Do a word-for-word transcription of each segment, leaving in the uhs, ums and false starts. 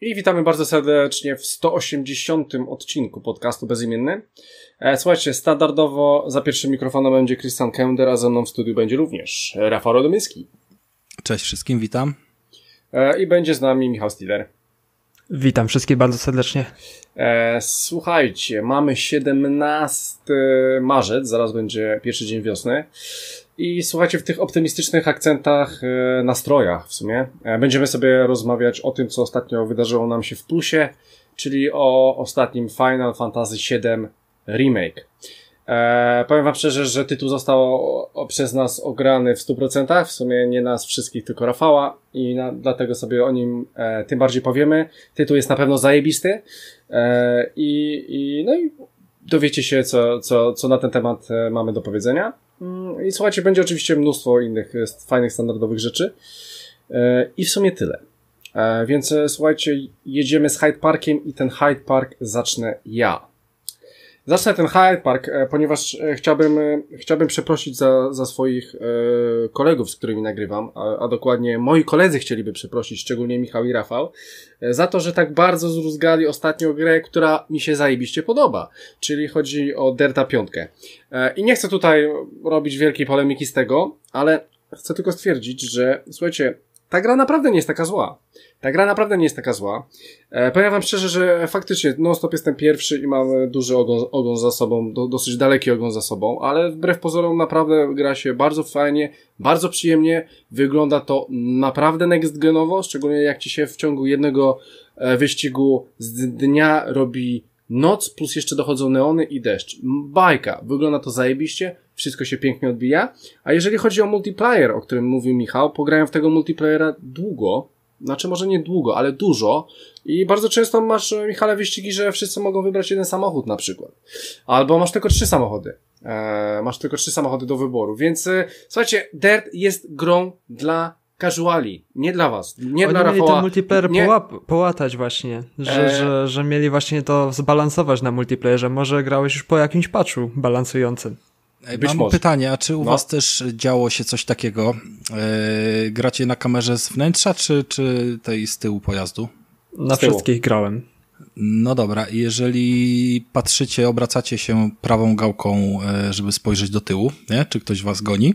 I witamy bardzo serdecznie w sto osiemdziesiątym odcinku podcastu Bezimienny. Słuchajcie, standardowo za pierwszym mikrofonem będzie Krystian Kęder, a ze mną w studiu będzie również Rafał Domyński. Cześć wszystkim, witam. I będzie z nami Michał Stider. Witam wszystkich bardzo serdecznie. Słuchajcie, mamy siedemnastego marzec, zaraz będzie pierwszy dzień wiosny. I słuchajcie, w tych optymistycznych akcentach, nastrojach w sumie, będziemy sobie rozmawiać o tym, co ostatnio wydarzyło nam się w plusie, czyli o ostatnim Final Fantasy siedem Remake. E, powiem wam szczerze, że tytuł został przez nas ograny w stu procentach, w sumie nie nas wszystkich, tylko Rafała i na, dlatego sobie o nim e, tym bardziej powiemy. Tytuł jest na pewno zajebisty e, i, i no i dowiecie się, co, co, co na ten temat mamy do powiedzenia. I słuchajcie, będzie oczywiście mnóstwo innych fajnych, standardowych rzeczy. I w sumie tyle. Więc słuchajcie, jedziemy z Hyde Parkiem i ten Hyde Park zacznę ja. Zacznę ten Hyde Park, ponieważ chciałbym, chciałbym przeprosić za, za swoich kolegów, z którymi nagrywam, a, a dokładnie moi koledzy chcieliby przeprosić, szczególnie Michał i Rafał, za to, że tak bardzo zruzgali ostatnią grę, która mi się zajebiście podoba, czyli chodzi o Dirta pięć. I nie chcę tutaj robić wielkiej polemiki z tego, ale chcę tylko stwierdzić, że słuchajcie, ta gra naprawdę nie jest taka zła. Ta gra naprawdę nie jest taka zła. E, powiem wam szczerze, że faktycznie non-stop jestem pierwszy i mam duży ogon, ogon za sobą, do, dosyć daleki ogon za sobą, ale wbrew pozorom naprawdę gra się bardzo fajnie, bardzo przyjemnie, wygląda to naprawdę next-genowo, szczególnie jak ci się w ciągu jednego e, wyścigu z dnia robi noc, plus jeszcze dochodzą neony i deszcz. Bajka, wygląda to zajebiście, wszystko się pięknie odbija, a jeżeli chodzi o multiplayer, o którym mówił Michał, pograłem w tego multiplayera długo, znaczy może nie długo, ale dużo i bardzo często masz, Michale, wyścigi, że wszyscy mogą wybrać jeden samochód na przykład, albo masz tylko trzy samochody, eee, masz tylko trzy samochody do wyboru, więc e, słuchajcie, Dirt jest grą dla casuali, nie dla was, nie Oni dla Rafała. Oni mieli ten multiplayer nie... połap- połatać właśnie, że, eee... że, że mieli właśnie to zbalansować na multiplayerze, może grałeś już po jakimś patchu balansującym. Być Mam może. pytanie, a czy u no. was też działo się coś takiego? Yy, gracie na kamerze z wnętrza, czy, czy tej z tyłu pojazdu? Na tyłu. Wszystkich grałem. No dobra, jeżeli patrzycie, obracacie się prawą gałką, yy, żeby spojrzeć do tyłu, nie? Czy ktoś was goni,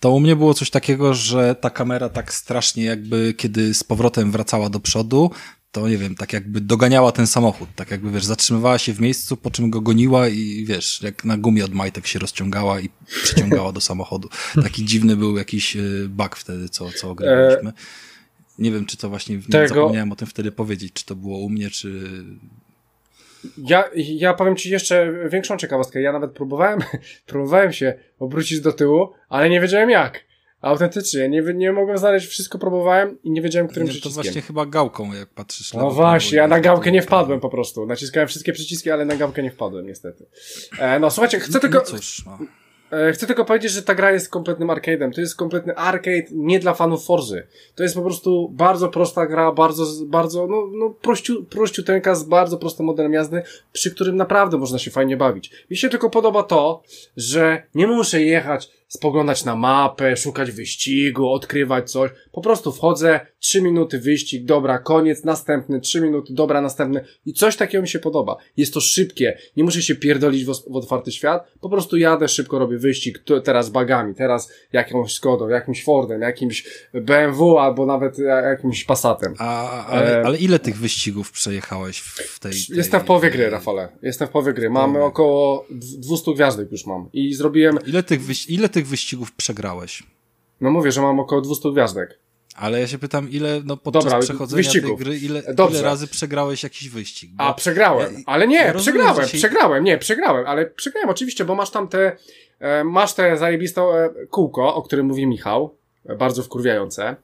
to u mnie było coś takiego, że ta kamera tak strasznie jakby, kiedy z powrotem wracała do przodu, to nie wiem, tak jakby doganiała ten samochód, tak jakby, wiesz, zatrzymywała się w miejscu, po czym go goniła i wiesz, jak na gumie od majtek się rozciągała i przyciągała do samochodu. Taki dziwny był jakiś bug wtedy, co, co ogrywaliśmy. Nie wiem, czy to właśnie, tego... zapomniałem o tym wtedy powiedzieć, czy to było u mnie, czy... Ja, ja powiem ci jeszcze większą ciekawostkę, ja nawet próbowałem, próbowałem się obrócić do tyłu, ale nie wiedziałem jak. Autentycznie, nie, nie mogłem znaleźć, wszystko próbowałem i nie wiedziałem, którym nie, przyciskiem. To właśnie chyba gałką, jak patrzysz na to. No właśnie, ja na gałkę nie wpadłem po prostu. Naciskałem wszystkie przyciski, ale na gałkę nie wpadłem niestety. E, no słuchajcie, chcę no, tylko... Cóż, no. e, chcę tylko powiedzieć, że ta gra jest kompletnym arcade'em. To jest kompletny arcade nie dla fanów Forzy. To jest po prostu bardzo prosta gra, bardzo, bardzo, no, no prościu, prościuteńka z bardzo prostym modelem jazdy, przy którym naprawdę można się fajnie bawić. Mi się tylko podoba to, że nie muszę jechać spoglądać na mapę, szukać wyścigu, odkrywać coś. Po prostu wchodzę, trzy minuty wyścig, dobra, koniec, następny, trzy minuty, dobra, następny. I coś takiego mi się podoba. Jest to szybkie, nie muszę się pierdolić w, w otwarty świat, po prostu jadę, szybko robię wyścig, tu, teraz bagami, teraz jakąś Skodą, jakimś Fordem, jakimś B M W albo nawet jakimś Passatem. A, ale, ale ile tych wyścigów przejechałeś w tej... tej... Jestem w połowie gry, Rafale. Jestem w połowie gry. Mamy połowie. Około dwieście gwiazdek już mam. I zrobiłem... Ile tych, wyś... ile tych tych wyścigów przegrałeś? No mówię, że mam około dwieście gwiazdek. Ale ja się pytam, ile no podczas Dobra, przechodzenia wyścigów. tej gry, ile, ile razy przegrałeś jakiś wyścig? Bo... A, przegrałem. Ale nie, ja przegrałem, dzisiaj... przegrałem, nie, przegrałem, ale przegrałem oczywiście, bo masz tam te, e, masz te zajebiste kółko, o którym mówi Michał, bardzo wkurwiające.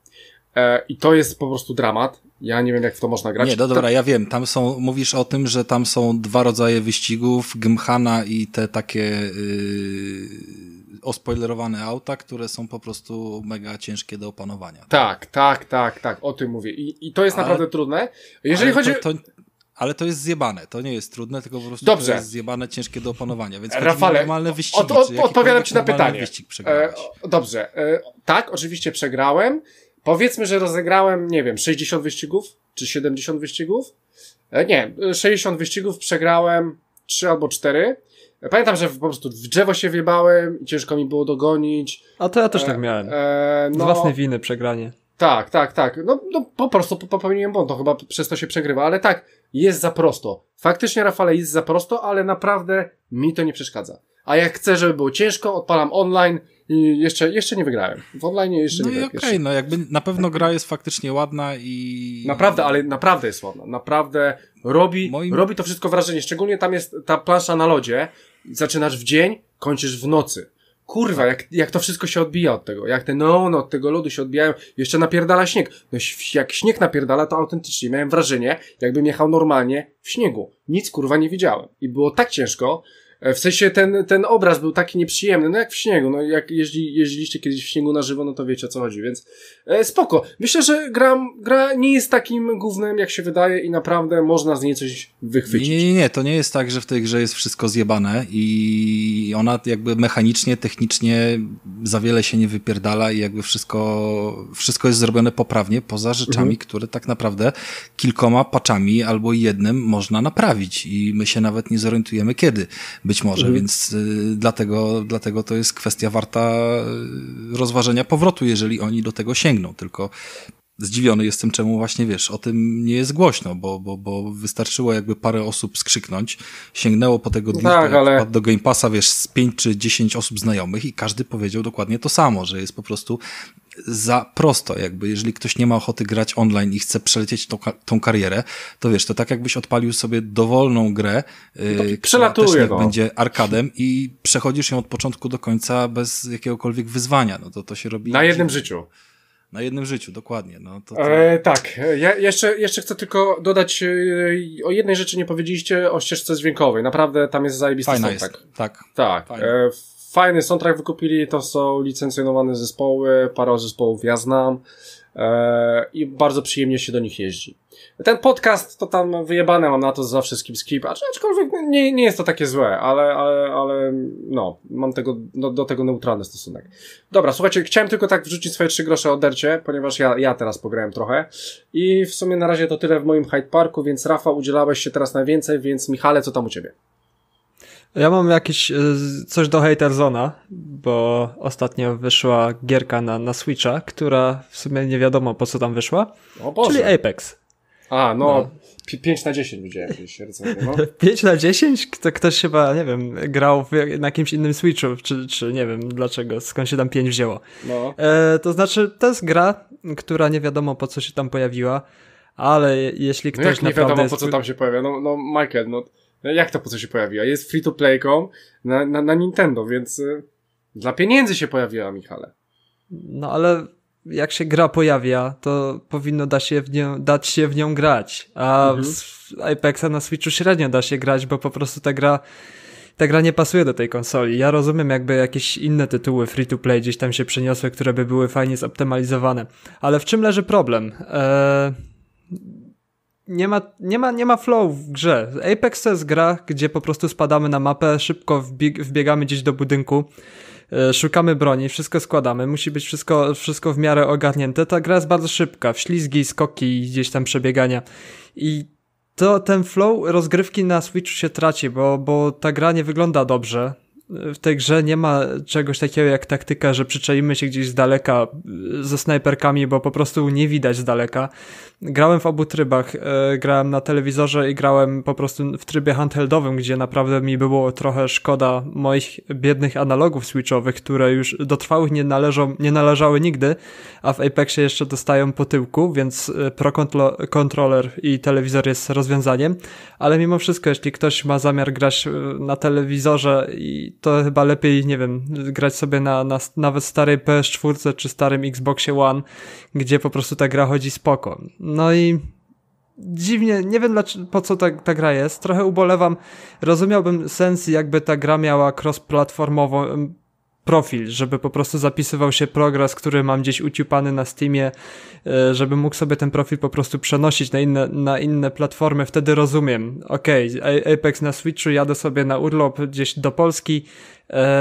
E, I to jest po prostu dramat. Ja nie wiem, jak w to można grać. Nie, no dobra, ja wiem. Tam są, mówisz o tym, że tam są dwa rodzaje wyścigów, Gymkhana i te takie... Yy... ospoilerowane auta, które są po prostu mega ciężkie do opanowania. Tak, tak, tak, tak, o tym mówię. I, i to jest ale, naprawdę trudne. Jeżeli chodzi... To, to... Ale to jest zjebane, to nie jest trudne, tylko po prostu Dobrze. To jest zjebane, ciężkie do opanowania, więc Rafale, normalne wyścigi. Od, od, odpowiadam Ci na pytanie. E, dobrze, e, tak, oczywiście przegrałem. Powiedzmy, że rozegrałem, nie wiem, sześćdziesiąt wyścigów, czy siedemdziesiąt wyścigów. E, nie, sześćdziesiąt wyścigów przegrałem trzy albo cztery. Pamiętam, że po prostu w drzewo się wjebałem i ciężko mi było dogonić. A to ja też e, tak miałem. E, no, z własnej winy przegranie. Tak, tak, tak. No, no po prostu popełniłem błąd, to chyba przez to się przegrywa, ale tak, jest za prosto. Faktycznie, Rafale, jest za prosto, ale naprawdę mi to nie przeszkadza. A jak chcę, żeby było ciężko, odpalam online i jeszcze, jeszcze nie wygrałem. W online jeszcze no nie wygrałem. No i okej, okay, no jakby na pewno gra jest faktycznie ładna i... Naprawdę, ale naprawdę jest ładna. Naprawdę robi, Moim... robi to wszystko wrażenie. Szczególnie tam jest ta plansza na lodzie. Zaczynasz w dzień, kończysz w nocy. Kurwa, jak, jak to wszystko się odbija od tego, jak te neony od tego lodu się odbijają, jeszcze napierdala śnieg. No jak śnieg napierdala, to autentycznie miałem wrażenie, jakbym jechał normalnie w śniegu. Nic kurwa nie widziałem. I było tak ciężko, w sensie ten, ten obraz był taki nieprzyjemny, no jak w śniegu, no jak jeździ, jeździliście kiedyś w śniegu na żywo, no to wiecie o co chodzi, więc e, spoko. Myślę, że gra, gra nie jest takim gównem, jak się wydaje i naprawdę można z niej coś wychwycić. Nie, nie, nie, to nie jest tak, że w tej grze jest wszystko zjebane i ona jakby mechanicznie, technicznie za wiele się nie wypierdala i jakby wszystko, wszystko jest zrobione poprawnie, poza rzeczami, mhm. które tak naprawdę kilkoma patchami albo jednym można naprawić i my się nawet nie zorientujemy kiedy. Być może, mhm. więc y, dlatego, dlatego to jest kwestia warta y, rozważenia powrotu, jeżeli oni do tego sięgną, tylko zdziwiony jestem, czemu właśnie, wiesz, o tym nie jest głośno, bo, bo, bo wystarczyło jakby parę osób skrzyknąć, sięgnęło po tego dnia, tak, ale... do Game Passa, wiesz, z pięć czy dziesięć osób znajomych i każdy powiedział dokładnie to samo, że jest po prostu za prosto, jakby, jeżeli ktoś nie ma ochoty grać online i chce przelecieć tą, tą karierę, to wiesz, to tak jakbyś odpalił sobie dowolną grę, yy, która też niech będzie arkadem i przechodzisz ją od początku do końca bez jakiegokolwiek wyzwania, no to to się robi... Na jednym życiu. Na jednym życiu, dokładnie. No, to, to... E, tak, ja jeszcze, jeszcze chcę tylko dodać, e, o jednej rzeczy nie powiedzieliście, o ścieżce dźwiękowej. Naprawdę tam jest zajebisty Fajna soundtrack. Jest. Tak, tak. Fajny. E, fajny soundtrack wykupili, to są licencjonowane zespoły, parę zespołów ja znam e, i bardzo przyjemnie się do nich jeździ. Ten podcast to tam wyjebane mam na to, za wszystkim skip, aczkolwiek nie, nie jest to takie złe, ale, ale, ale no, mam tego, do, do tego neutralny stosunek. Dobra, słuchajcie, chciałem tylko tak wrzucić swoje trzy grosze o Dircie, ponieważ ja, ja teraz pograłem trochę i w sumie na razie to tyle w moim Hyde Parku, więc Rafał, udzielałeś się teraz najwięcej, więc Michale, co tam u ciebie? Ja mam jakieś coś do Haterzona, bo ostatnio wyszła gierka na, na Switcha, która w sumie nie wiadomo po co tam wyszła, o Boże. Czyli Apex. A, no, no. pięć na dziesięć widziałem gdzieś recenzję, no. pięć na dziesięć? Kto, ktoś chyba, nie wiem, grał w, na jakimś innym Switchu, czy, czy nie wiem dlaczego, skąd się tam pięć wzięło. No. E, to znaczy, to jest gra, która nie wiadomo po co się tam pojawiła, ale jeśli ktoś no jak naprawdę... nie wiadomo jest... po co tam się pojawia, no, no Michael, no jak to po co się pojawiła? Jest free-to-playką na, na, na Nintendo, więc y, dla pieniędzy się pojawiła, Michale. No ale... jak się gra pojawia, to powinno da się w nią, dać się w nią grać, a mhm. z Apexa na Switchu średnio da się grać, bo po prostu ta gra ta gra nie pasuje do tej konsoli. Ja rozumiem, jakby jakieś inne tytuły free-to-play gdzieś tam się przeniosły, które by były fajnie zoptymalizowane, ale w czym leży problem? Eee, nie ma, nie ma, nie ma flow w grze. Apex to jest gra, gdzie po prostu spadamy na mapę, szybko wbieg- wbiegamy gdzieś do budynku, szukamy broni, wszystko składamy, musi być wszystko, wszystko w miarę ogarnięte. Ta gra jest bardzo szybka, wślizgi, skoki i gdzieś tam przebiegania. I to ten flow rozgrywki na Switchu się traci, bo, bo ta gra nie wygląda dobrze. W tej grze nie ma czegoś takiego jak taktyka, że przyczaimy się gdzieś z daleka ze snajperkami, bo po prostu nie widać z daleka. Grałem w obu trybach, grałem na telewizorze i grałem po prostu w trybie handheldowym, gdzie naprawdę mi było trochę szkoda moich biednych analogów switchowych, które już do trwałych nie należą, nie należały nigdy, a w Apexie jeszcze dostają po tyłku, więc Pro Controller i telewizor jest rozwiązaniem, ale mimo wszystko, jeśli ktoś ma zamiar grać na telewizorze, i to chyba lepiej, nie wiem, grać sobie na, na nawet starej P S cztery czy starym Xboxie One, gdzie po prostu ta gra chodzi spoko. No i dziwnie, nie wiem dlaczego, po co ta, ta gra jest, trochę ubolewam, rozumiałbym sens, jakby ta gra miała cross-platformową profil, żeby po prostu zapisywał się progres, który mam gdzieś uciupany na Steamie, żeby mógł sobie ten profil po prostu przenosić na inne, na inne platformy. Wtedy rozumiem, okej, okay, Apex na Switchu, jadę sobie na urlop gdzieś do Polski,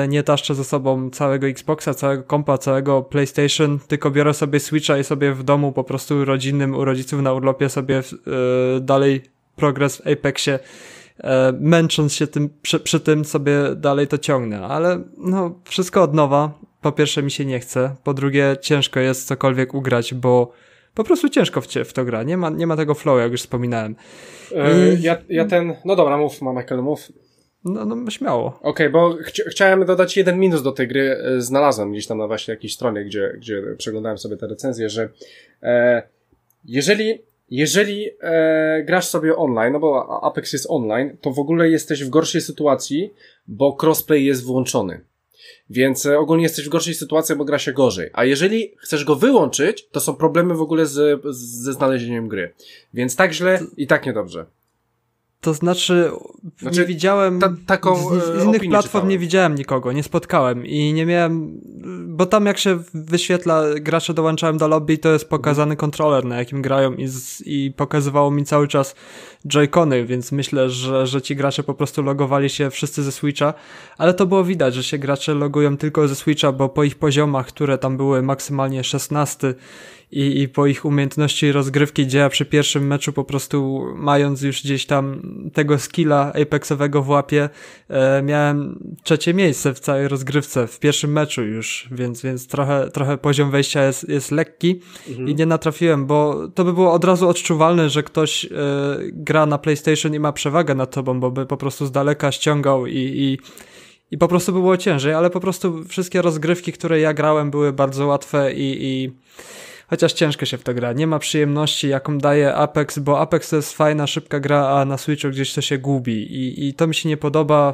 nie taszczę ze sobą całego Xboxa, całego kompa, całego PlayStation, tylko biorę sobie Switcha i sobie w domu po prostu rodzinnym u rodziców na urlopie sobie dalej progres w Apexie, męcząc się tym, przy, przy tym sobie dalej to ciągnę, ale no wszystko od nowa. Po pierwsze mi się nie chce, po drugie ciężko jest cokolwiek ugrać, bo po prostu ciężko w, w to gra, nie ma, nie ma tego flow, jak już wspominałem. Yy, I... ja, ja ten, no dobra, mów Michael, mów. No, no śmiało. Okej, okay, bo chci- chciałem dodać jeden minus do tej gry, znalazłem gdzieś tam na właśnie jakiejś stronie, gdzie, gdzie przeglądałem sobie te recenzje, że e, jeżeli Jeżeli e, grasz sobie online, no bo Apex jest online, to w ogóle jesteś w gorszej sytuacji, bo crossplay jest włączony. Więc e, ogólnie jesteś w gorszej sytuacji, bo gra się gorzej. A jeżeli chcesz go wyłączyć, to są problemy w ogóle z, z, ze znalezieniem gry. Więc tak źle i tak niedobrze. To znaczy, znaczy nie widziałem, ta, taką, z, z innych platform czytałem. Nie widziałem nikogo, nie spotkałem i nie miałem, bo tam jak się wyświetla, gracze dołączałem do lobby, to jest pokazany kontroler, na jakim grają i, z, i pokazywało mi cały czas joycony, więc myślę, że, że ci gracze po prostu logowali się wszyscy ze Switcha, ale to było widać, że się gracze logują tylko ze Switcha, bo po ich poziomach, które tam były maksymalnie szesnaście, I, i po ich umiejętności rozgrywki, gdzie ja przy pierwszym meczu po prostu mając już gdzieś tam tego skilla apexowego w łapie, e, miałem trzecie miejsce w całej rozgrywce, w pierwszym meczu już, więc, więc trochę, trochę poziom wejścia jest, jest lekki mhm. i nie natrafiłem, bo to by było od razu odczuwalne, że ktoś e, gra na PlayStation i ma przewagę nad tobą, bo by po prostu z daleka ściągał i... i I po prostu było ciężej, ale po prostu wszystkie rozgrywki, które ja grałem, były bardzo łatwe i, i chociaż ciężko się w to gra. Nie ma przyjemności, jaką daje Apex, bo Apex to jest fajna, szybka gra, a na Switchu gdzieś to się gubi i, i to mi się nie podoba.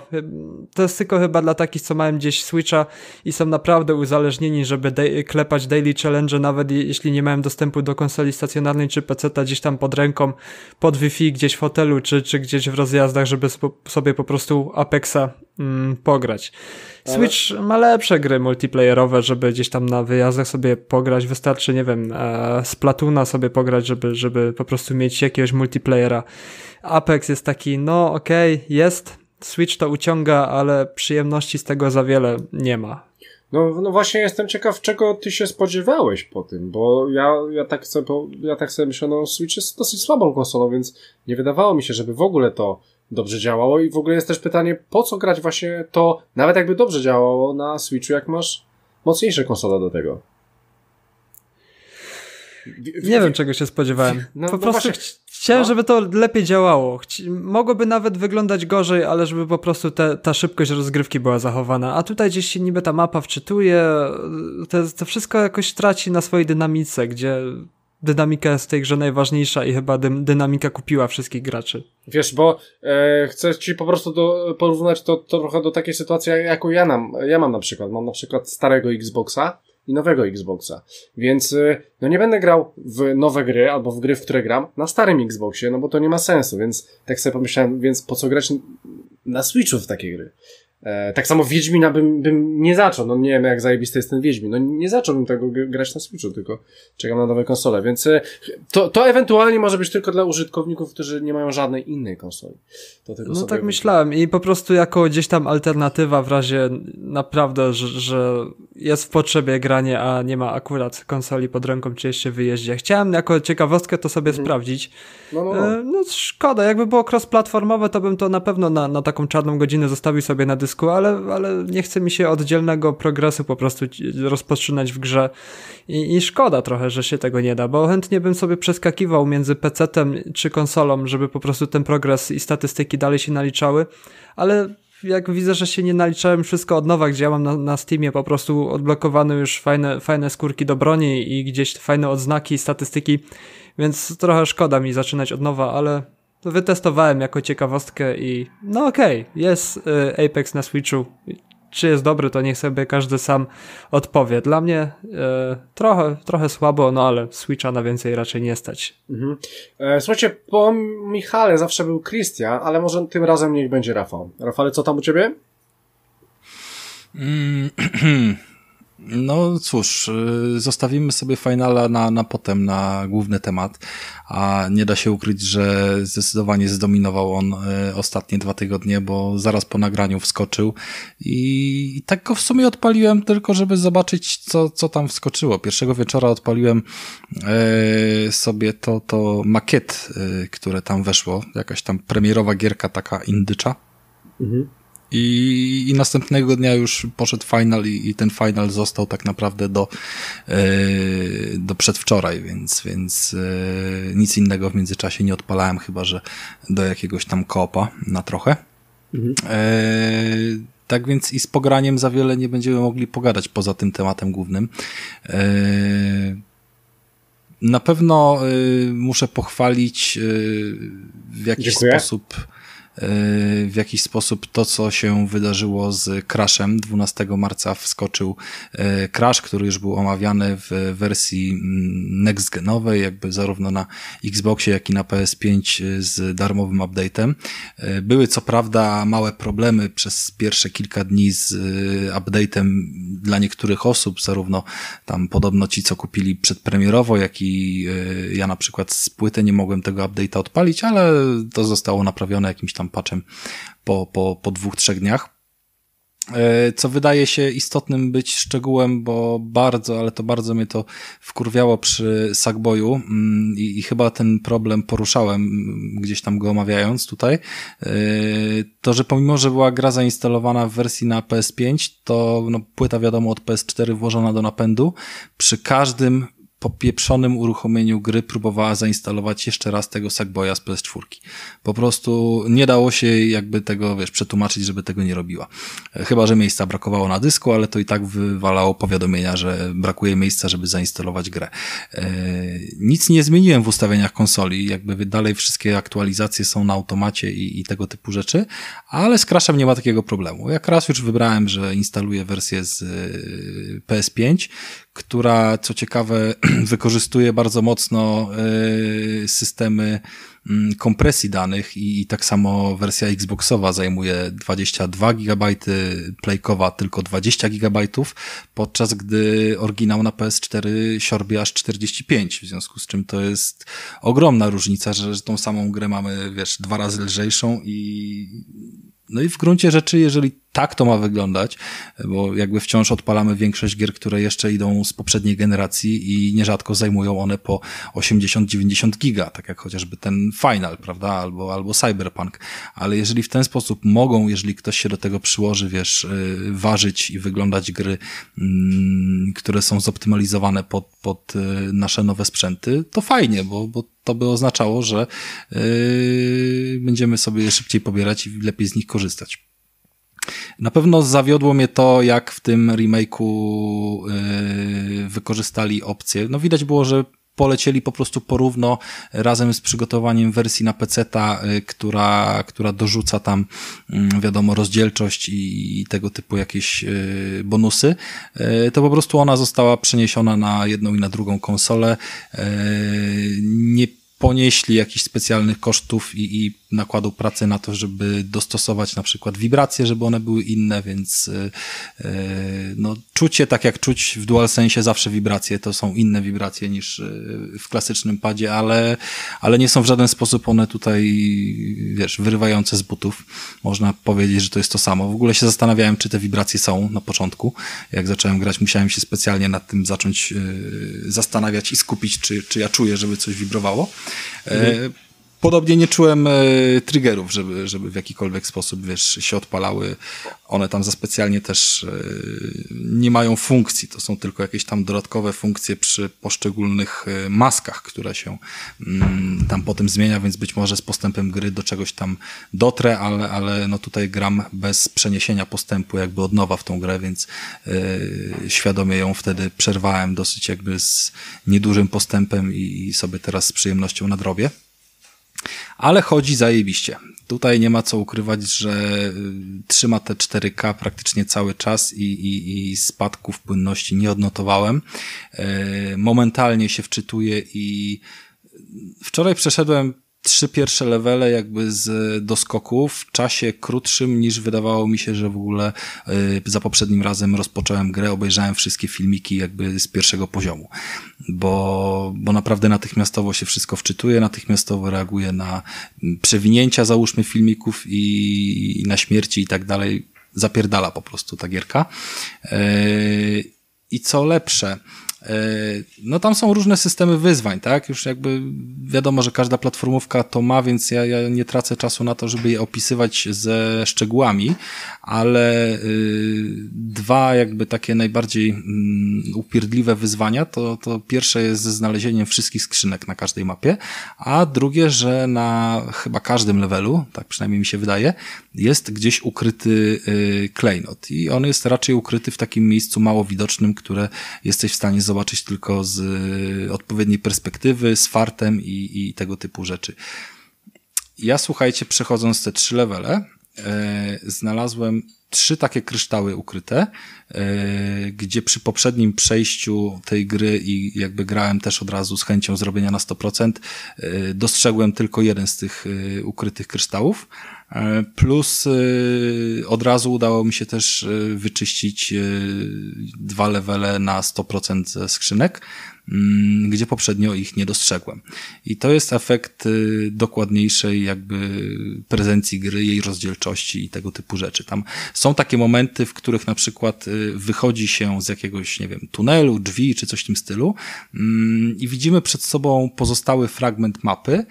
To jest tylko chyba dla takich, co mają gdzieś Switcha i są naprawdę uzależnieni, żeby de- klepać daily challenge, nawet jeśli nie mają dostępu do konsoli stacjonarnej czy peceta gdzieś tam pod ręką, pod Wi-Fi, gdzieś w hotelu czy, czy gdzieś w rozjazdach, żeby sp- sobie po prostu Apexa mm, pograć. Switch ma lepsze gry multiplayerowe, żeby gdzieś tam na wyjazdach sobie pograć, wystarczy, nie wiem, e, Splatoona sobie pograć, żeby, żeby po prostu mieć jakiegoś multiplayera. Apex jest taki, no okej, okay, jest, Switch to uciąga, ale przyjemności z tego za wiele nie ma. No, no właśnie jestem ciekaw, czego ty się spodziewałeś po tym, bo ja, ja tak sobie, ja tak sobie myślę, no Switch jest dosyć słabą konsolą, więc nie wydawało mi się, żeby w ogóle to dobrze działało i w ogóle jest też pytanie, po co grać właśnie to, nawet jakby dobrze działało na Switchu, jak masz mocniejsze konsole do tego. W, w, nie w, wiem, czego się spodziewałem. No, po no prostu ch- chciałem, no. żeby to lepiej działało. Chci- mogłoby nawet wyglądać gorzej, ale żeby po prostu te, ta szybkość rozgrywki była zachowana. A tutaj gdzieś się niby ta mapa wczytuje, to, to wszystko jakoś traci na swojej dynamice, gdzie... Dynamika jest w tej grze najważniejsza i chyba dy- dynamika kupiła wszystkich graczy. Wiesz, bo e, chcę ci po prostu do, porównać to, to trochę do takiej sytuacji, jaką ja, nam, ja mam na przykład. Mam na przykład starego Xboxa i nowego Xboxa, więc e, no nie będę grał w nowe gry albo w gry, w które gram na starym Xboxie, no bo to nie ma sensu, więc tak sobie pomyślałem, więc po co grać na Switchu w takie gry? E, tak samo Wiedźmina bym, bym nie zaczął, no nie wiem jak zajebisty jest ten Wiedźmin, no nie zacząłbym tego g- grać na Switchu, tylko czekam na nowe konsole, więc e, to, to ewentualnie może być tylko dla użytkowników, którzy nie mają żadnej innej konsoli. To tego no tak myślałem i po prostu jako gdzieś tam alternatywa w razie naprawdę, że, że jest w potrzebie granie, a nie ma akurat konsoli pod ręką czy jeszcze wyjeździe. Chciałem jako ciekawostkę to sobie hmm. sprawdzić. No, no, no. E, no szkoda, jakby było cross-platformowe, to bym to na pewno na, na taką czarną godzinę zostawił sobie na dyskusję. Ale, ale nie chce mi się oddzielnego progresu po prostu rozpoczynać w grze i, i szkoda trochę, że się tego nie da, bo chętnie bym sobie przeskakiwał między pecetem czy konsolą, żeby po prostu ten progres i statystyki dalej się naliczały, ale jak widzę, że się nie naliczałem wszystko od nowa, gdzie ja mam na, na Steamie po prostu odblokowane już fajne, fajne skórki do broni i gdzieś fajne odznaki, statystyki, więc trochę szkoda mi zaczynać od nowa, ale... Wytestowałem jako ciekawostkę i no okej, okay, jest y, Apex na Switchu, czy jest dobry, to niech sobie każdy sam odpowie. Dla mnie y, trochę, trochę słabo, no ale Switcha na więcej raczej nie stać. Mhm. E, słuchajcie, po Michale zawsze był Krystian, ale może tym razem niech będzie Rafał. Rafale, co tam u ciebie? Mm, No cóż, zostawimy sobie Finala na, na potem, na główny temat, a nie da się ukryć, że zdecydowanie zdominował on ostatnie dwa tygodnie, bo zaraz po nagraniu wskoczył i, i tak go w sumie odpaliłem tylko, żeby zobaczyć, co, co tam wskoczyło. Pierwszego wieczora odpaliłem e, sobie to, to makiet, e, które tam weszło, jakaś tam premierowa gierka taka indycza. Mhm. I, I następnego dnia już poszedł final i, i ten final został tak naprawdę do, yy, do przedwczoraj, więc, więc yy, nic innego w międzyczasie nie odpalałem, chyba że do jakiegoś tam koopa na trochę. Mhm. Yy, tak więc i z pograniem za wiele nie będziemy mogli pogadać poza tym tematem głównym. Yy, na pewno yy, muszę pochwalić yy, w jakiś Dziękuję. sposób... w jakiś sposób to, co się wydarzyło z Crashem. dwunastego marca wskoczył Crash, który już był omawiany w wersji next genowej, jakby zarówno na Xboxie, jak i na P S pięć z darmowym update'em. Były co prawda małe problemy przez pierwsze kilka dni z update'em dla niektórych osób, zarówno tam podobno ci, co kupili przedpremierowo, jak i ja na przykład z płyty nie mogłem tego update'a odpalić, ale to zostało naprawione jakimś tam patchem po, po, po dwóch, trzech dniach. Co wydaje się istotnym być szczegółem, bo bardzo, ale to bardzo mnie to wkurwiało przy Sackboyu i, i chyba ten problem poruszałem gdzieś tam go omawiając tutaj. To, że pomimo, że była gra zainstalowana w wersji na P S pięć, to no, płyta wiadomo od P S cztery włożona do napędu, przy każdym po pieprzonym uruchomieniu gry próbowała zainstalować jeszcze raz tego Sackboya z P S cztery. Po prostu nie dało się jakby tego, wiesz, przetłumaczyć, żeby tego nie robiła. Chyba że miejsca brakowało na dysku, ale to i tak wywalało powiadomienia, że brakuje miejsca, żeby zainstalować grę. Nic nie zmieniłem w ustawieniach konsoli, jakby dalej wszystkie aktualizacje są na automacie i, i tego typu rzeczy, ale z Crashem nie ma takiego problemu. Jak raz już wybrałem, że instaluję wersję z P S pięć, która, co ciekawe, wykorzystuje bardzo mocno systemy kompresji danych i, i tak samo wersja Xboxowa zajmuje dwadzieścia dwa gigabajty, Playkowa tylko dwadzieścia gigabajtów, podczas gdy oryginał na P S cztery siorbie aż czterdzieści pięć, w związku z czym to jest ogromna różnica, że, że tą samą grę mamy, wiesz, dwa razy lżejszą i... No i w gruncie rzeczy, jeżeli tak to ma wyglądać, bo jakby wciąż odpalamy większość gier, które jeszcze idą z poprzedniej generacji i nierzadko zajmują one po osiemdziesiąt dziewięćdziesiąt giga, tak jak chociażby ten Final, prawda, albo, albo Cyberpunk, ale jeżeli w ten sposób mogą, jeżeli ktoś się do tego przyłoży, wiesz, ważyć i wyglądać gry, które są zoptymalizowane pod, pod nasze nowe sprzęty, to fajnie, bo, bo to by oznaczało, że yy, będziemy sobie szybciej pobierać i lepiej z nich korzystać. Na pewno zawiodło mnie to, jak w tym remake'u yy, wykorzystali opcję. No widać było, że polecieli po prostu porówno razem z przygotowaniem wersji na peceta, która, która dorzuca tam wiadomo rozdzielczość i, i tego typu jakieś bonusy, to po prostu ona została przeniesiona na jedną i na drugą konsolę. Nie ponieśli jakichś specjalnych kosztów i, i nakładu pracy na to, żeby dostosować na przykład wibracje, żeby one były inne, więc yy, no czucie, tak jak czuć w DualSense zawsze wibracje, to są inne wibracje niż yy, w klasycznym padzie, ale, ale nie są w żaden sposób one tutaj, wiesz, wyrywające z butów. Można powiedzieć, że to jest to samo. W ogóle się zastanawiałem, czy te wibracje są na początku. Jak zacząłem grać, musiałem się specjalnie nad tym zacząć yy, zastanawiać i skupić, czy, czy ja czuję, żeby coś wibrowało. Mhm. Podobnie nie czułem triggerów, żeby, żeby w jakikolwiek sposób, wiesz, się odpalały. One tam za specjalnie też nie mają funkcji. To są tylko jakieś tam dodatkowe funkcje przy poszczególnych maskach, które się tam potem zmienia, więc być może z postępem gry do czegoś tam dotrę, ale, ale no tutaj gram bez przeniesienia postępu jakby od nowa w tą grę, więc świadomie ją wtedy przerwałem dosyć jakby z niedużym postępem i sobie teraz z przyjemnością nadrobię. Ale chodzi zajebiście. Tutaj nie ma co ukrywać, że trzyma te cztery K praktycznie cały czas i, i, i spadków płynności nie odnotowałem. Momentalnie się wczytuję i wczoraj przeszedłem trzy pierwsze levele jakby z doskoku w czasie krótszym niż wydawało mi się, że w ogóle yy, za poprzednim razem rozpocząłem grę, obejrzałem wszystkie filmiki jakby z pierwszego poziomu, bo, bo naprawdę natychmiastowo się wszystko wczytuje, natychmiastowo reaguje na przewinięcia załóżmy filmików i, i na śmierci i tak dalej, zapierdala po prostu ta gierka. Yy, I co lepsze, no tam są różne systemy wyzwań, tak? Już jakby wiadomo, że każda platformówka to ma, więc ja, ja nie tracę czasu na to, żeby je opisywać ze szczegółami, ale dwa jakby takie najbardziej upierdliwe wyzwania, to, to pierwsze jest ze znalezieniem wszystkich skrzynek na każdej mapie, a drugie, że na chyba każdym levelu, tak przynajmniej mi się wydaje, jest gdzieś ukryty klejnot i on jest raczej ukryty w takim miejscu mało widocznym, które jesteś w stanie zobaczyć tylko z odpowiedniej perspektywy, z fartem i, i tego typu rzeczy. Ja, słuchajcie, przechodząc te trzy levele, yy, znalazłem trzy takie kryształy ukryte, yy, gdzie przy poprzednim przejściu tej gry i jakby grałem też od razu z chęcią zrobienia na sto procent, yy, dostrzegłem tylko jeden z tych yy, ukrytych kryształów. Plus od razu udało mi się też wyczyścić dwa levele na sto procent ze skrzynek, gdzie poprzednio ich nie dostrzegłem. I to jest efekt dokładniejszej jakby prezencji gry, jej rozdzielczości i tego typu rzeczy. Tam są takie momenty, w których na przykład wychodzi się z jakiegoś, nie wiem, tunelu, drzwi czy coś w tym stylu i widzimy przed sobą pozostały fragment mapy,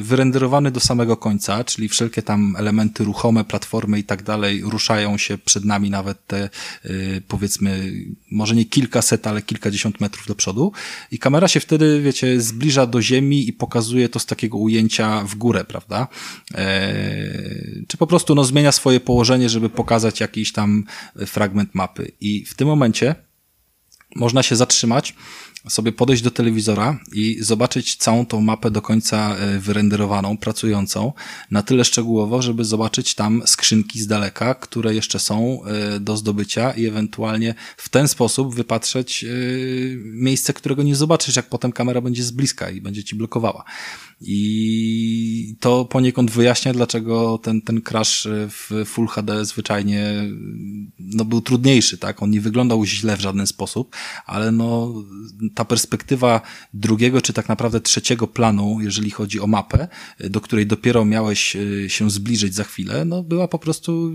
wyrenderowany do samego końca, czyli wszelkie tam elementy ruchome, platformy i tak dalej ruszają się przed nami nawet te yy, powiedzmy może nie kilkaset, ale kilkadziesiąt metrów do przodu i kamera się wtedy, wiecie, zbliża do ziemi i pokazuje to z takiego ujęcia w górę, prawda? Yy, czy po prostu no, zmienia swoje położenie, żeby pokazać jakiś tam fragment mapy i w tym momencie można się zatrzymać, sobie podejść do telewizora i zobaczyć całą tą mapę do końca wyrenderowaną, pracującą, na tyle szczegółowo, żeby zobaczyć tam skrzynki z daleka, które jeszcze są do zdobycia i ewentualnie w ten sposób wypatrzeć miejsce, którego nie zobaczysz, jak potem kamera będzie z bliska i będzie ci blokowała. I to poniekąd wyjaśnia, dlaczego ten, ten Crash w Full H D zwyczajnie no, był trudniejszy, tak? On nie wyglądał źle w żaden sposób, ale no ta perspektywa drugiego, czy tak naprawdę trzeciego planu, jeżeli chodzi o mapę, do której dopiero miałeś się zbliżyć za chwilę, no była po prostu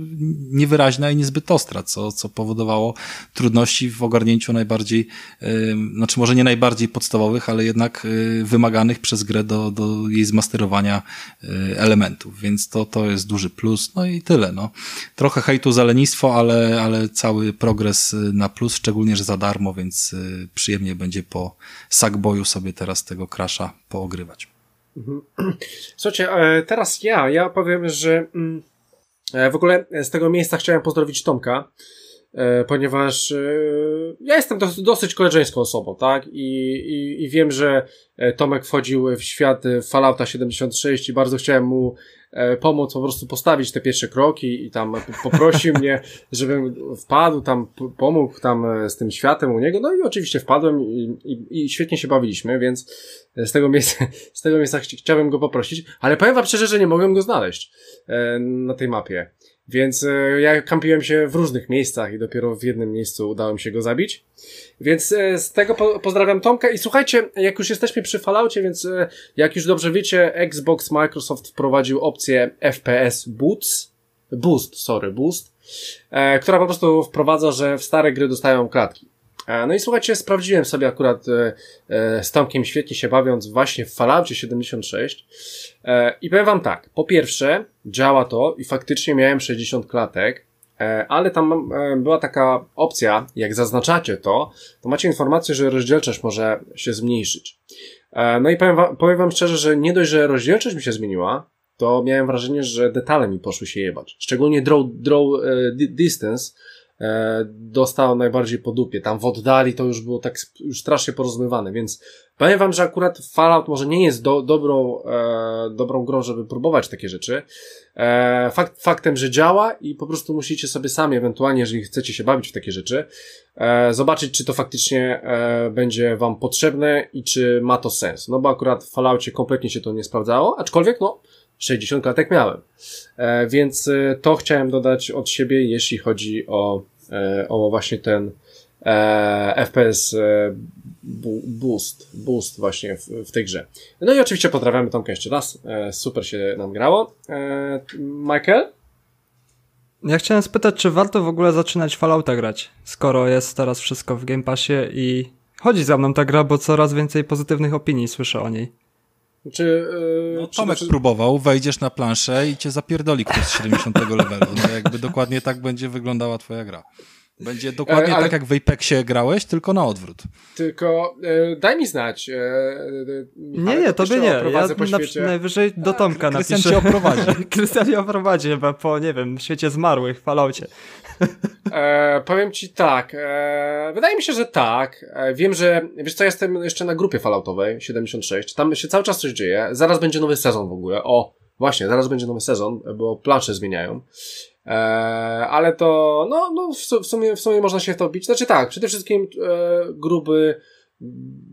niewyraźna i niezbyt ostra, co, co powodowało trudności w ogarnięciu najbardziej, yy, znaczy może nie najbardziej podstawowych, ale jednak yy, wymaganych przez grę do, do jej zmasterowania yy, elementów, więc to, to jest duży plus, no i tyle. No. Trochę hejtu za lenistwo, ale, ale cały progres na plus, szczególnie, że za darmo, więc yy, przyjemnie będzie po Sackboyu sobie teraz tego Crasha poogrywać. Słuchajcie, teraz ja, ja powiem, że w ogóle z tego miejsca chciałem pozdrowić Tomka, ponieważ ja jestem dosyć koleżeńską osobą, tak? I, i, i wiem, że Tomek wchodził w świat Fallouta siedemdziesiąt sześć i bardzo chciałem mu pomóc po prostu postawić te pierwsze kroki i tam poprosił mnie, żebym wpadł, tam pomógł tam z tym światem u niego, no i oczywiście wpadłem i, i, i świetnie się bawiliśmy, więc z tego miejsca, z tego miejsca chci, chciałbym go poprosić, ale powiem wam szczerze, że nie mogłem go znaleźć e, na tej mapie, więc e, ja kampiłem się w różnych miejscach i dopiero w jednym miejscu udało mi się go zabić, więc e, z tego po, pozdrawiam Tomka i słuchajcie, jak już jesteśmy przy Falloutie, więc e, jak już dobrze wiecie, Xbox, Microsoft wprowadził opcję F P S Boost, Boost, sorry, Boost, e, która po prostu wprowadza, że w stare gry dostają klatki. E, no i słuchajcie, sprawdziłem sobie akurat e, e, z Tomkiem, świetnie się bawiąc właśnie w Falloutie siedemdziesiąt sześć e, i powiem wam tak, po pierwsze działa to i faktycznie miałem sześćdziesiąt klatek, e, ale tam e, była taka opcja, jak zaznaczacie to, to macie informację, że rozdzielczość może się zmniejszyć. E, no i powiem wam, powiem wam szczerze, że nie dość, że rozdzielczość mi się zmieniła, to miałem wrażenie, że detale mi poszły się jebać. Szczególnie draw, draw e, distance e, dostał najbardziej po dupie. Tam w oddali to już było tak już strasznie porozmywane, więc powiem wam, że akurat Fallout może nie jest do, dobrą, e, dobrą grą, żeby próbować takie rzeczy. E, fakt, faktem, że działa i po prostu musicie sobie sami, ewentualnie, jeżeli chcecie się bawić w takie rzeczy, e, zobaczyć, czy to faktycznie e, będzie wam potrzebne i czy ma to sens. No bo akurat w Falloutie kompletnie się to nie sprawdzało, aczkolwiek no sześćdziesiąt klatek miałem. E, więc e, to chciałem dodać od siebie, jeśli chodzi o, e, o właśnie ten e, F P S e, bu, boost, boost właśnie w, w tej grze. No i oczywiście pozdrawiamy Tomka jeszcze raz. E, super się nam grało. E, Michael? Ja chciałem spytać, czy warto w ogóle zaczynać Fallouta grać, skoro jest teraz wszystko w Game Passie i chodzi za mną ta gra, bo coraz więcej pozytywnych opinii słyszę o niej. Czy, yy, no, Tomek czy... próbował, wejdziesz na planszę i cię zapierdoli ktoś z siedemdziesiątego levelu. No jakby dokładnie tak będzie wyglądała twoja gra. Będzie dokładnie e, ale... tak jak w Apexie grałeś, tylko na odwrót. Tylko e, daj mi znać. E, nie, nie, tobie nie. Ja na, najwyżej do Tomka A, napiszę. Krystian cię oprowadzi. Krystian cię oprowadzi chyba po, nie wiem, świecie zmarłych, w Falloutie. E, powiem ci tak, e, wydaje mi się, że tak. E, wiem, że, wiesz co, jestem jeszcze na grupie Falloutowej siedemdziesiąt sześć, tam się cały czas coś dzieje. Zaraz będzie nowy sezon w ogóle. O, właśnie, zaraz będzie nowy sezon, bo plansze zmieniają. Eee, ale to no, no w, sumie, w sumie można się w to bić. Znaczy tak, przede wszystkim e, gruby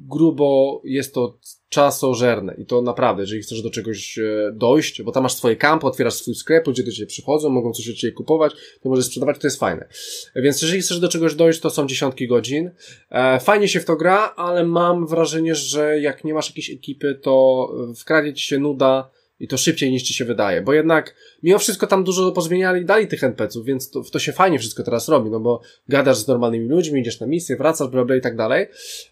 grubo jest to czasożerne i to naprawdę, jeżeli chcesz do czegoś e, dojść, bo tam masz swoje kampy, otwierasz swój sklep, ludzie do ciebie przychodzą, mogą coś od ciebie kupować, to możesz sprzedawać, to jest fajne. Więc jeżeli chcesz do czegoś dojść, to są dziesiątki godzin. E, fajnie się w to gra, ale mam wrażenie, że jak nie masz jakiejś ekipy, to wkradnie ci się nuda i to szybciej niż ci się wydaje, bo jednak mimo wszystko tam dużo pozmieniali i dali tych en pe ce ów, więc to, to się fajnie wszystko teraz robi, no bo gadasz z normalnymi ludźmi, idziesz na misję, wracasz, bla bla i tak dalej,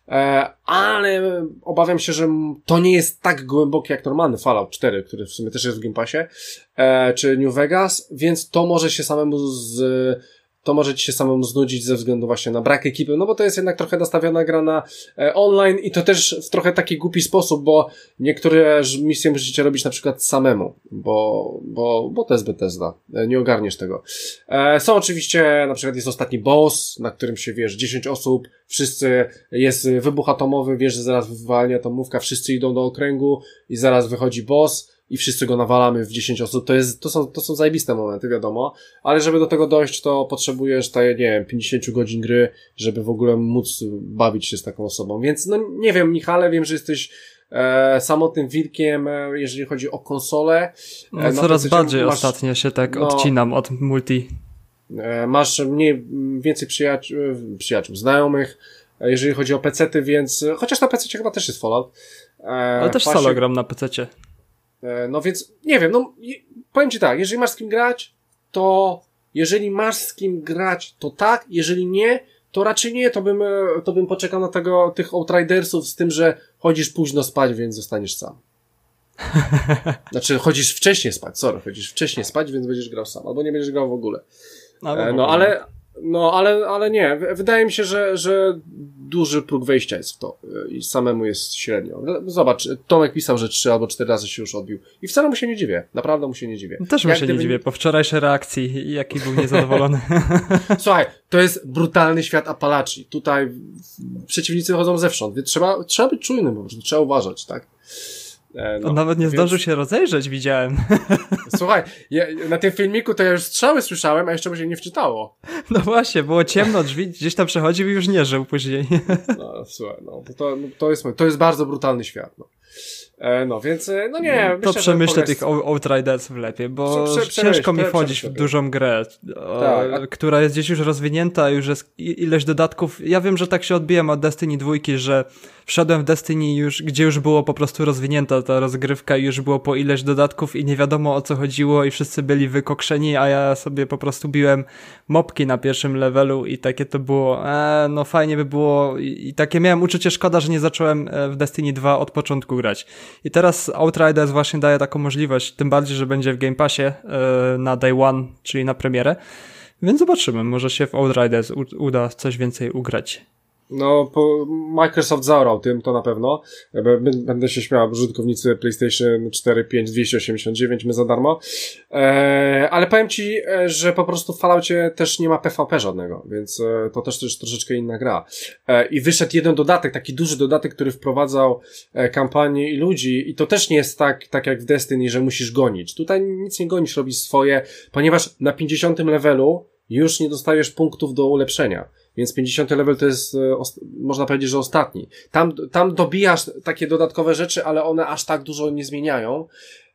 e, ale obawiam się, że to nie jest tak głębokie jak normalny Fallout cztery, który w sumie też jest w Game Passie, e, czy New Vegas, więc to może się samemu z... to może ci się samemu znudzić ze względu właśnie na brak ekipy, no bo to jest jednak trochę nastawiona gra na e, online i to też w trochę taki głupi sposób, bo niektóre misje musicie robić na przykład samemu, bo, bo, bo to jest Bethesda, e, nie ogarniesz tego. E, są oczywiście, na przykład jest ostatni boss, na którym się, wiesz, dziesięć osób, wszyscy, jest wybuch atomowy, wiesz, że zaraz wywalnia atomówka, wszyscy idą do okręgu i zaraz wychodzi boss, i wszyscy go nawalamy w dziesięć osób, to jest, to są, to są zajebiste momenty, wiadomo, ale żeby do tego dojść, to potrzebujesz, te, nie wiem, pięćdziesiąt godzin gry, żeby w ogóle móc bawić się z taką osobą, więc no nie wiem, Michale, wiem, że jesteś e, samotnym wilkiem, e, jeżeli chodzi o konsolę. No, e, coraz PC, bardziej masz, ostatnio się tak no, odcinam od multi. E, masz mniej, więcej przyjaciół, przyjaciół, znajomych, e, jeżeli chodzi o pecety, więc, chociaż na pececie chyba też jest Fallout. E, ale też pasie... solo gram na pececie. No więc, nie wiem, no powiem ci tak, jeżeli masz z kim grać, to jeżeli masz z kim grać, to tak, jeżeli nie, to raczej nie, to bym, to bym poczekał na tego, tych Outridersów z tym, że chodzisz późno spać, więc zostaniesz sam. Znaczy, chodzisz wcześniej spać, sorry, chodzisz wcześniej spać, więc będziesz grał sam, albo nie będziesz grał w ogóle. No, no ale... No, ale, ale nie. Wydaje mi się, że, że duży próg wejścia jest w to i samemu jest średnio. Zobacz, Tomek pisał, że trzy albo cztery razy się już odbił. I wcale mu się nie dziwię. Naprawdę mu się nie dziwię. Też mu się nie dziwię po wczorajszej reakcji, jaki był niezadowolony. Słuchaj, to jest brutalny świat Apalachi. Tutaj przeciwnicy chodzą zewsząd. Trzeba, trzeba być czujnym, bo trzeba uważać, tak? No, on nawet nie więc... zdążył się rozejrzeć, widziałem. Słuchaj, ja, na tym filmiku to ja już strzały słyszałem, a jeszcze mu się nie wczytało. No właśnie, było ciemno, drzwi gdzieś tam przechodził i już nie żył później. No słuchaj, no, to, to, jest, to jest bardzo brutalny świat. No, e, no więc, no nie. No, myślę, to przemyślę tych Outridersów lepiej, bo prze, prze, ciężko mi wchodzić w dużą grę, o, tak, a... która jest gdzieś już rozwinięta, już jest ileś dodatków. Ja wiem, że tak się odbiłem od Destiny dwa, że wszedłem w Destiny już, gdzie już było po prostu rozwinięta ta rozgrywka i już było po ileś dodatków i nie wiadomo o co chodziło i wszyscy byli wykokszeni, a ja sobie po prostu biłem mopki na pierwszym levelu i takie to było, e, no fajnie by było i, i takie miałem uczucie, szkoda, że nie zacząłem w Destiny dwa od początku grać. I teraz Outriders właśnie daje taką możliwość, tym bardziej, że będzie w Game Passie e, na Day One, czyli na premierę, więc zobaczymy, może się w Outriders u, uda coś więcej ugrać. No, po Microsoft zaorał tym, to na pewno. Będę się śmiał, użytkownicy PlayStation cztery, pięć, dwieście osiemdziesiąt dziewięć, my za darmo. Eee, ale powiem ci, że po prostu w Falloutie też nie ma PvP żadnego, więc to też jest troszeczkę inna gra. Eee, I wyszedł jeden dodatek, taki duży dodatek, który wprowadzał kampanię i ludzi, i to też nie jest tak, tak jak w Destiny, że musisz gonić. Tutaj nic nie gonisz, robisz swoje, ponieważ na pięćdziesiątym levelu już nie dostajesz punktów do ulepszenia. Więc pięćdziesiąty level to jest, można powiedzieć, że ostatni. Tam, tam dobijasz takie dodatkowe rzeczy, ale one aż tak dużo nie zmieniają.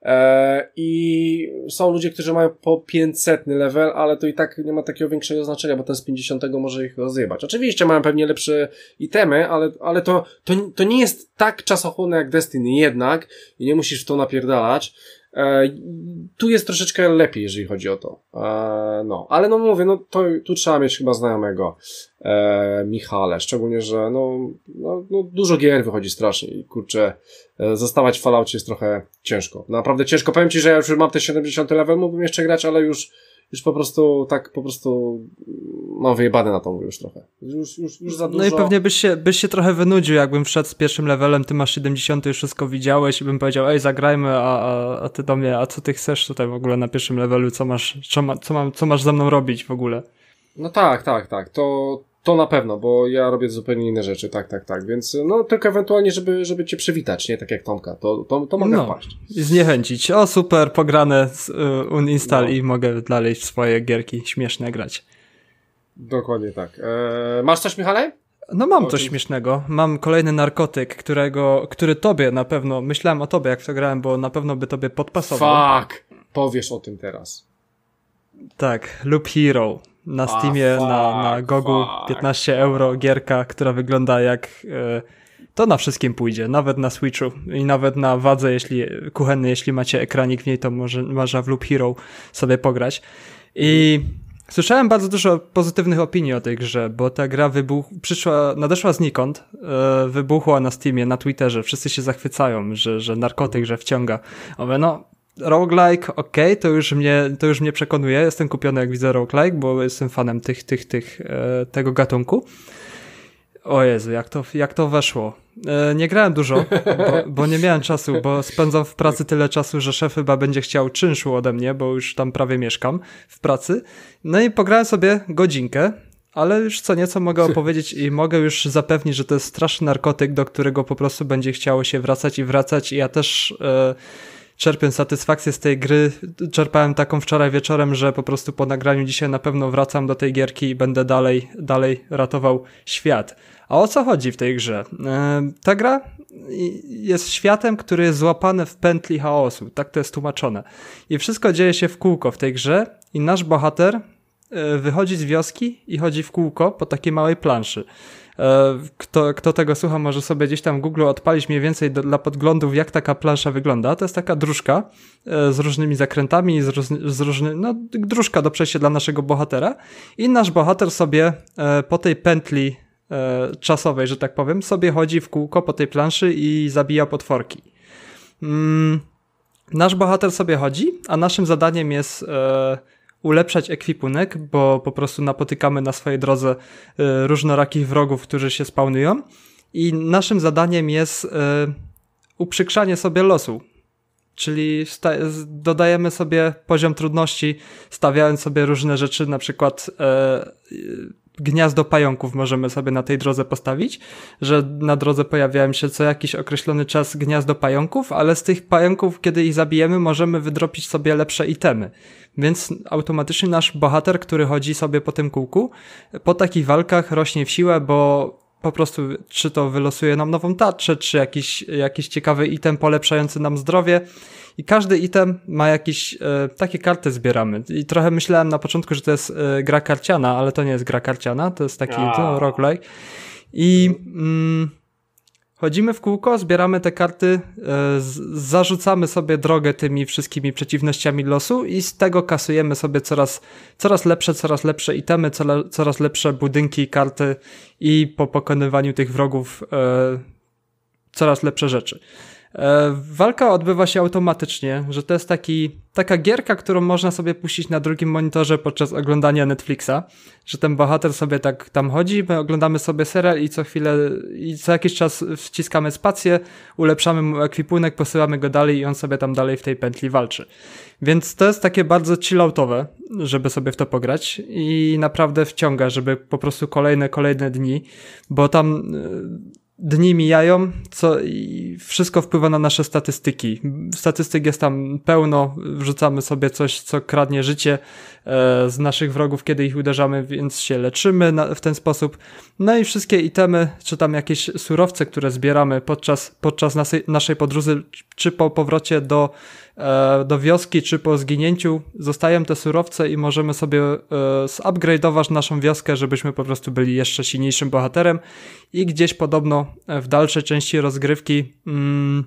Eee, I są ludzie, którzy mają po pięćsetny level, ale to i tak nie ma takiego większego znaczenia, bo ten z pięćdziesiątego może ich rozjebać. Oczywiście mają pewnie lepsze itemy, ale, ale to, to, to nie jest tak czasochłonne jak Destiny jednak i nie musisz w to napierdalać. Tu jest troszeczkę lepiej, jeżeli chodzi o to. No, ale no mówię, no to tu trzeba mieć chyba znajomego Michale, szczególnie, że no, no, no dużo gier wychodzi strasznie i kurczę, zostawać w Falloutie jest trochę ciężko. Naprawdę ciężko. Powiem ci, że ja już mam te siedemdziesiąty level, mógłbym jeszcze grać, ale już już po prostu tak po prostu mam wyjebane na tą grę już trochę. Już, już, już za dużo. No i pewnie byś się, byś się trochę wynudził, jakbym wszedł z pierwszym levelem, ty masz siedemdziesiąty, już wszystko widziałeś i bym powiedział, ej, zagrajmy, a, a, a ty do mnie, a co ty chcesz tutaj w ogóle na pierwszym levelu, co masz, co, ma, co, mam, co masz ze mną robić w ogóle? No tak, tak, tak, to, to na pewno, bo ja robię zupełnie inne rzeczy, tak, tak, tak, więc no tylko ewentualnie, żeby, żeby cię przywitać, nie tak jak Tomka, to, to, to mogę no, wpaść. I zniechęcić, o super, pograne uninstall no. I mogę dalej w swoje gierki śmieszne grać. Dokładnie tak. Eee, masz coś, Michale? No mam coś śmiesznego, mam kolejny narkotyk, którego, który tobie na pewno, myślałem o tobie jak w to grałem, bo na pewno by tobie podpasował. Fuck, powiesz o tym teraz. Tak, Loop Hero. Na Steamie, A, fuck, na, na Gogu, fuck. piętnaście euro, gierka, która wygląda jak... Yy, to na wszystkim pójdzie, nawet na Switchu i nawet na wadze jeśli kuchenny, jeśli macie ekranik w niej, to może, można w Loop Hero sobie pograć. I słyszałem bardzo dużo pozytywnych opinii o tej grze, bo ta gra wybuch... przyszła, nadeszła znikąd, yy, wybuchła na Steamie, na Twitterze, wszyscy się zachwycają, że, że narkotyk, że wciąga. Mówię, no... Roguelike, okej, okay, to już mnie, to już mnie przekonuje, jestem kupiony jak widzę roguelike, bo jestem fanem tych, tych, tych, e, tego gatunku. O Jezu, jak to, jak to weszło. E, nie grałem dużo, bo, bo nie miałem czasu, bo spędzam w pracy tyle czasu, że szef chyba będzie chciał czynszu ode mnie, bo już tam prawie mieszkam w pracy. No i pograłem sobie godzinkę. Ale już co nieco mogę opowiedzieć i mogę już zapewnić, że to jest straszny narkotyk, do którego po prostu będzie chciało się wracać i wracać i ja też e, czerpię satysfakcję z tej gry, czerpałem taką wczoraj wieczorem, że po prostu po nagraniu dzisiaj na pewno wracam do tej gierki i będę dalej, dalej ratował świat. A o co chodzi w tej grze? E, ta gra jest światem, który jest złapany w pętli chaosu, tak to jest tłumaczone. I wszystko dzieje się w kółko w tej grze i nasz bohater wychodzi z wioski i chodzi w kółko po takiej małej planszy. Kto, kto tego słucha, może sobie gdzieś tam w Google odpalić mniej więcej do, dla podglądów, jak taka plansza wygląda. To jest taka dróżka z różnymi zakrętami, z, róż, z różnymi, no dróżka do przejścia dla naszego bohatera i nasz bohater sobie po tej pętli czasowej, że tak powiem, sobie chodzi w kółko po tej planszy i zabija potworki. Nasz bohater sobie chodzi, a naszym zadaniem jest... ulepszać ekwipunek, bo po prostu napotykamy na swojej drodze y, różnorakich wrogów, którzy się spawnują i naszym zadaniem jest y, uprzykrzanie sobie losu, czyli dodajemy sobie poziom trudności, stawiając sobie różne rzeczy, na przykład y, y, gniazdo pająków możemy sobie na tej drodze postawić, że na drodze pojawiają się co jakiś określony czas gniazdo pająków, ale z tych pająków, kiedy ich zabijemy, możemy wydropić sobie lepsze itemy. Więc automatycznie nasz bohater, który chodzi sobie po tym kółku, po takich walkach rośnie w siłę, bo po prostu czy to wylosuje nam nową tarczę, czy jakiś, jakiś ciekawy item polepszający nam zdrowie. I każdy item ma jakieś, e, takie karty zbieramy. I trochę myślałem na początku, że to jest e, gra karciana, ale to nie jest gra karciana, to jest taki no, roguelike. I mm, chodzimy w kółko, zbieramy te karty, e, z, zarzucamy sobie drogę tymi wszystkimi przeciwnościami losu i z tego kasujemy sobie coraz, coraz lepsze, coraz lepsze itemy, coraz, coraz lepsze budynki, karty i po pokonywaniu tych wrogów e, coraz lepsze rzeczy. E, walka odbywa się automatycznie, że to jest taki, taka gierka, którą można sobie puścić na drugim monitorze podczas oglądania Netflixa, że ten bohater sobie tak tam chodzi, my oglądamy sobie serial i co chwilę i co jakiś czas wciskamy spację, ulepszamy mu ekwipunek, posyłamy go dalej i on sobie tam dalej w tej pętli walczy. Więc to jest takie bardzo chilloutowe, żeby sobie w to pograć i naprawdę wciąga, żeby po prostu kolejne, kolejne dni, bo tam... Yy, dni mijają, co i wszystko wpływa na nasze statystyki. Statystyk jest tam pełno, wrzucamy sobie coś, co kradnie życie e, z naszych wrogów, kiedy ich uderzamy, więc się leczymy na, w ten sposób. No i wszystkie itemy, czy tam jakieś surowce, które zbieramy podczas, podczas naszej, naszej podróży, czy po powrocie do, e, do wioski, czy po zginięciu, zostają te surowce i możemy sobie e, zupgrade'ować naszą wioskę, żebyśmy po prostu byli jeszcze silniejszym bohaterem i gdzieś podobno w dalszej części rozgrywki hmm,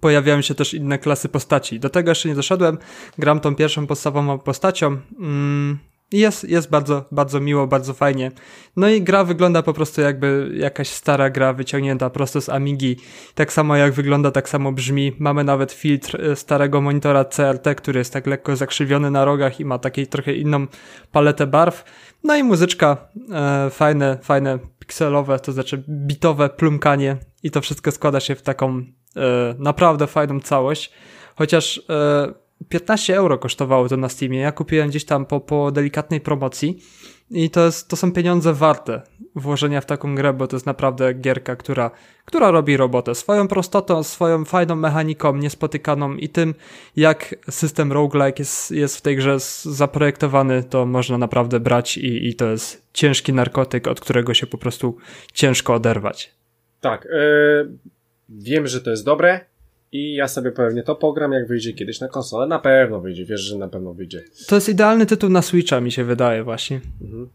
pojawiają się też inne klasy postaci. Do tego jeszcze nie doszedłem, gram tą pierwszą podstawową postacią hmm, i jest, jest bardzo, bardzo miło, bardzo fajnie. No i gra wygląda po prostu jakby jakaś stara gra wyciągnięta prosto z Amigi. Tak samo jak wygląda, tak samo brzmi. Mamy nawet filtr starego monitora C R T, który jest tak lekko zakrzywiony na rogach i ma takiej trochę inną paletę barw. No i muzyczka, e, fajne, fajne pikselowe, to znaczy bitowe plumkanie i to wszystko składa się w taką e, naprawdę fajną całość. Chociaż e, piętnaście euro kosztowało to na Steamie. Ja kupiłem gdzieś tam po, po delikatnej promocji i to, jest, to są pieniądze warte włożenia w taką grę, bo to jest naprawdę gierka, która, która robi robotę. Swoją prostotą, swoją fajną mechaniką niespotykaną i tym, jak system roguelike jest, jest w tej grze zaprojektowany, to można naprawdę brać i, i to jest ciężki narkotyk, od którego się po prostu ciężko oderwać. Tak, yy, wiem, że to jest dobre. I ja sobie pewnie to pogram, jak wyjdzie kiedyś na konsolę. Na pewno wyjdzie, wiesz, że na pewno wyjdzie. To jest idealny tytuł na Switcha, mi się wydaje właśnie. Mhm.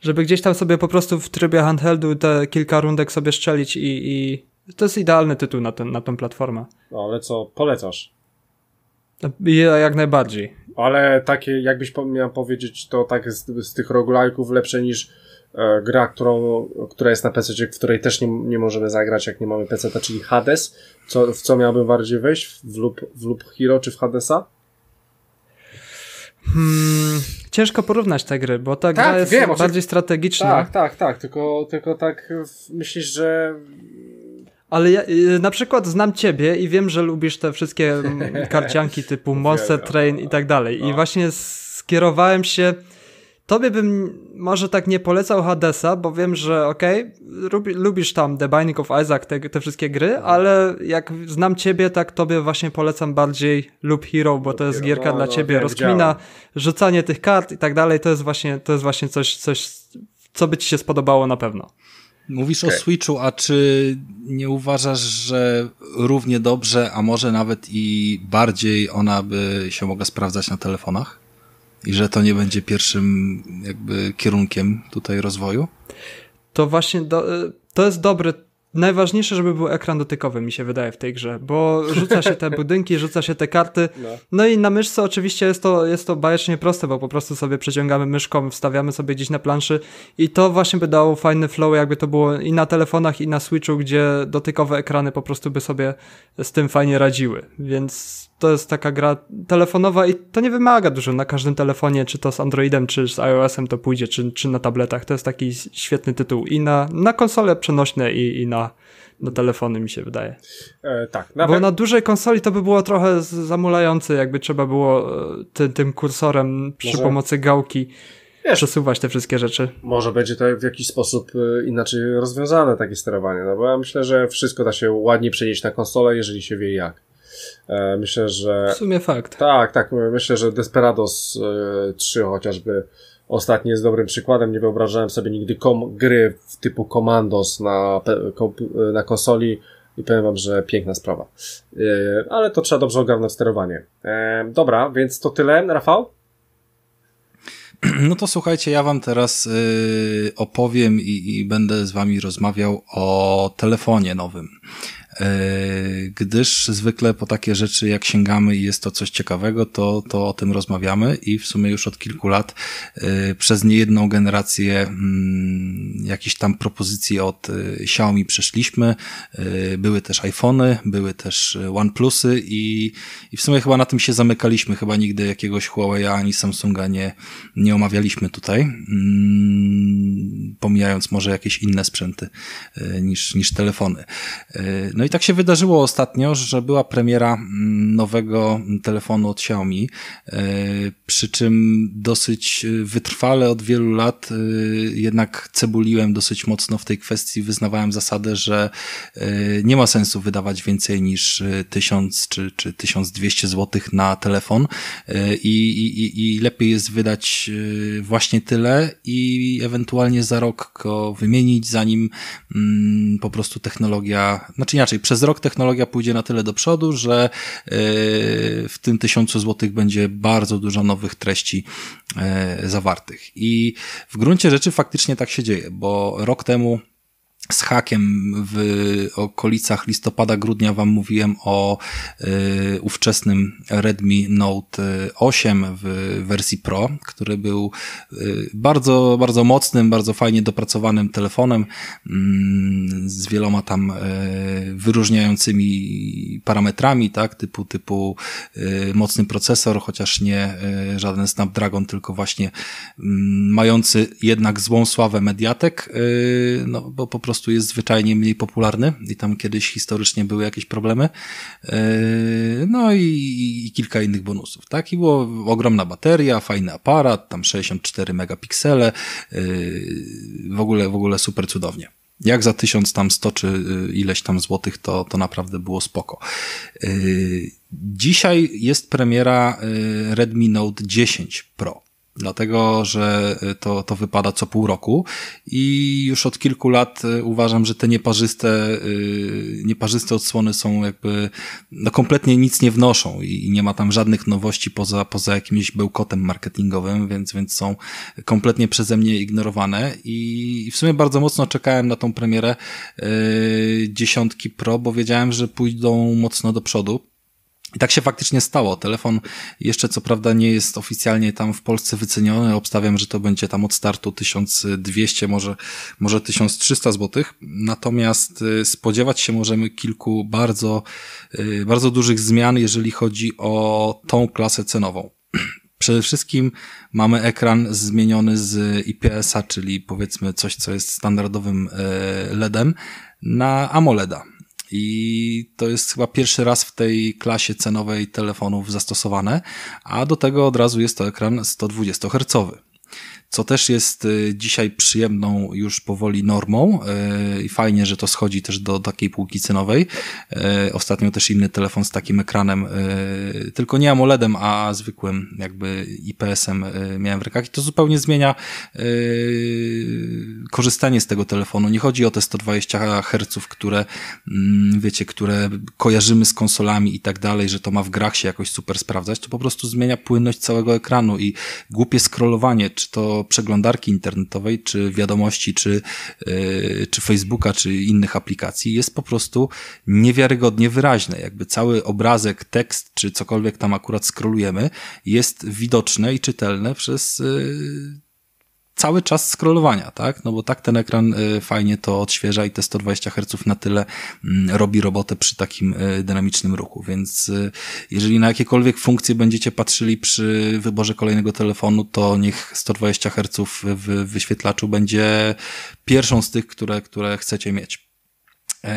Żeby gdzieś tam sobie po prostu w trybie handheldu te kilka rundek sobie strzelić i, i... to jest idealny tytuł na, ten, na tą platformę. No, ale co, polecasz? Ja jak najbardziej. Ale takie, jakbyś miał powiedzieć, to tak z, z tych roguelike'ów lepsze niż... gra, którą, która jest na P C, w której też nie, nie możemy zagrać, jak nie mamy P C, czyli Hades. Co, w co miałbym bardziej wejść? W Loop, w Loop Hero czy w Hadesa? Hmm, ciężko porównać te gry, bo ta tak, gra jest wiem, bardziej czy... strategiczna. Tak, tak, tak, tylko, tylko tak myślisz, że... Ale ja na przykład znam ciebie i wiem, że lubisz te wszystkie karcianki typu Monster Train i tak dalej. I właśnie skierowałem się... Tobie bym może tak nie polecał Hadesa, bo wiem, że okej, okay, lubisz tam The Binding of Isaac, te, te wszystkie gry, ale jak znam ciebie, tak tobie właśnie polecam bardziej Loop Hero, bo to jest gierka no, dla ciebie, no, rozkmina, rzucanie tych kart i tak dalej, to jest właśnie, to jest właśnie coś, coś, co by ci się spodobało na pewno. Mówisz okay. o Switchu, a czy nie uważasz, że równie dobrze, a może nawet i bardziej ona by się mogła sprawdzać na telefonach? I że to nie będzie pierwszym jakby kierunkiem tutaj rozwoju? To właśnie, do, to jest dobre. Najważniejsze, żeby był ekran dotykowy, mi się wydaje w tej grze, bo rzuca się te budynki, rzuca się te karty. No, no i na myszce oczywiście jest to, jest to bajecznie proste, bo po prostu sobie przeciągamy myszką, wstawiamy sobie gdzieś na planszy i to właśnie by dało fajny flow, jakby to było i na telefonach, i na Switchu, gdzie dotykowe ekrany po prostu by sobie z tym fajnie radziły, więc... To jest taka gra telefonowa i to nie wymaga dużo na każdym telefonie, czy to z Androidem, czy z iOS-em to pójdzie, czy, czy na tabletach. To jest taki świetny tytuł i na, na konsole przenośne i, i na, na telefony mi się wydaje. E, tak. Na Bo pe... na dużej konsoli to by było trochę zamulające, jakby trzeba było ty, tym kursorem przy Może... pomocy gałki Wiesz, przesuwać te wszystkie rzeczy. Może będzie to w jakiś sposób inaczej rozwiązane takie sterowanie, no bo ja myślę, że wszystko da się ładnie przenieść na konsolę, jeżeli się wie jak. Myślę, że... W sumie fakt. Tak, tak. Myślę, że Desperados trzy chociażby ostatni jest dobrym przykładem. Nie wyobrażałem sobie nigdy kom- gry typu Commandos na, pe- komp- na konsoli i powiem wam, że piękna sprawa. Ale to trzeba dobrze ogarnąć sterowanie. Dobra, więc to tyle. Rafał? No to słuchajcie, ja wam teraz yy, opowiem i, i będę z wami rozmawiał o telefonie nowym. Gdyż zwykle po takie rzeczy jak sięgamy i jest to coś ciekawego, to, to o tym rozmawiamy i w sumie już od kilku lat przez niejedną generację jakieś tam propozycje od Xiaomi przeszliśmy, były też iPhony, były też OnePlusy i, i w sumie chyba na tym się zamykaliśmy, chyba nigdy jakiegoś Huawei'a ani Samsunga nie, nie omawialiśmy tutaj, pomijając może jakieś inne sprzęty niż, niż telefony. No i tak się wydarzyło ostatnio, że była premiera nowego telefonu od Xiaomi, przy czym dosyć wytrwale od wielu lat jednak cebuliłem dosyć mocno w tej kwestii, wyznawałem zasadę, że nie ma sensu wydawać więcej niż tysiąc czy, czy tysiąc dwieście złotych na telefon i, i, i lepiej jest wydać właśnie tyle i ewentualnie za rok go wymienić, zanim po prostu technologia, znaczy inaczej, przez rok technologia pójdzie na tyle do przodu, że w tym tysiącu złotych będzie bardzo dużo nowych treści zawartych. I w gruncie rzeczy faktycznie tak się dzieje, bo rok temu z hakiem w okolicach listopada, grudnia wam mówiłem o y, ówczesnym Redmi Note osiem w wersji Pro, który był y, bardzo, bardzo mocnym, bardzo fajnie dopracowanym telefonem y, z wieloma tam y, wyróżniającymi parametrami, tak, typu, typu y, mocny procesor, chociaż nie y, żaden Snapdragon, tylko właśnie y, mający jednak złą sławę Mediatek, y, no bo po prostu prostu jest zwyczajnie mniej popularny i tam kiedyś historycznie były jakieś problemy. No i, i kilka innych bonusów, tak? I było ogromna bateria, fajny aparat, tam sześćdziesiąt cztery megapiksele, w ogóle, w ogóle super cudownie. Jak za tysiąc tam sto czy ileś tam złotych, to, to naprawdę było spoko. Dzisiaj jest premiera Redmi Note dziesięć Pro. Dlatego, że to, to wypada co pół roku i już od kilku lat uważam, że te nieparzyste, nieparzyste odsłony są jakby, no kompletnie nic nie wnoszą i nie ma tam żadnych nowości poza, poza jakimś bełkotem marketingowym, więc, więc są kompletnie przeze mnie ignorowane i w sumie bardzo mocno czekałem na tą premierę dziesiątki Pro, bo wiedziałem, że pójdą mocno do przodu. I tak się faktycznie stało. Telefon jeszcze co prawda nie jest oficjalnie tam w Polsce wyceniony. Obstawiam, że to będzie tam od startu tysiąc dwieście, może, może tysiąc trzysta złotych. Natomiast spodziewać się możemy kilku bardzo, bardzo dużych zmian, jeżeli chodzi o tą klasę cenową. Przede wszystkim mamy ekran zmieniony z I P S-a, czyli powiedzmy coś, co jest standardowym LEDem, na AMOLEDa. I to jest chyba pierwszy raz w tej klasie cenowej telefonów zastosowane, a do tego od razu jest to ekran sto dwadzieścia herców. Co też jest dzisiaj przyjemną już powoli normą i fajnie, że to schodzi też do takiej półki cenowej. Ostatnio też inny telefon z takim ekranem, tylko nie AMOLEDem, a zwykłym jakby I P S-em miałem w rękach i to zupełnie zmienia korzystanie z tego telefonu. Nie chodzi o te sto dwadzieścia herców, które wiecie, które kojarzymy z konsolami i tak dalej, że to ma w grach się jakoś super sprawdzać, to po prostu zmienia płynność całego ekranu i głupie scrollowanie, czy to przeglądarki internetowej, czy wiadomości, czy, yy, czy Facebooka, czy innych aplikacji, jest po prostu niewiarygodnie wyraźne. Jakby cały obrazek, tekst, czy cokolwiek tam akurat scrollujemy, jest widoczne i czytelne przez yy, cały czas scrollowania, tak? No bo tak ten ekran yy, fajnie to odświeża i te sto dwadzieścia herców na tyle yy, robi robotę przy takim yy, dynamicznym ruchu, więc yy, jeżeli na jakiekolwiek funkcje będziecie patrzyli przy wyborze kolejnego telefonu, to niech sto dwadzieścia herców w wyświetlaczu będzie pierwszą z tych, które, które chcecie mieć. Yy,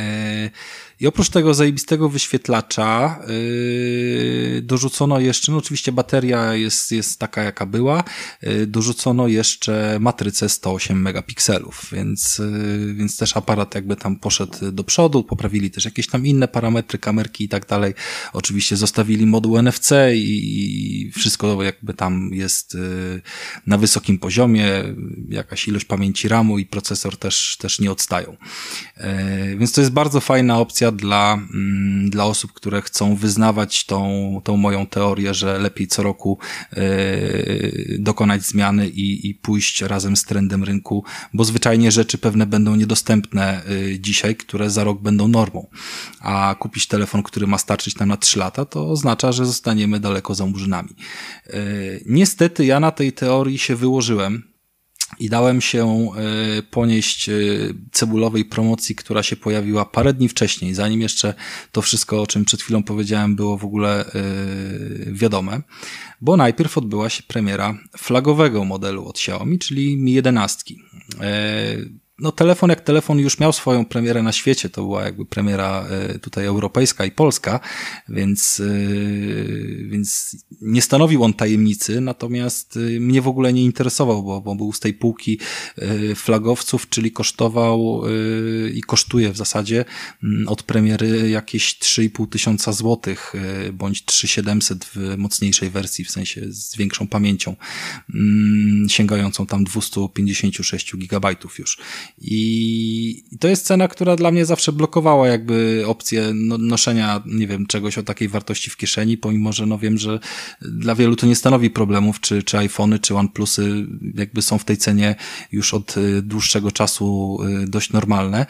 I oprócz tego zajebistego wyświetlacza yy, dorzucono jeszcze, no oczywiście bateria jest, jest taka jaka była, yy, dorzucono jeszcze matrycę sto osiem megapikselów, więc, yy, więc też aparat jakby tam poszedł do przodu, poprawili też jakieś tam inne parametry, kamerki i tak dalej. Oczywiście zostawili moduł N F C i, i wszystko jakby tam jest yy, na wysokim poziomie, jakaś ilość pamięci ramu i procesor też, też nie odstają. Yy, więc to jest bardzo fajna opcja Dla, dla osób, które chcą wyznawać tą, tą moją teorię, że lepiej co roku yy, dokonać zmiany i, i pójść razem z trendem rynku, bo zwyczajnie rzeczy pewne będą niedostępne yy, dzisiaj, które za rok będą normą. A kupić telefon, który ma starczyć nam na trzy lata, to oznacza, że zostaniemy daleko za murzynami. Yy, niestety ja na tej teorii się wyłożyłem. I dałem się ponieść cebulowej promocji, która się pojawiła parę dni wcześniej, zanim jeszcze to wszystko, o czym przed chwilą powiedziałem, było w ogóle wiadome, bo najpierw odbyła się premiera flagowego modelu od Xiaomi, czyli Mi jedenaście. No telefon jak telefon już miał swoją premierę na świecie, to była jakby premiera tutaj europejska i polska, więc, więc nie stanowił on tajemnicy, natomiast mnie w ogóle nie interesował, bo, bo był z tej półki flagowców, czyli kosztował i kosztuje w zasadzie od premiery jakieś trzy i pół tysiąca złotych, bądź trzy tysiące siedemset w mocniejszej wersji, w sensie z większą pamięcią, sięgającą tam dwieście pięćdziesiąt sześć gigabajtów już. I to jest cena, która dla mnie zawsze blokowała jakby opcję noszenia, nie wiem, czegoś o takiej wartości w kieszeni, pomimo, że no wiem, że dla wielu to nie stanowi problemów, czy, czy iPhony, czy OnePlusy jakby są w tej cenie już od dłuższego czasu dość normalne.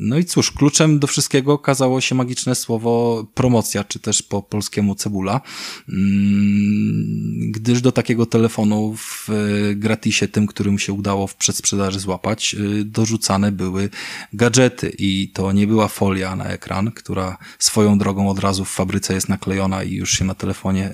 No i cóż, kluczem do wszystkiego okazało się magiczne słowo promocja, czy też po polskiemu cebula, gdyż do takiego telefonu w gratisie, tym, którym się udało w przedsprzedaży złapać, dorzucane były gadżety i to nie była folia na ekran, która swoją drogą od razu w fabryce jest naklejona i już się na telefonie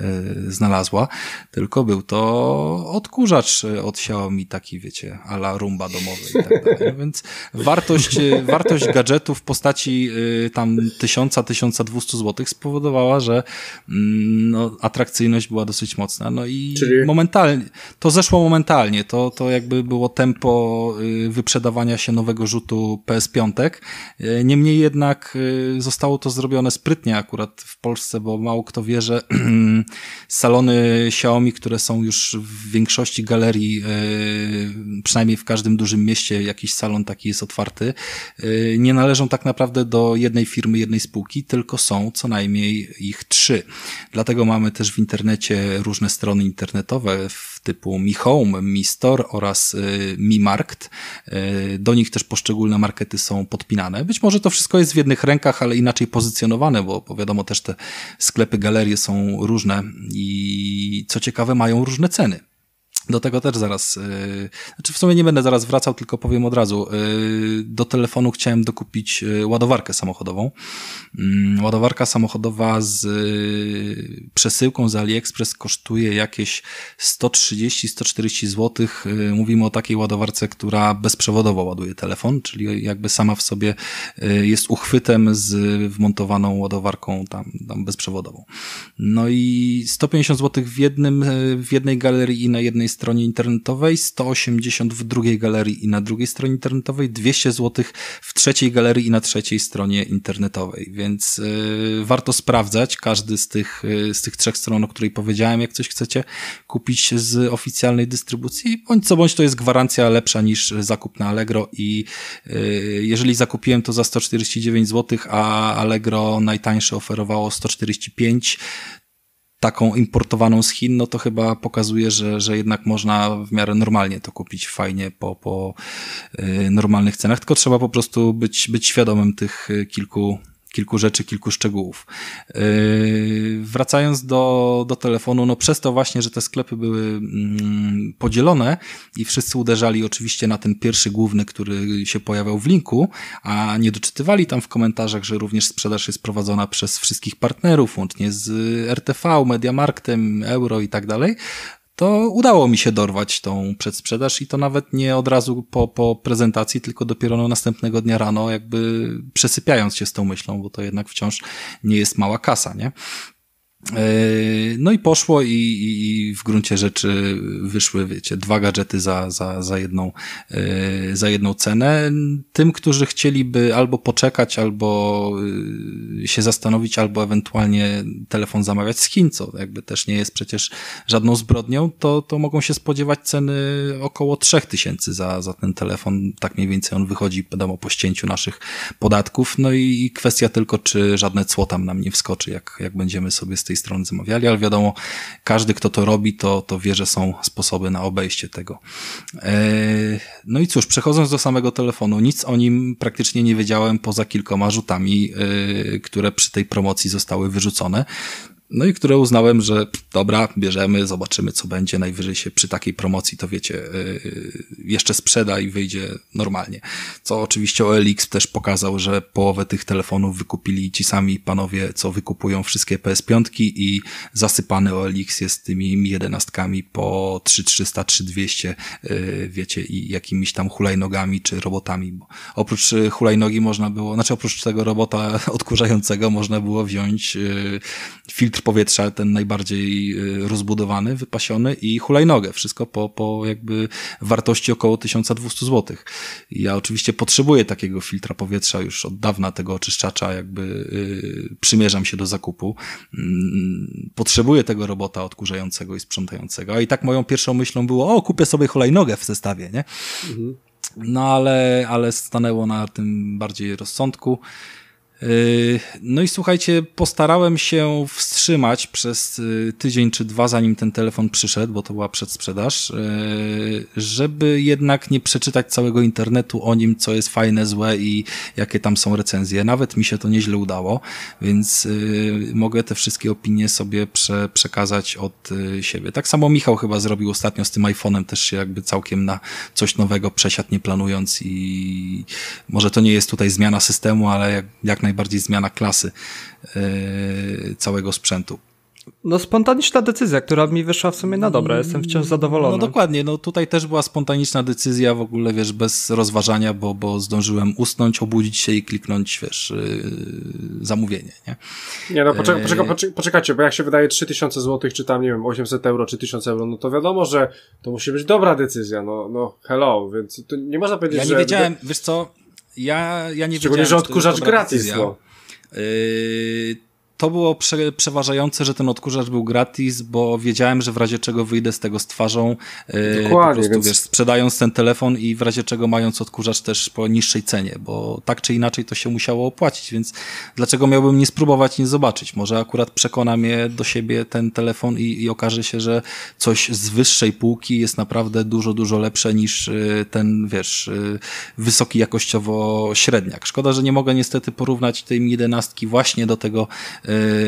znalazła, tylko był to odkurzacz od Xiaomi, taki wiecie, a la rumba domowy i tak dalej, więc wartość, wartość gadżetów w postaci tam tysiąc do tysiąca dwustu złotych spowodowała, że no, atrakcyjność była dosyć mocna, no i czyli... momentalnie, to zeszło momentalnie, to, to jakby było tempo wyprzedawania się nowego rzutu P S pięć. Niemniej jednak zostało to zrobione sprytnie akurat w Polsce, bo mało kto wie, że salony Xiaomi, które są już w większości galerii, przynajmniej w każdym dużym mieście jakiś salon taki jest otwarty, nie należą tak naprawdę do jednej firmy, jednej spółki, tylko są co najmniej ich trzy. Dlatego mamy też w internecie różne strony internetowe typu Mi Home, Mi Store oraz Mi Markt. Do nich też poszczególne markety są podpinane. Być może to wszystko jest w jednych rękach, ale inaczej pozycjonowane, bo, bo wiadomo też te sklepy, galerie są różne i co ciekawe mają różne ceny. Do tego też zaraz, yy, znaczy w sumie nie będę zaraz wracał, tylko powiem od razu, yy, do telefonu chciałem dokupić ładowarkę samochodową. Yy, ładowarka samochodowa z yy, przesyłką z AliExpress kosztuje jakieś sto trzydzieści do stu czterdziestu złotych. Yy, mówimy o takiej ładowarce, która bezprzewodowo ładuje telefon, czyli jakby sama w sobie yy, jest uchwytem z wmontowaną ładowarką tam, tam bezprzewodową. No i sto pięćdziesiąt złotych w jednym, yy, w jednej galerii i na jednej stronie internetowej, sto osiemdziesiąt w drugiej galerii i na drugiej stronie internetowej, dwieście złotych w trzeciej galerii i na trzeciej stronie internetowej, więc y, warto sprawdzać każdy z tych, y, z tych trzech stron, o której powiedziałem, jak coś chcecie kupić z oficjalnej dystrybucji, bądź co bądź to jest gwarancja lepsza niż zakup na Allegro i y, jeżeli zakupiłem to za sto czterdzieści dziewięć złotych, a Allegro najtańsze oferowało sto czterdzieści pięć, taką importowaną z Chin, no to chyba pokazuje, że, że jednak można w miarę normalnie to kupić, fajnie po, po normalnych cenach, tylko trzeba po prostu być, być świadomym tych kilku kilku rzeczy, kilku szczegółów. Yy, wracając do, do telefonu, no przez to właśnie, że te sklepy były mm, podzielone i wszyscy uderzali oczywiście na ten pierwszy główny, który się pojawiał w linku, a nie doczytywali tam w komentarzach, że również sprzedaż jest prowadzona przez wszystkich partnerów, łącznie z R T V, Mediamarktem, Euro i tak dalej, to udało mi się dorwać tą przedsprzedaż i to nawet nie od razu po, po prezentacji, tylko dopiero następnego dnia rano, jakby przesypiając się z tą myślą, bo to jednak wciąż nie jest mała kasa, nie? No i poszło i, i w gruncie rzeczy wyszły, wiecie, dwa gadżety za, za, za, jedną, za jedną cenę. Tym, którzy chcieliby albo poczekać, albo się zastanowić, albo ewentualnie telefon zamawiać z Chin, co jakby też nie jest przecież żadną zbrodnią, to, to mogą się spodziewać ceny około trzech tysięcy za, za ten telefon. Tak mniej więcej on wychodzi, wiadomo, po ścięciu naszych podatków. No i kwestia tylko, czy żadne cło tam nam nie wskoczy, jak, jak będziemy sobie z tej strony zamawiali, ale wiadomo, każdy, kto to robi, to, to wie, że są sposoby na obejście tego. Eee, no i cóż, przechodząc do samego telefonu, nic o nim praktycznie nie wiedziałem poza kilkoma rzutami, yy, które przy tej promocji zostały wyrzucone. No i które uznałem, że dobra, bierzemy, zobaczymy co będzie, najwyżej się przy takiej promocji to wiecie, yy, jeszcze sprzeda i wyjdzie normalnie. Co oczywiście O L X też pokazał, że połowę tych telefonów wykupili ci sami panowie, co wykupują wszystkie P S pięć i zasypany O L X jest tymi Mi jedenaście po trzy tysiące trzysta, trzy tysiące dwieście yy, wiecie, i jakimiś tam hulajnogami czy robotami. Bo oprócz hulajnogi można było, znaczy oprócz tego robota odkurzającego można było wziąć yy, filtr powietrza, ten najbardziej rozbudowany, wypasiony i hulajnogę. Wszystko po, po jakby wartości około tysiąc dwieście złotych. Ja oczywiście potrzebuję takiego filtra powietrza już od dawna, tego oczyszczacza, jakby yy, przymierzam się do zakupu. Yy, potrzebuję tego robota odkurzającego i sprzątającego. A i tak moją pierwszą myślą było, o, kupię sobie hulajnogę w zestawie, nie? Mhm. No ale, ale stanęło na tym bardziej rozsądku. No i słuchajcie, postarałem się wstrzymać przez tydzień czy dwa, zanim ten telefon przyszedł, bo to była przedsprzedaż, żeby jednak nie przeczytać całego internetu o nim, co jest fajne, złe i jakie tam są recenzje. Nawet mi się to nieźle udało, więc mogę te wszystkie opinie sobie prze, przekazać od siebie. Tak samo Michał chyba zrobił ostatnio z tym iPhone'em, też się jakby całkiem na coś nowego przesiadł, nie planując, i może to nie jest tutaj zmiana systemu, ale jak, jak naj najbardziej zmiana klasy yy, całego sprzętu. No spontaniczna decyzja, która mi wyszła w sumie na dobre, jestem wciąż zadowolony. No dokładnie, no tutaj też była spontaniczna decyzja, w ogóle wiesz, bez rozważania, bo, bo zdążyłem usnąć, obudzić się i kliknąć, wiesz, yy, zamówienie, nie? Nie, no poczek- poczek- poczek- poczekajcie, bo jak się wydaje trzy tysiące złotych, czy tam, nie wiem, osiemset euro, czy tysiąc euro, no to wiadomo, że to musi być dobra decyzja, no, no hello, więc to nie można powiedzieć, że... Ja nie że... wiedziałem, wiesz co... Ja, ja nie wiedziałem, że odkurzacz gratis. No. Yy, to było prze, przeważające, że ten odkurzacz był gratis, bo wiedziałem, że w razie czego wyjdę z tego z twarzą. Yy, Dokładnie. Po prostu, więc... wiesz, sprzedając ten telefon i w razie czego mając odkurzacz też po niższej cenie, bo tak czy inaczej to się musiało opłacić, więc dlaczego miałbym nie spróbować, nie zobaczyć? Może akurat przekona mnie do siebie ten telefon i, i okaże się, że coś z wyższej półki jest naprawdę dużo, dużo lepsze niż ten, wiesz, wysoki jakościowo średniak. Szkoda, że nie mogę niestety porównać tej Mi jedenaście właśnie do tego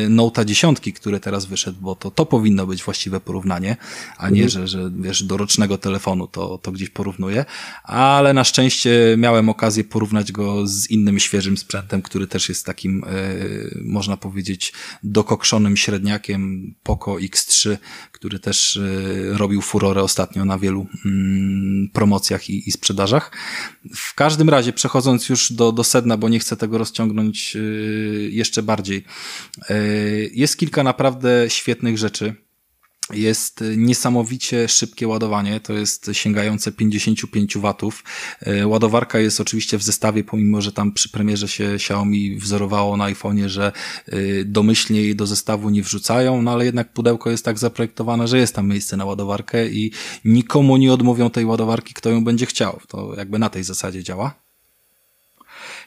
Note'a dziesięć, który teraz wyszedł, bo to, to powinno być właściwe porównanie, a nie, że, że wiesz, do rocznego telefonu to, to gdzieś porównuję, ale na szczęście miałem okazję porównać go z innym świeżym sprzętem, który też jest takim, yy, można powiedzieć, dokokszonym średniakiem, Poco X trzy, który też yy, robił furorę ostatnio na wielu yy, promocjach i, i sprzedażach. W każdym razie, przechodząc już do, do sedna, bo nie chcę tego rozciągnąć yy, jeszcze bardziej, jest kilka naprawdę świetnych rzeczy. Jest niesamowicie szybkie ładowanie, to jest sięgające pięćdziesiąt pięć watów. Ładowarka jest oczywiście w zestawie, pomimo że tam przy premierze się Xiaomi wzorowało na iPhone'ie, że domyślnie jej do zestawu nie wrzucają, no ale jednak pudełko jest tak zaprojektowane, że jest tam miejsce na ładowarkę i nikomu nie odmówią tej ładowarki, kto ją będzie chciał. To jakby na tej zasadzie działa.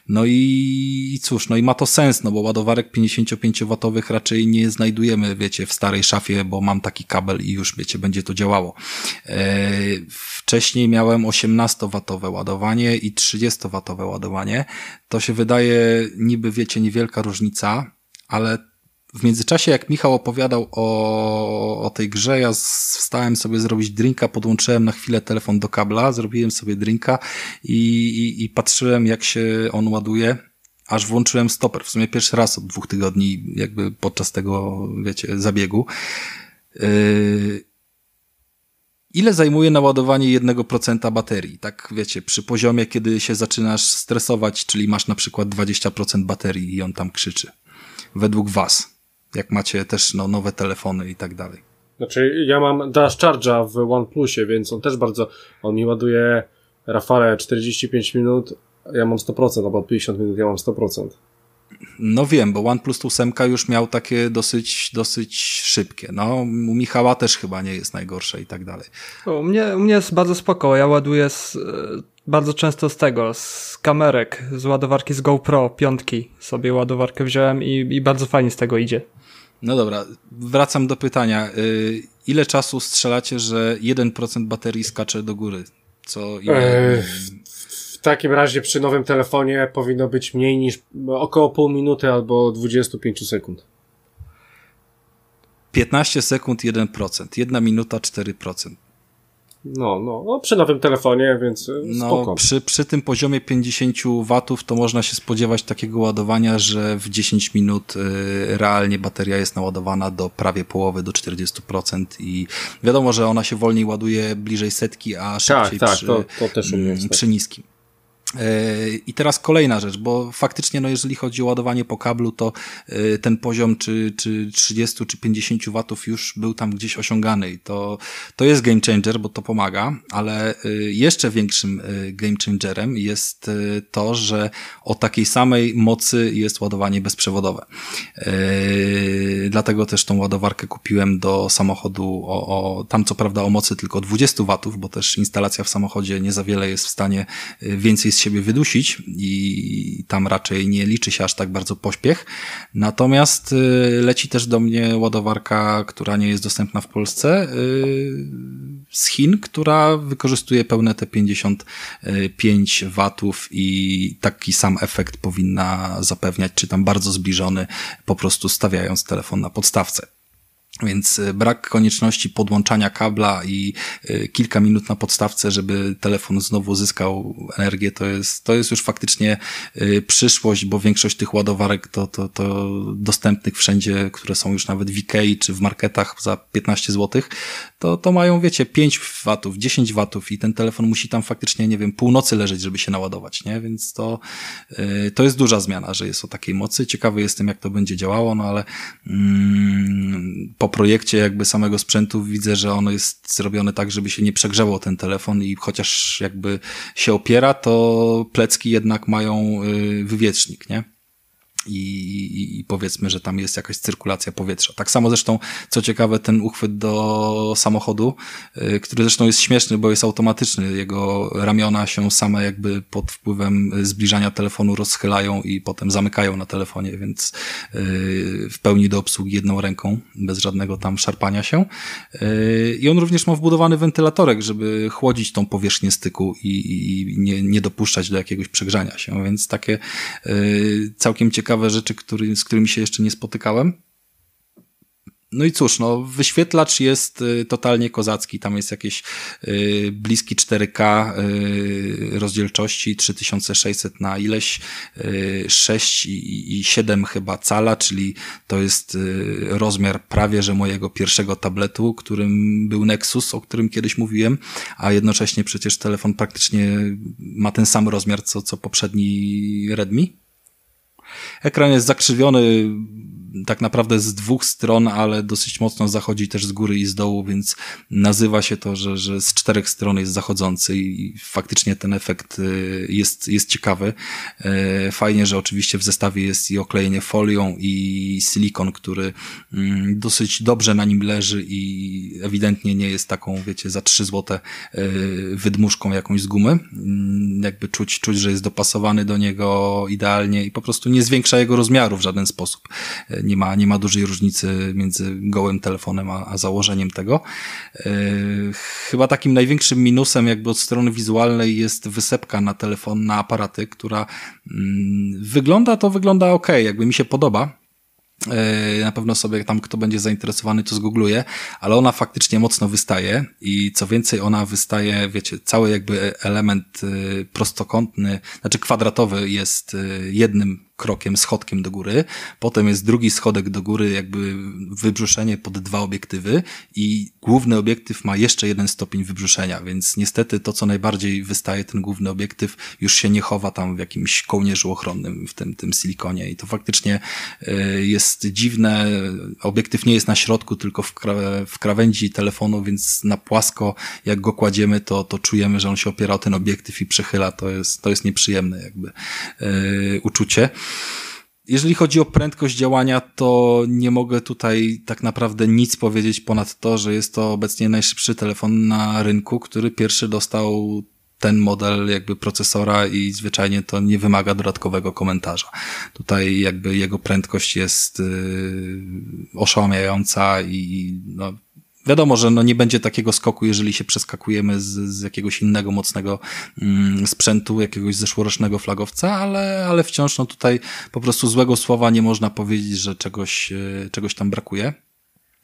No i cóż, no i ma to sens, no bo ładowarek pięćdziesiąt pięć watowych raczej nie znajdujemy, wiecie, w starej szafie, bo mam taki kabel i już, wiecie, będzie to działało. Eee, wcześniej miałem osiemnaście watowe ładowanie i trzydzieści watowe ładowanie. To się wydaje niby, wiecie, niewielka różnica, ale w międzyczasie, jak Michał opowiadał o, o tej grze, ja wstałem sobie zrobić drinka, podłączyłem na chwilę telefon do kabla, zrobiłem sobie drinka i, i, i patrzyłem, jak się on ładuje, aż włączyłem stoper. W sumie pierwszy raz od dwóch tygodni jakby podczas tego, wiecie, zabiegu. Yy... Ile zajmuje naładowanie jeden procent baterii? Tak, wiecie, przy poziomie, kiedy się zaczynasz stresować, czyli masz na przykład dwadzieścia procent baterii i on tam krzyczy. Według was. Jak macie też no, nowe telefony i tak dalej. Znaczy ja mam dash charge'a w OnePlusie, więc on też bardzo, on mi ładuje, Rafale, czterdzieści pięć minut, ja mam sto procent, albo pięćdziesiąt minut, ja mam sto procent. No wiem, bo OnePlus osiem już miał takie dosyć, dosyć szybkie. No, u Michała też chyba nie jest najgorsze i tak dalej. U mnie, u mnie jest bardzo spoko, ja ładuję z, bardzo często z tego, z kamerek, z ładowarki z GoPro piątki sobie ładowarkę wziąłem i, i bardzo fajnie z tego idzie. No dobra, wracam do pytania. Ile czasu strzelacie, że jeden procent baterii skacze do góry? Co ile... Eee, w takim razie przy nowym telefonie powinno być mniej niż około pół minuty albo dwadzieścia pięć sekund. piętnaście sekund jeden procent, jedna minuta cztery procent. No, no, no przy nowym telefonie, więc no, spoko. Przy, przy tym poziomie pięćdziesiąt watów to można się spodziewać takiego ładowania, że w dziesięć minut y, realnie bateria jest naładowana do prawie połowy, do czterdzieści procent i wiadomo, że ona się wolniej ładuje bliżej setki, a szybciej tak, tak, przy, to, to też umiem, m, przy niskim. I teraz kolejna rzecz, bo faktycznie no jeżeli chodzi o ładowanie po kablu, to ten poziom czy, czy trzydzieści czy pięćdziesiąt watów już był tam gdzieś osiągany i to, to jest game changer, bo to pomaga, ale jeszcze większym game changerem jest to, że o takiej samej mocy jest ładowanie bezprzewodowe. Dlatego też tą ładowarkę kupiłem do samochodu o, o tam co prawda o mocy tylko dwadzieścia watów, bo też instalacja w samochodzie nie za wiele jest w stanie więcej z siebie wydusić i tam raczej nie liczy się aż tak bardzo pośpiech. Natomiast leci też do mnie ładowarka, która nie jest dostępna w Polsce z Chin, która wykorzystuje pełne te pięćdziesiąt pięć watów i taki sam efekt powinna zapewniać, czy tam bardzo zbliżony, po prostu stawiając telefon na podstawce. Więc brak konieczności podłączania kabla i kilka minut na podstawce, żeby telefon znowu zyskał energię, to jest, to jest już faktycznie przyszłość, bo większość tych ładowarek to, to, to dostępnych wszędzie, które są już nawet w Ikei czy w marketach za piętnaście złotych, to, to mają, wiecie, pięć watów, dziesięć watów i ten telefon musi tam faktycznie, nie wiem, północy leżeć, żeby się naładować, nie? Więc to, to jest duża zmiana, że jest o takiej mocy. Ciekawy jestem, jak to będzie działało, no ale mm, po projekcie jakby samego sprzętu widzę, że ono jest zrobione tak, żeby się nie przegrzewał ten telefon i chociaż jakby się opiera, to plecki jednak mają wywietrznik, nie? I, i powiedzmy, że tam jest jakaś cyrkulacja powietrza. Tak samo zresztą, co ciekawe, ten uchwyt do samochodu, który zresztą jest śmieszny, bo jest automatyczny. Jego ramiona się same jakby pod wpływem zbliżania telefonu rozchylają i potem zamykają na telefonie, więc w pełni do obsługi jedną ręką, bez żadnego tam szarpania się. I on również ma wbudowany wentylatorek, żeby chłodzić tą powierzchnię styku i, i nie, nie dopuszczać do jakiegoś przegrzania się, więc takie całkiem ciekawe rzeczy, który, z którymi się jeszcze nie spotykałem. No i cóż, no wyświetlacz jest totalnie kozacki, tam jest jakieś y, bliskie cztery K y, rozdzielczości, trzy tysiące sześćset na ileś, y, sześć i siedem chyba cala, czyli to jest y, rozmiar prawie, że mojego pierwszego tabletu, którym był Nexus, o którym kiedyś mówiłem, a jednocześnie przecież telefon praktycznie ma ten sam rozmiar, co, co poprzedni Redmi. Ekran jest zakrzywiony tak naprawdę z dwóch stron, ale dosyć mocno zachodzi też z góry i z dołu, więc nazywa się to, że, że z czterech stron jest zachodzący i faktycznie ten efekt jest, jest ciekawy. Fajnie, że oczywiście w zestawie jest i oklejenie folią i silikon, który dosyć dobrze na nim leży i ewidentnie nie jest taką, wiecie, za trzy złote wydmuszką jakąś z gumy. Jakby czuć, czuć, że jest dopasowany do niego idealnie i po prostu nie zwiększa jego rozmiaru w żaden sposób. Nie ma, nie ma dużej różnicy między gołym telefonem a, a założeniem tego. Yy, chyba takim największym minusem jakby od strony wizualnej jest wysepka na telefon, na aparaty, która yy, wygląda, to wygląda ok, jakby mi się podoba. Na pewno sobie tam, kto będzie zainteresowany, to zgoogluje, ale ona faktycznie mocno wystaje i co więcej ona wystaje, wiecie, cały jakby element prostokątny, znaczy kwadratowy jest jednym krokiem, schodkiem do góry, potem jest drugi schodek do góry, jakby wybrzuszenie pod dwa obiektywy i główny obiektyw ma jeszcze jeden stopień wybrzuszenia, więc niestety to, co najbardziej wystaje, ten główny obiektyw już się nie chowa tam w jakimś kołnierzu ochronnym w tym, tym silikonie i to faktycznie jest dziwne. Obiektyw nie jest na środku, tylko w, kra w krawędzi telefonu, więc na płasko, jak go kładziemy, to, to czujemy, że on się opiera o ten obiektyw i przechyla. To jest, to jest nieprzyjemne jakby yy, uczucie. Jeżeli chodzi o prędkość działania, to nie mogę tutaj tak naprawdę nic powiedzieć ponad to, że jest to obecnie najszybszy telefon na rynku, który pierwszy dostał ten model jakby procesora i zwyczajnie to nie wymaga dodatkowego komentarza. Tutaj jakby jego prędkość jest yy, oszałamiająca i no, wiadomo, że no nie będzie takiego skoku, jeżeli się przeskakujemy z, z jakiegoś innego mocnego mm, sprzętu, jakiegoś zeszłorocznego flagowca, ale, ale wciąż no tutaj po prostu złego słowa nie można powiedzieć, że czegoś, yy, czegoś tam brakuje.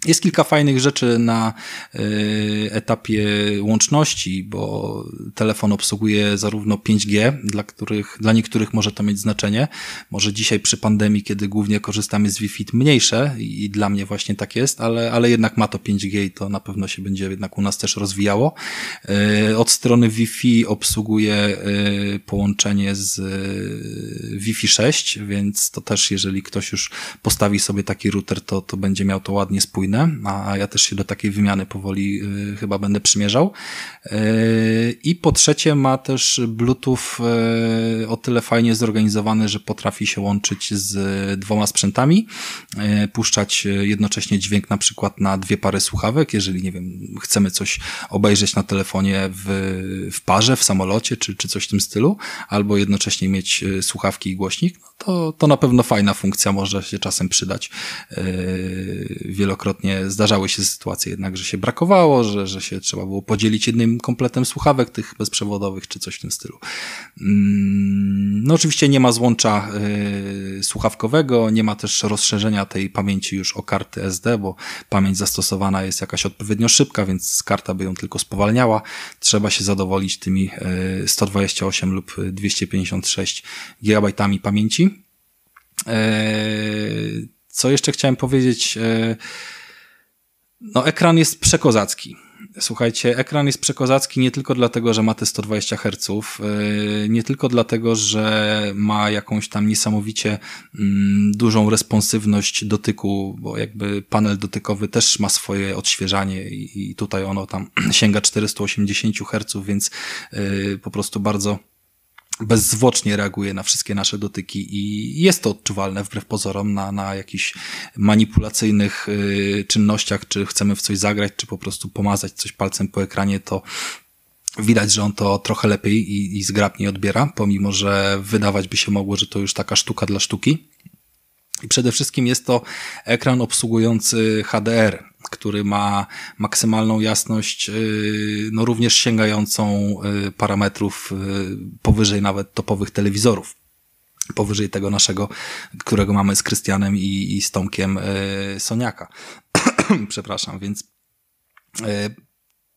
Jest kilka fajnych rzeczy na y, etapie łączności, bo telefon obsługuje zarówno pięć G, dla których, dla niektórych może to mieć znaczenie. Może dzisiaj przy pandemii, kiedy głównie korzystamy z Wi-Fi, mniejsze i dla mnie właśnie tak jest, ale, ale jednak ma to pięć G i to na pewno się będzie jednak u nas też rozwijało. Y, od strony Wi-Fi obsługuje y, połączenie z y, Wi-Fi sześć, więc to też jeżeli ktoś już postawi sobie taki router, to, to będzie miał to ładnie spójne. A ja też się do takiej wymiany powoli y, chyba będę przymierzał. Y, I po trzecie ma też Bluetooth y, o tyle fajnie zorganizowany, że potrafi się łączyć z dwoma sprzętami, y, puszczać jednocześnie dźwięk na przykład na dwie pary słuchawek, jeżeli nie wiem, chcemy coś obejrzeć na telefonie w, w parze, w samolocie, czy, czy coś w tym stylu, albo jednocześnie mieć słuchawki i głośnik, no to, to na pewno fajna funkcja, może się czasem przydać. Y, wielokrotnie zdarzały się sytuacje jednak, że się brakowało, że, że się trzeba było podzielić jednym kompletem słuchawek tych bezprzewodowych czy coś w tym stylu. No oczywiście nie ma złącza y, słuchawkowego, nie ma też rozszerzenia tej pamięci już o karty S D, bo pamięć zastosowana jest jakaś odpowiednio szybka, więc karta by ją tylko spowalniała. Trzeba się zadowolić tymi y, sto dwadzieścia osiem lub dwieście pięćdziesiąt sześć gigabajtami pamięci. Y, co jeszcze chciałem powiedzieć... Y, No ekran jest przekozacki. Słuchajcie, ekran jest przekozacki nie tylko dlatego, że ma te sto dwadzieścia herców, nie tylko dlatego, że ma jakąś tam niesamowicie dużą responsywność dotyku, bo jakby panel dotykowy też ma swoje odświeżanie i tutaj ono tam sięga czterysta osiemdziesiąt herców, więc po prostu bardzo bezzwłocznie reaguje na wszystkie nasze dotyki i jest to odczuwalne wbrew pozorom na, na jakichś manipulacyjnych y, czynnościach, czy chcemy w coś zagrać, czy po prostu pomazać coś palcem po ekranie, to widać, że on to trochę lepiej i, i zgrabniej odbiera, pomimo że wydawać by się mogło, że to już taka sztuka dla sztuki. I przede wszystkim jest to ekran obsługujący H D R, który ma maksymalną jasność, no również sięgającą parametrów powyżej nawet topowych telewizorów. Powyżej tego naszego, którego mamy z Krystianem i, i z Tomkiem Soniaka. Przepraszam, więc...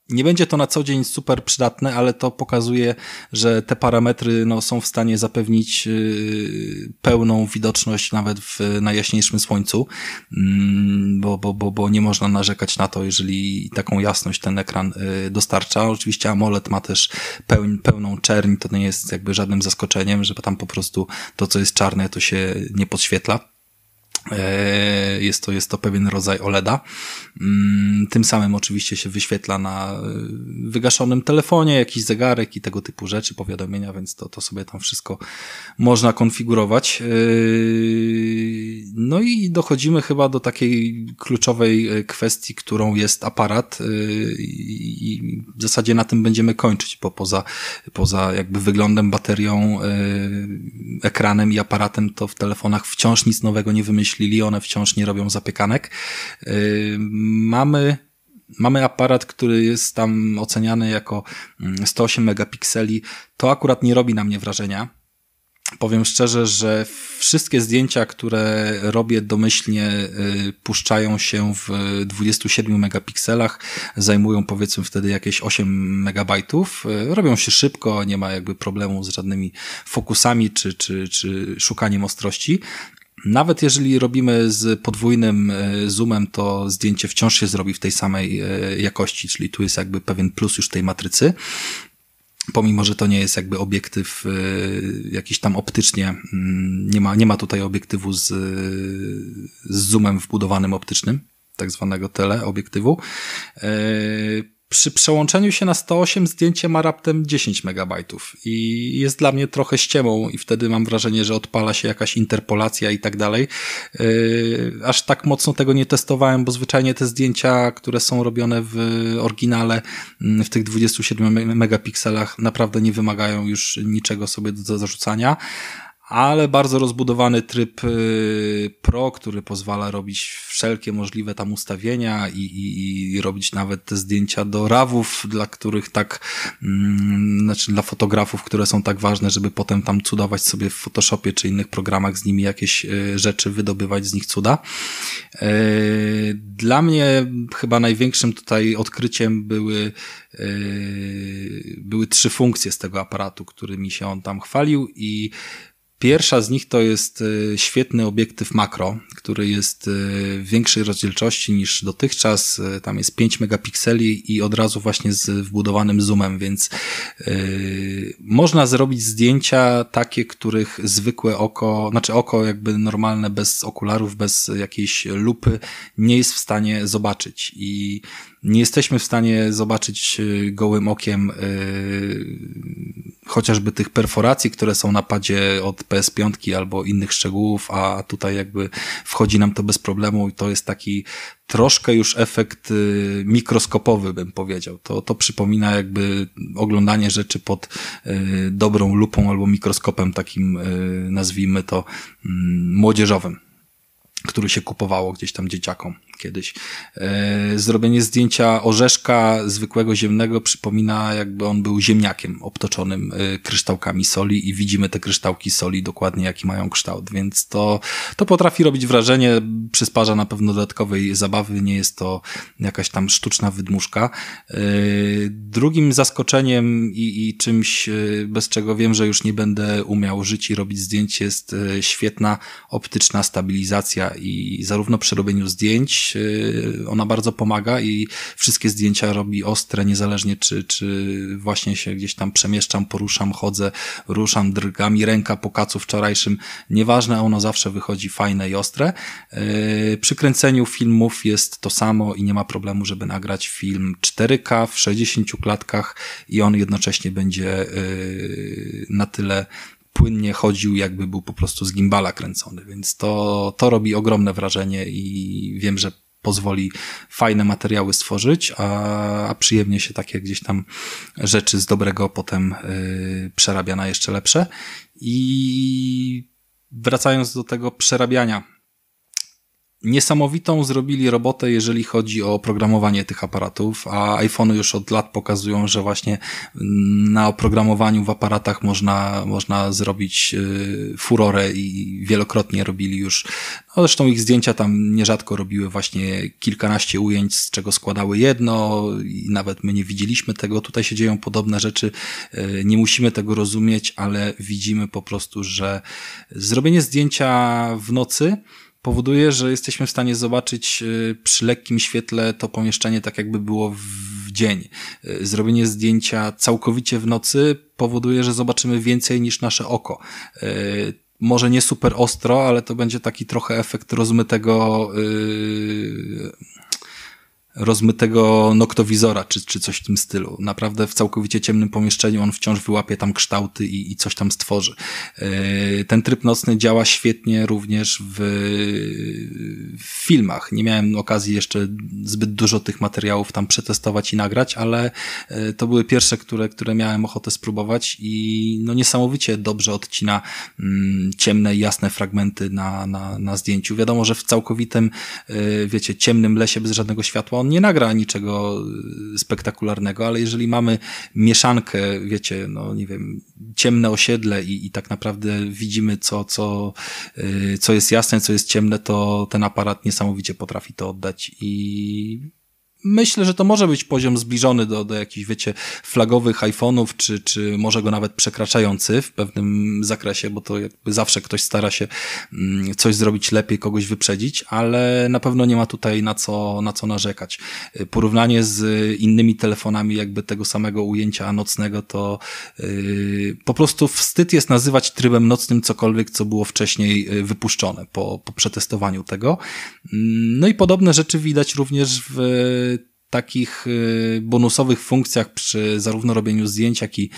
Nie będzie to na co dzień super przydatne, ale to pokazuje, że te parametry no, są w stanie zapewnić yy, pełną widoczność nawet w najjaśniejszym słońcu, yy, bo, bo, bo, bo nie można narzekać na to, jeżeli taką jasność ten ekran yy, dostarcza. Oczywiście AMOLED ma też pełń, pełną czerń, to nie jest jakby żadnym zaskoczeniem, że tam po prostu to, co jest czarne, to się nie podświetla. Jest to, jest to pewien rodzaj OLEDa. Tym samym oczywiście się wyświetla na wygaszonym telefonie jakiś zegarek i tego typu rzeczy, powiadomienia, więc to, to sobie tam wszystko można konfigurować. No i dochodzimy chyba do takiej kluczowej kwestii, którą jest aparat i w zasadzie na tym będziemy kończyć, bo poza, poza jakby wyglądem, baterią, ekranem i aparatem to w telefonach wciąż nic nowego nie wymyślimy. One wciąż nie robią zapiekanek. Yy, mamy, mamy aparat, który jest tam oceniany jako sto osiem megapikseli. To akurat nie robi na mnie wrażenia. Powiem szczerze, że wszystkie zdjęcia, które robię domyślnie, yy, puszczają się w dwudziestu siedmiu megapikselach, zajmują powiedzmy wtedy jakieś osiem megabajtów, yy, robią się szybko, nie ma jakby problemu z żadnymi fokusami czy, czy, czy szukaniem ostrości. Nawet jeżeli robimy z podwójnym zoomem, to zdjęcie wciąż się zrobi w tej samej jakości, czyli tu jest jakby pewien plus już tej matrycy. Pomimo, że to nie jest jakby obiektyw jakiś tam optycznie, nie ma, nie ma tutaj obiektywu z, z zoomem wbudowanym optycznym, tak zwanego teleobiektywu. Przy przełączeniu się na sto osiem zdjęcie ma raptem dziesięć megabajtów i jest dla mnie trochę ściemą i wtedy mam wrażenie, że odpala się jakaś interpolacja i tak dalej. Aż tak mocno tego nie testowałem, bo zwyczajnie te zdjęcia, które są robione w oryginale w tych dwudziestu siedmiu megapikselach naprawdę nie wymagają już niczego sobie do zarzucania. ale bardzo rozbudowany tryb Pro, który pozwala robić wszelkie możliwe tam ustawienia i, i, i robić nawet te zdjęcia do rawów, dla których tak, mm, znaczy dla fotografów, które są tak ważne, żeby potem tam cudować sobie w Photoshopie czy innych programach z nimi jakieś rzeczy, wydobywać z nich cuda. Dla mnie chyba największym tutaj odkryciem były były trzy funkcje z tego aparatu, którymi się on tam chwalił, i pierwsza z nich to jest świetny obiektyw makro, który jest większej rozdzielczości niż dotychczas, tam jest pięć megapikseli i od razu właśnie z wbudowanym zoomem, więc yy, można zrobić zdjęcia takie, których zwykłe oko, znaczy oko jakby normalne bez okularów, bez jakiejś lupy nie jest w stanie zobaczyć i nie jesteśmy w stanie zobaczyć gołym okiem yy, chociażby tych perforacji, które są na padzie od P S pięć albo innych szczegółów, a tutaj jakby wchodzi nam to bez problemu i to jest taki troszkę już efekt mikroskopowy, bym powiedział. To, to przypomina jakby oglądanie rzeczy pod dobrą lupą albo mikroskopem takim, nazwijmy to, młodzieżowym, który się kupowało gdzieś tam dzieciakom kiedyś. Zrobienie zdjęcia orzeszka zwykłego ziemnego przypomina, jakby on był ziemniakiem obtoczonym kryształkami soli i widzimy te kryształki soli dokładnie, jaki mają kształt, więc to, to potrafi robić wrażenie, przysparza na pewno dodatkowej zabawy, nie jest to jakaś tam sztuczna wydmuszka. Drugim zaskoczeniem i, i czymś, bez czego wiem, że już nie będę umiał żyć i robić zdjęć, jest świetna optyczna stabilizacja i zarówno przy robieniu zdjęć ona bardzo pomaga i wszystkie zdjęcia robi ostre, niezależnie czy, czy właśnie się gdzieś tam przemieszczam, poruszam, chodzę, ruszam, drga mi ręka po kacu wczorajszym. Nieważne, ono zawsze wychodzi fajne i ostre. Przy kręceniu filmów jest to samo i nie ma problemu, żeby nagrać film cztery K w sześćdziesięciu klatkach i on jednocześnie będzie na tyle płynnie chodził, jakby był po prostu z gimbala kręcony, więc to, to robi ogromne wrażenie i wiem, że pozwoli fajne materiały stworzyć, a, a przyjemnie się takie gdzieś tam rzeczy z dobrego potem yy, przerabia na jeszcze lepsze. I wracając do tego przerabiania, niesamowitą zrobili robotę, jeżeli chodzi o oprogramowanie tych aparatów, a iPhone'y już od lat pokazują, że właśnie na oprogramowaniu w aparatach można, można zrobić furorę i wielokrotnie robili już, no zresztą ich zdjęcia tam nierzadko robiły właśnie kilkanaście ujęć, z czego składały jedno i nawet my nie widzieliśmy tego, tutaj się dzieją podobne rzeczy, nie musimy tego rozumieć, ale widzimy po prostu, że zrobienie zdjęcia w nocy powoduje, że jesteśmy w stanie zobaczyć przy lekkim świetle to pomieszczenie tak, jakby było w dzień. Zrobienie zdjęcia całkowicie w nocy powoduje, że zobaczymy więcej niż nasze oko. Może nie super ostro, ale to będzie taki trochę efekt rozmytego yy, rozmytego noktowizora, czy, czy coś w tym stylu. Naprawdę w całkowicie ciemnym pomieszczeniu on wciąż wyłapie tam kształty i, i coś tam stworzy. Ten tryb nocny działa świetnie również w, w filmach. Nie miałem okazji jeszcze zbyt dużo tych materiałów tam przetestować i nagrać, ale to były pierwsze, które, które miałem ochotę spróbować i no niesamowicie dobrze odcina ciemne i jasne fragmenty na, na, na zdjęciu. Wiadomo, że w całkowitym, wiecie, ciemnym lesie bez żadnego światła on nie nagra niczego spektakularnego, ale jeżeli mamy mieszankę, wiecie, no nie wiem, ciemne osiedle i, i tak naprawdę widzimy, co, co, yy, co jest jasne, co jest ciemne, to ten aparat niesamowicie potrafi to oddać i myślę, że to może być poziom zbliżony do, do jakichś, wiecie, flagowych iPhone'ów, czy, czy może go nawet przekraczający w pewnym zakresie, bo to jakby zawsze ktoś stara się coś zrobić lepiej, kogoś wyprzedzić, ale na pewno nie ma tutaj na co, na co narzekać. Porównanie z innymi telefonami jakby tego samego ujęcia nocnego, to yy, po prostu wstyd jest nazywać trybem nocnym cokolwiek, co było wcześniej wypuszczone po, po przetestowaniu tego. No i podobne rzeczy widać również w takich bonusowych funkcjach przy zarówno robieniu zdjęć, jak i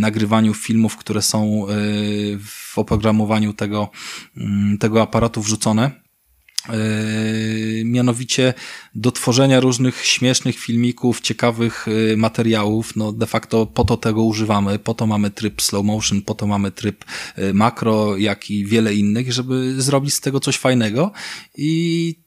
nagrywaniu filmów, które są w oprogramowaniu tego, tego aparatu wrzucone. Yy, mianowicie do tworzenia różnych śmiesznych filmików, ciekawych yy, materiałów. No de facto po to tego używamy, po to mamy tryb slow motion, po to mamy tryb yy, makro, jak i wiele innych, żeby zrobić z tego coś fajnego. I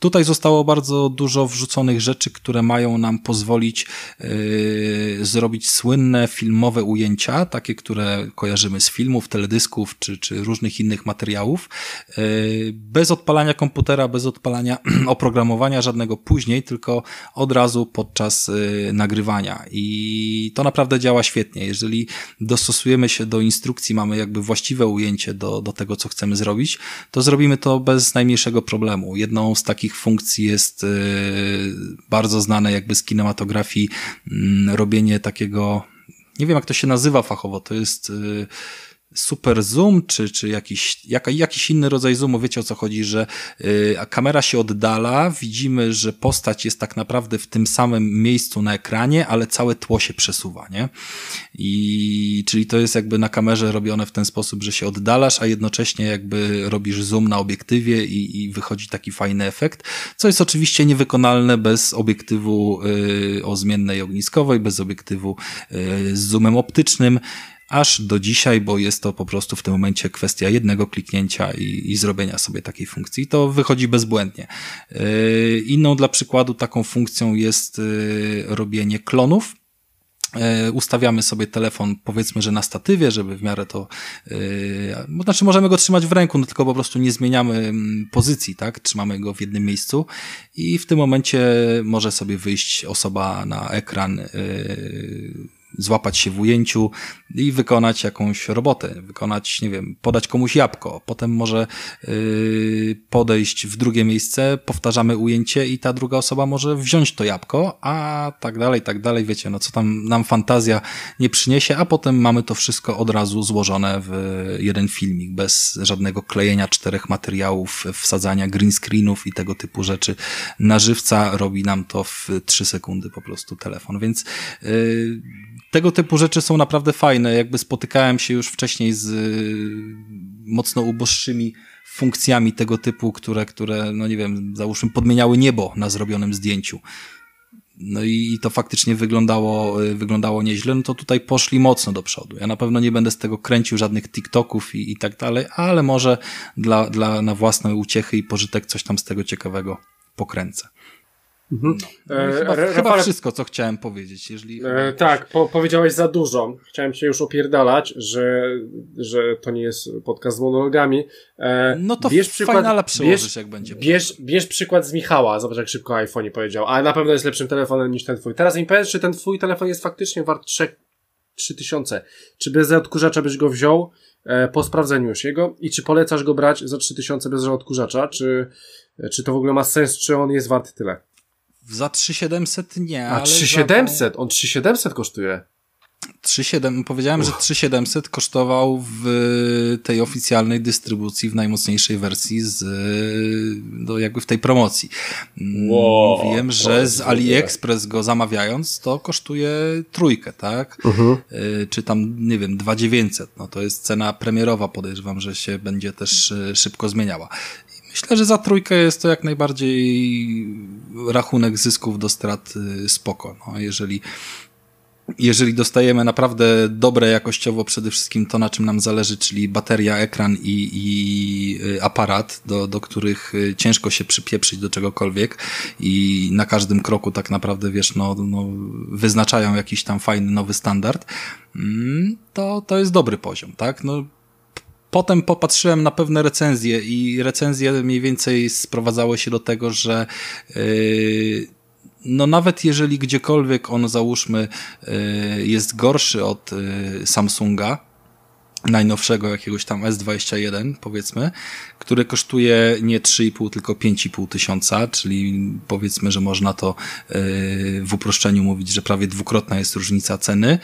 tutaj zostało bardzo dużo wrzuconych rzeczy, które mają nam pozwolić yy, zrobić słynne filmowe ujęcia, takie, które kojarzymy z filmów, teledysków czy, czy różnych innych materiałów, yy, bez odpalania komputera, bez odpalania oprogramowania żadnego później, tylko od razu podczas yy, nagrywania. I to naprawdę działa świetnie. Jeżeli dostosujemy się do instrukcji, mamy jakby właściwe ujęcie do, do tego, co chcemy zrobić, to zrobimy to bez najmniejszego problemu. Jedną z takich funkcji jest y, bardzo znane jakby z kinematografii y, robienie takiego, nie wiem jak to się nazywa fachowo, to jest y, super zoom, czy, czy jakiś, jak, jakiś inny rodzaj zoomu, wiecie o co chodzi, że y, kamera się oddala, widzimy, że postać jest tak naprawdę w tym samym miejscu na ekranie, ale całe tło się przesuwa, nie? I czyli to jest jakby na kamerze robione w ten sposób, że się oddalasz, a jednocześnie jakby robisz zoom na obiektywie i, i wychodzi taki fajny efekt, co jest oczywiście niewykonalne bez obiektywu y, o zmiennej ogniskowej, bez obiektywu y, z zoomem optycznym, aż do dzisiaj, bo jest to po prostu w tym momencie kwestia jednego kliknięcia i, i zrobienia sobie takiej funkcji. To wychodzi bezbłędnie. Yy, inną dla przykładu taką funkcją jest yy, robienie klonów. Ustawiamy sobie telefon, powiedzmy, że na statywie, żeby w miarę to, yy, znaczy możemy go trzymać w ręku, no tylko po prostu nie zmieniamy pozycji, tak? Trzymamy go w jednym miejscu i w tym momencie może sobie wyjść osoba na ekran, yy, złapać się w ujęciu i wykonać jakąś robotę, wykonać, nie wiem, podać komuś jabłko, potem może yy, podejść w drugie miejsce, powtarzamy ujęcie i ta druga osoba może wziąć to jabłko, a tak dalej, tak dalej, wiecie, no co tam nam fantazja nie przyniesie, a potem mamy to wszystko od razu złożone w jeden filmik, bez żadnego klejenia czterech materiałów, wsadzania green screenów i tego typu rzeczy. Na żywca robi nam to w trzy sekundy po prostu telefon, więc yy, tego typu rzeczy są naprawdę fajne. Jakby spotykałem się już wcześniej z mocno uboższymi funkcjami tego typu, które, które, no nie wiem, załóżmy podmieniały niebo na zrobionym zdjęciu. No i to faktycznie wyglądało, wyglądało nieźle, no to tutaj poszli mocno do przodu. Ja na pewno nie będę z tego kręcił żadnych TikToków i, i tak dalej, ale może dla, dla, na własne uciechy i pożytek coś tam z tego ciekawego pokręcę. Mhm. No, e, chyba, Rafale, chyba wszystko, co chciałem powiedzieć. Jeżeli... E, tak, po, powiedziałeś za dużo. Chciałem się już opierdalać, że, że to nie jest podcast z monologami. E, no to bierz przykład, Finala przełożysz, bierz, jak będzie. Bierz, bierz przykład z Michała. Zobacz, jak szybko o iPhone'ie powiedział. Ale na pewno jest lepszym telefonem niż ten twój. Teraz mi powiedz, czy ten twój telefon jest faktycznie wart trzy tysiące. Czy bez odkurzacza byś go wziął e, po sprawdzeniu już jego? I czy polecasz go brać za trzy tysiące bez odkurzacza? Czy, czy to w ogóle ma sens? Czy on jest wart tyle? Za trzy siedemset nie, a ale... A trzy siedemset? Za... On trzy siedemset kosztuje. trzy siedemset, powiedziałem, Uch. że trzy siedemset kosztował w tej oficjalnej dystrybucji, w najmocniejszej wersji, z, do jakby w tej promocji. Wow, Wiem, że z AliExpress go zamawiając, to kosztuje trójkę, tak? Uh-huh. Czy tam, nie wiem, dwa dziewięćset. No to jest cena premierowa, podejrzewam, że się będzie też szybko zmieniała. Myślę, że za trójkę jest to jak najbardziej rachunek zysków do strat spoko. No, jeżeli, jeżeli dostajemy naprawdę dobre jakościowo przede wszystkim to, na czym nam zależy, czyli bateria, ekran i, i aparat, do, do których ciężko się przypieprzyć do czegokolwiek i na każdym kroku tak naprawdę, wiesz, no, no wyznaczają jakiś tam fajny nowy standard, to, to jest dobry poziom, tak? No, potem popatrzyłem na pewne recenzje i recenzje mniej więcej sprowadzały się do tego, że yy, no nawet jeżeli gdziekolwiek on, załóżmy, yy, jest gorszy od yy, Samsunga, najnowszego jakiegoś tam S dwadzieścia jeden, powiedzmy, który kosztuje nie trzy i pół, tylko pięć i pół tysiąca, czyli powiedzmy, że można to yy, w uproszczeniu mówić, że prawie dwukrotna jest różnica ceny,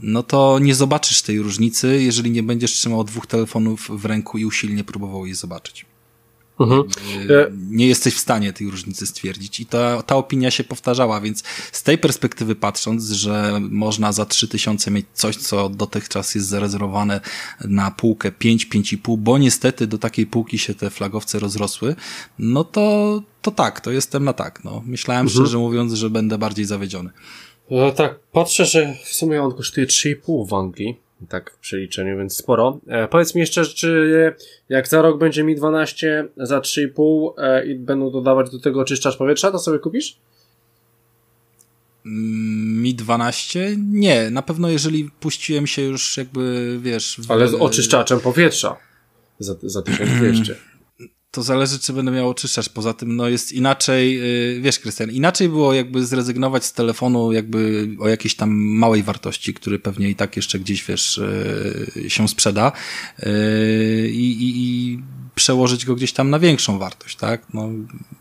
no to nie zobaczysz tej różnicy, jeżeli nie będziesz trzymał dwóch telefonów w ręku i usilnie próbował jej zobaczyć. Mhm. Nie jesteś w stanie tej różnicy stwierdzić i ta, ta opinia się powtarzała, więc z tej perspektywy patrząc, że można za trzy tysiące mieć coś, co dotychczas jest zarezerwowane na półkę pięć, pięć i pół, bo niestety do takiej półki się te flagowce rozrosły, no to, to tak, to jestem na tak. No. Myślałem mhm. szczerze mówiąc, że będę bardziej zawiedziony. No tak, patrzę, że w sumie on kosztuje trzy i pół w Anglii. Tak w przeliczeniu, więc sporo. E, powiedz mi jeszcze, czy jak za rok będzie Mi dwanaście za trzy i pół e, i będą dodawać do tego oczyszczacz powietrza, to sobie kupisz? Mi dwanaście? Nie, na pewno jeżeli puściłem się już jakby, wiesz... W... Ale z oczyszczaczem powietrza za, za tysiąc dwieście. To zależy, czy będę miał oczyszczacz. Poza tym, no jest inaczej, wiesz, Krystian, inaczej było jakby zrezygnować z telefonu jakby o jakiejś tam małej wartości, który pewnie i tak jeszcze gdzieś, wiesz, się sprzeda i, i, i przełożyć go gdzieś tam na większą wartość, tak? No,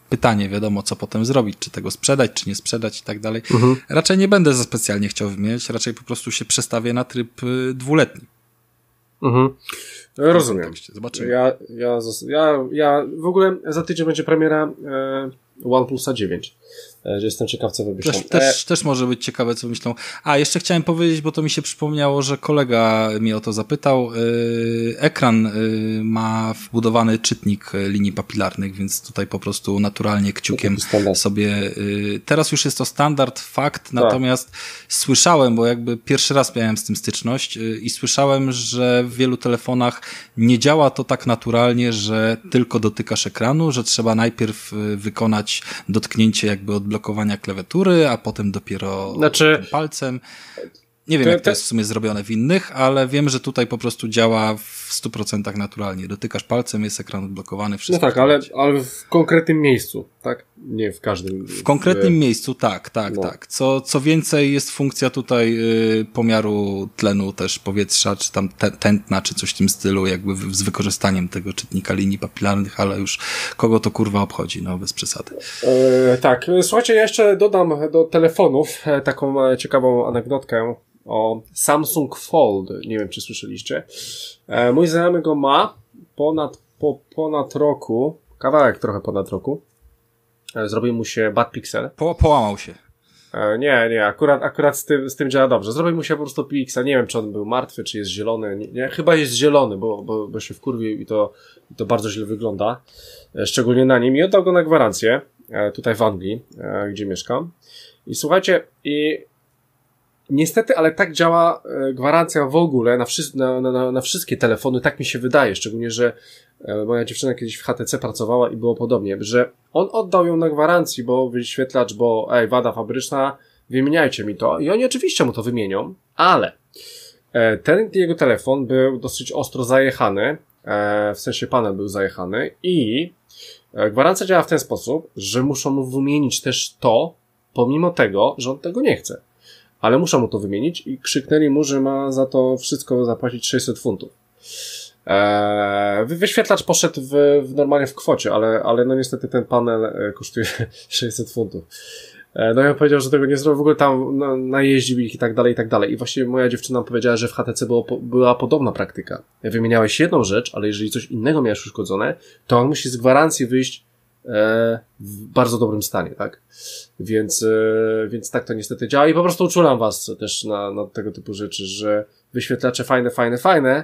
pytanie, wiadomo, co potem zrobić, czy tego sprzedać, czy nie sprzedać i tak dalej. Mhm. Raczej nie będę za specjalnie chciał wymieniać, raczej po prostu się przestawię na tryb dwuletni. Mhm. Rozumiem. Zobaczymy. Ja, ja, ja, ja w ogóle za tydzień będzie premiera e, OnePlusa dziewięć. E, jestem ciekaw, co wymyślą. Też, też, też może być ciekawe, co myślą. A, jeszcze chciałem powiedzieć, bo to mi się przypomniało, że kolega mnie o to zapytał. E, ekran e, ma wbudowany czytnik linii papilarnych, więc tutaj po prostu naturalnie kciukiem sobie... E, teraz już jest to standard, fakt, natomiast tak. Słyszałem, bo jakby pierwszy raz miałem z tym styczność e, i słyszałem, że w wielu telefonach nie działa to tak naturalnie, że tylko dotykasz ekranu, że trzeba najpierw wykonać dotknięcie jakby odblokowania klawiatury, a potem dopiero znaczy, palcem. Nie wiem, to, jak to jest w sumie zrobione w innych, ale wiem, że tutaj po prostu działa w stu procentach naturalnie. Dotykasz palcem, jest ekran odblokowany, wszystko. No tak, ale, ale w konkretnym miejscu, tak? Nie w każdym. W konkretnym w... miejscu, tak, tak, no. tak. Co, co więcej, jest funkcja tutaj y, pomiaru tlenu też powietrza, czy tam te, tętna, czy coś w tym stylu, jakby w, z wykorzystaniem tego czytnika linii papilarnych, ale już kogo to kurwa obchodzi, no bez przesady. E, tak, słuchajcie, ja jeszcze dodam do telefonów taką ciekawą anegdotkę o Samsung Fold. Nie wiem, czy słyszeliście. E, mój znajomy go ma ponad, po, ponad roku, kawałek trochę ponad roku. Zrobił mu się bad pixel. Po, połamał się. E, nie, nie, akurat, akurat z, tym, z tym działa dobrze. Zrobił mu się po prostu pixel. Nie wiem, czy on był martwy, czy jest zielony. Nie, nie. Chyba jest zielony, bo, bo, bo się wkurwił i to, to bardzo źle wygląda. E, szczególnie na nim. I oddał go na gwarancję. E, tutaj w Anglii, e, gdzie mieszkam. I słuchajcie, i niestety, ale tak działa gwarancja w ogóle na, wszy- na, na, na wszystkie telefony, tak mi się wydaje, szczególnie, że moja dziewczyna kiedyś w H T C pracowała i było podobnie, że on oddał ją na gwarancji, bo wyświetlacz, bo ej, wada fabryczna, wymieniajcie mi to i oni oczywiście mu to wymienią, ale ten jego telefon był dosyć ostro zajechany, w sensie panel był zajechany i gwarancja działa w ten sposób, że muszą mu wymienić też to, pomimo tego, że on tego nie chce. Ale muszą mu to wymienić i krzyknęli mu, że ma za to wszystko zapłacić sześćset funtów. Eee, wyświetlacz poszedł w, w normalnie w kwocie, ale, ale no niestety ten panel kosztuje sześćset funtów. Eee, no i on powiedział, że tego nie zrobił, w ogóle tam no, najeździł ich i tak dalej, i tak dalej. I właśnie moja dziewczyna powiedziała, że w H T C było, była podobna praktyka. Wymieniałeś jedną rzecz, ale jeżeli coś innego miałeś uszkodzone, to on musi z gwarancji wyjść w bardzo dobrym stanie, tak? Więc, więc tak to niestety działa i po prostu uczulam was też na, na tego typu rzeczy, że wyświetlacze fajne, fajne, fajne,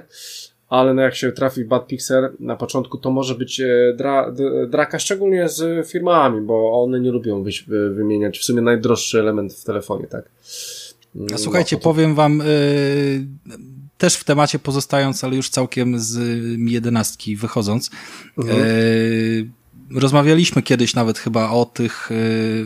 ale no jak się trafi bad pixel na początku, to może być dra, draka, szczególnie z firmami, bo one nie lubią wyś, wymieniać w sumie najdroższy element w telefonie, tak? A słuchajcie, no, to... powiem wam... Yy... Też w temacie pozostając, ale już całkiem z Mi jedenastki wychodząc. Mhm. Yy... Rozmawialiśmy kiedyś nawet chyba o tych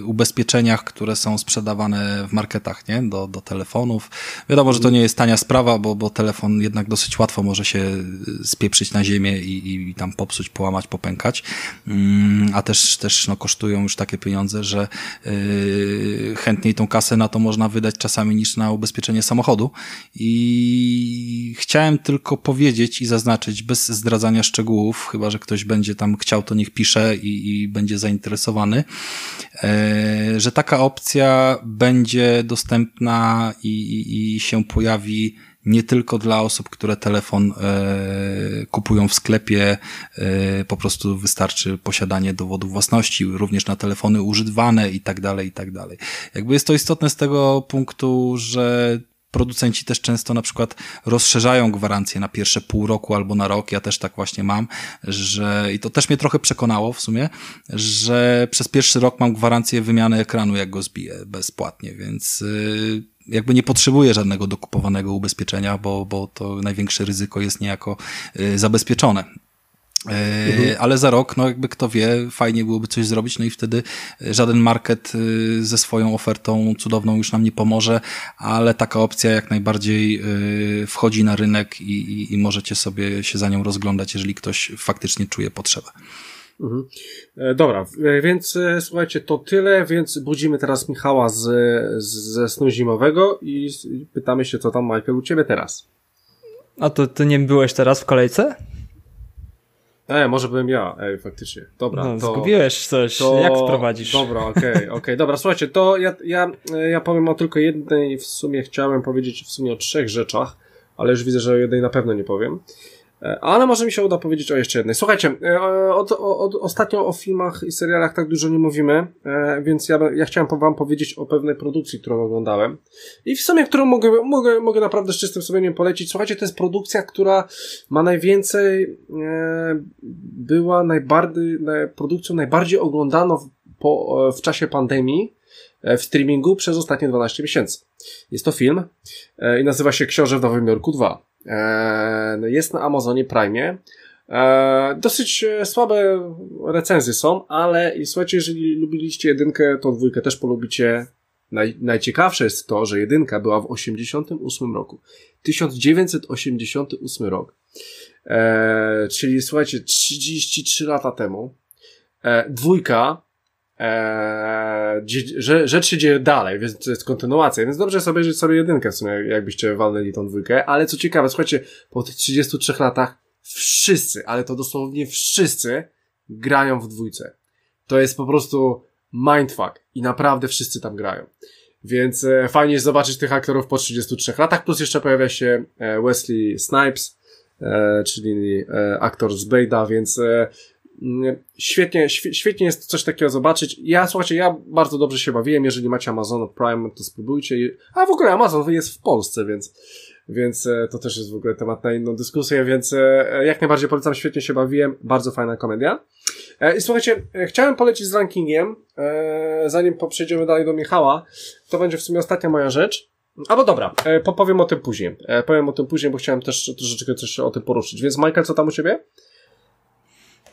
y, ubezpieczeniach, które są sprzedawane w marketach, nie? Do, do telefonów. Wiadomo, że to nie jest tania sprawa, bo, bo telefon jednak dosyć łatwo może się spieprzyć na ziemię i, i tam popsuć, połamać, popękać. Mm, a też, też no, kosztują już takie pieniądze, że y, chętniej tą kasę na to można wydać czasami niż na ubezpieczenie samochodu. I chciałem tylko powiedzieć i zaznaczyć, bez zdradzania szczegółów, chyba że ktoś będzie tam chciał, to niech pisze. I, i będzie zainteresowany, e, że taka opcja będzie dostępna i, i, i się pojawi nie tylko dla osób, które telefon e, kupują w sklepie, e, po prostu wystarczy posiadanie dowodu własności, również na telefony użytwane i tak dalej, i tak dalej. Jakby jest to istotne z tego punktu, że producenci też często na przykład rozszerzają gwarancję na pierwsze pół roku albo na rok, ja też tak właśnie mam, że i to też mnie trochę przekonało w sumie, że przez pierwszy rok mam gwarancję wymiany ekranu, jak go zbiję bezpłatnie, więc yy, jakby nie potrzebuję żadnego dokupowanego ubezpieczenia, bo, bo to największe ryzyko jest niejako yy, zabezpieczone. Mhm. Ale za rok, no jakby kto wie, fajnie byłoby coś zrobić, no i wtedy żaden market ze swoją ofertą cudowną już nam nie pomoże, ale taka opcja jak najbardziej wchodzi na rynek i, i, i możecie sobie się za nią rozglądać, jeżeli ktoś faktycznie czuje potrzebę. Mhm. Dobra, więc słuchajcie, to tyle, więc budzimy teraz Michała z, z, ze snu zimowego i pytamy się, co tam, Michael, u ciebie teraz. A to ty nie byłeś teraz w kolejce? E, może byłem ja, ej, faktycznie. Dobra, no, to, zgubiłeś coś, to... jak sprowadzisz? Dobra, okej, okay, okej, okay. Dobra, słuchajcie, to ja, ja, ja powiem o tylko jednej, w sumie chciałem powiedzieć w sumie o trzech rzeczach, ale już widzę, że o jednej na pewno nie powiem, ale może mi się uda powiedzieć o jeszcze jednej. Słuchajcie, od, od, ostatnio o filmach i serialach tak dużo nie mówimy, więc ja, ja chciałem wam powiedzieć o pewnej produkcji, którą oglądałem i w sumie, którą mogę, mogę, mogę naprawdę z czystym sumieniem polecić. Słuchajcie, to jest produkcja, która ma najwięcej, była najbardziej, produkcją najbardziej oglądaną w, po, w czasie pandemii w streamingu przez ostatnie dwanaście miesięcy. Jest to film i nazywa się Książę w Nowym Jorku dwa. Jest na Amazonie Prime. Dosyć słabe recenzje są, ale i słuchajcie, jeżeli lubiliście jedynkę, to dwójkę też polubicie. Naj, najciekawsze jest to, że jedynka była w osiemdziesiątym ósmym roku. tysiąc dziewięćset osiemdziesiąty ósmy rok. E, czyli słuchajcie, trzydzieści trzy lata temu. E, dwójka Eee, że, rzecz się dzieje dalej, więc to jest kontynuacja, więc dobrze jest obejrzeć sobie jedynkę w sumie, jakbyście walnęli tą dwójkę, ale co ciekawe, słuchajcie, po tych trzydziestu trzech latach wszyscy, ale to dosłownie wszyscy grają w dwójce. To jest po prostu mindfuck i naprawdę wszyscy tam grają, więc e, fajnie jest zobaczyć tych aktorów po trzydziestu trzech latach, plus jeszcze pojawia się e, Wesley Snipes, e, czyli e, aktor z Blade'a, więc e, Świetnie, świetnie jest coś takiego zobaczyć. Ja, słuchajcie, ja bardzo dobrze się bawiłem. Jeżeli macie Amazon Prime, to spróbujcie. A w ogóle Amazon jest w Polsce, więc, więc to też jest w ogóle temat na inną dyskusję, więc jak najbardziej polecam. Świetnie się bawiłem. Bardzo fajna komedia. I słuchajcie, chciałem polecić z rankingiem, zanim przejdziemy dalej do Michała. To będzie w sumie ostatnia moja rzecz. Albo dobra, powiem o tym później. Powiem o tym później, bo chciałem też troszeczkę coś o tym poruszyć. Więc Michael, co tam u ciebie?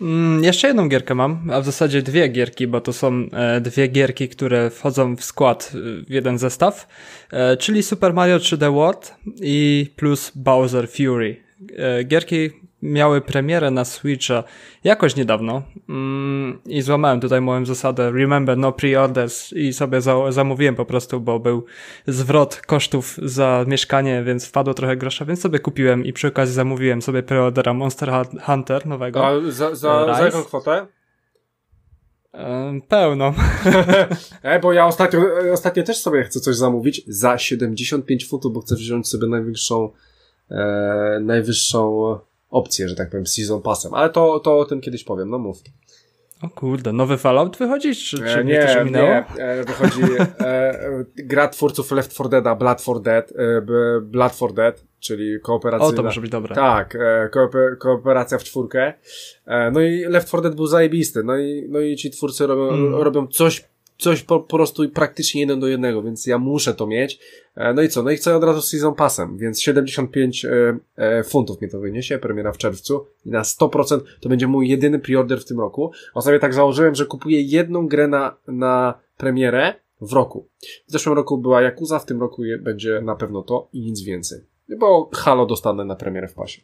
Mm, jeszcze jedną gierkę mam, a w zasadzie dwie gierki, bo to są e, dwie gierki, które wchodzą w skład w jeden zestaw, e, czyli Super Mario trzy D World i plus Bowser Fury. E, gierki miały premierę na Switcha jakoś niedawno mm, i złamałem tutaj moją zasadę Remember No Pre-Orders i sobie za- zamówiłem po prostu, bo był zwrot kosztów za mieszkanie, więc wpadło trochę grosza, więc sobie kupiłem i przy okazji zamówiłem sobie preordera Monster Hunter nowego. A za, za, za jaką kwotę? Pełną. e, bo ja ostatnio, ostatnio też sobie chcę coś zamówić za siedemdziesiąt pięć funtów, bo chcę wziąć sobie najwyższą e, najwyższą opcję, że tak powiem, season passem, ale to, to o tym kiedyś powiem, no mów. O kurde, nowy Fallout wychodzi? Czy, czy e, nie, też minęło? Nie, e, wychodzi e, gra twórców Left four Deada, Blood for Dead, e, Blood for Dead, czyli kooperacyjna. O, to może być dobre. Tak, e, kooper, kooperacja w czwórkę. E, no i Left four Dead był zajebisty, no i, no i ci twórcy robią, mm. robią coś Coś po, po prostu praktycznie jeden do jednego, więc ja muszę to mieć. No i co? No i chcę od razu z Season Passem, więc siedemdziesiąt pięć funtów mnie to wyniesie, premiera w czerwcu i na sto procent to będzie mój jedyny preorder w tym roku. O sobie tak założyłem, że kupuję jedną grę na, na premierę w roku. W zeszłym roku była Yakuza, w tym roku je, będzie na pewno to i nic więcej. Bo Halo dostanę na premierę w pasie.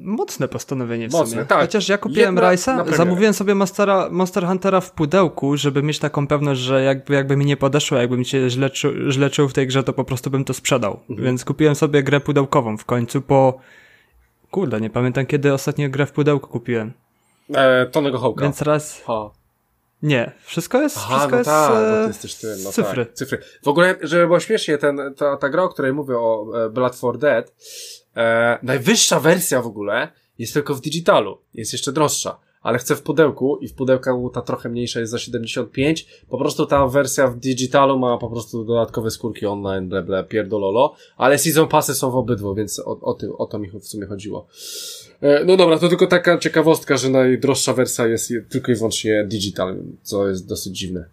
Mocne postanowienie w Mocne, sumie. Tak. Chociaż ja kupiłem Rice'a, zamówiłem sobie Monstera, Monster Huntera w pudełku, żeby mieć taką pewność, że jakby, jakby mi nie podeszło, jakby mi się źle, czu, źle czuł w tej grze, to po prostu bym to sprzedał. Mhm. Więc kupiłem sobie grę pudełkową w końcu po... Kurde, nie pamiętam kiedy ostatnio grę w pudełku kupiłem. E, Tonego Hołka. Więc raz... Ha. Nie, wszystko jest, Aha, wszystko no jest, ta, e... no jest też ty, no cyfry. Tak, cyfry. W ogóle, żeby było śmiesznie, ten, ta, ta gra, o której mówię, o e, Blood for Dead, e, najwyższa wersja w ogóle jest tylko w digitalu, jest jeszcze droższa, ale chcę w pudełku i w pudełku ta trochę mniejsza jest za siedemdziesiąt pięć, po prostu ta wersja w digitalu ma po prostu dodatkowe skórki online, ble, ble, pierdololo, ale season passy są w obydwu, więc o, o, tym, o to mi w sumie chodziło. No dobra, to tylko taka ciekawostka, że najdroższa wersja jest tylko i wyłącznie digital, co jest dosyć dziwne.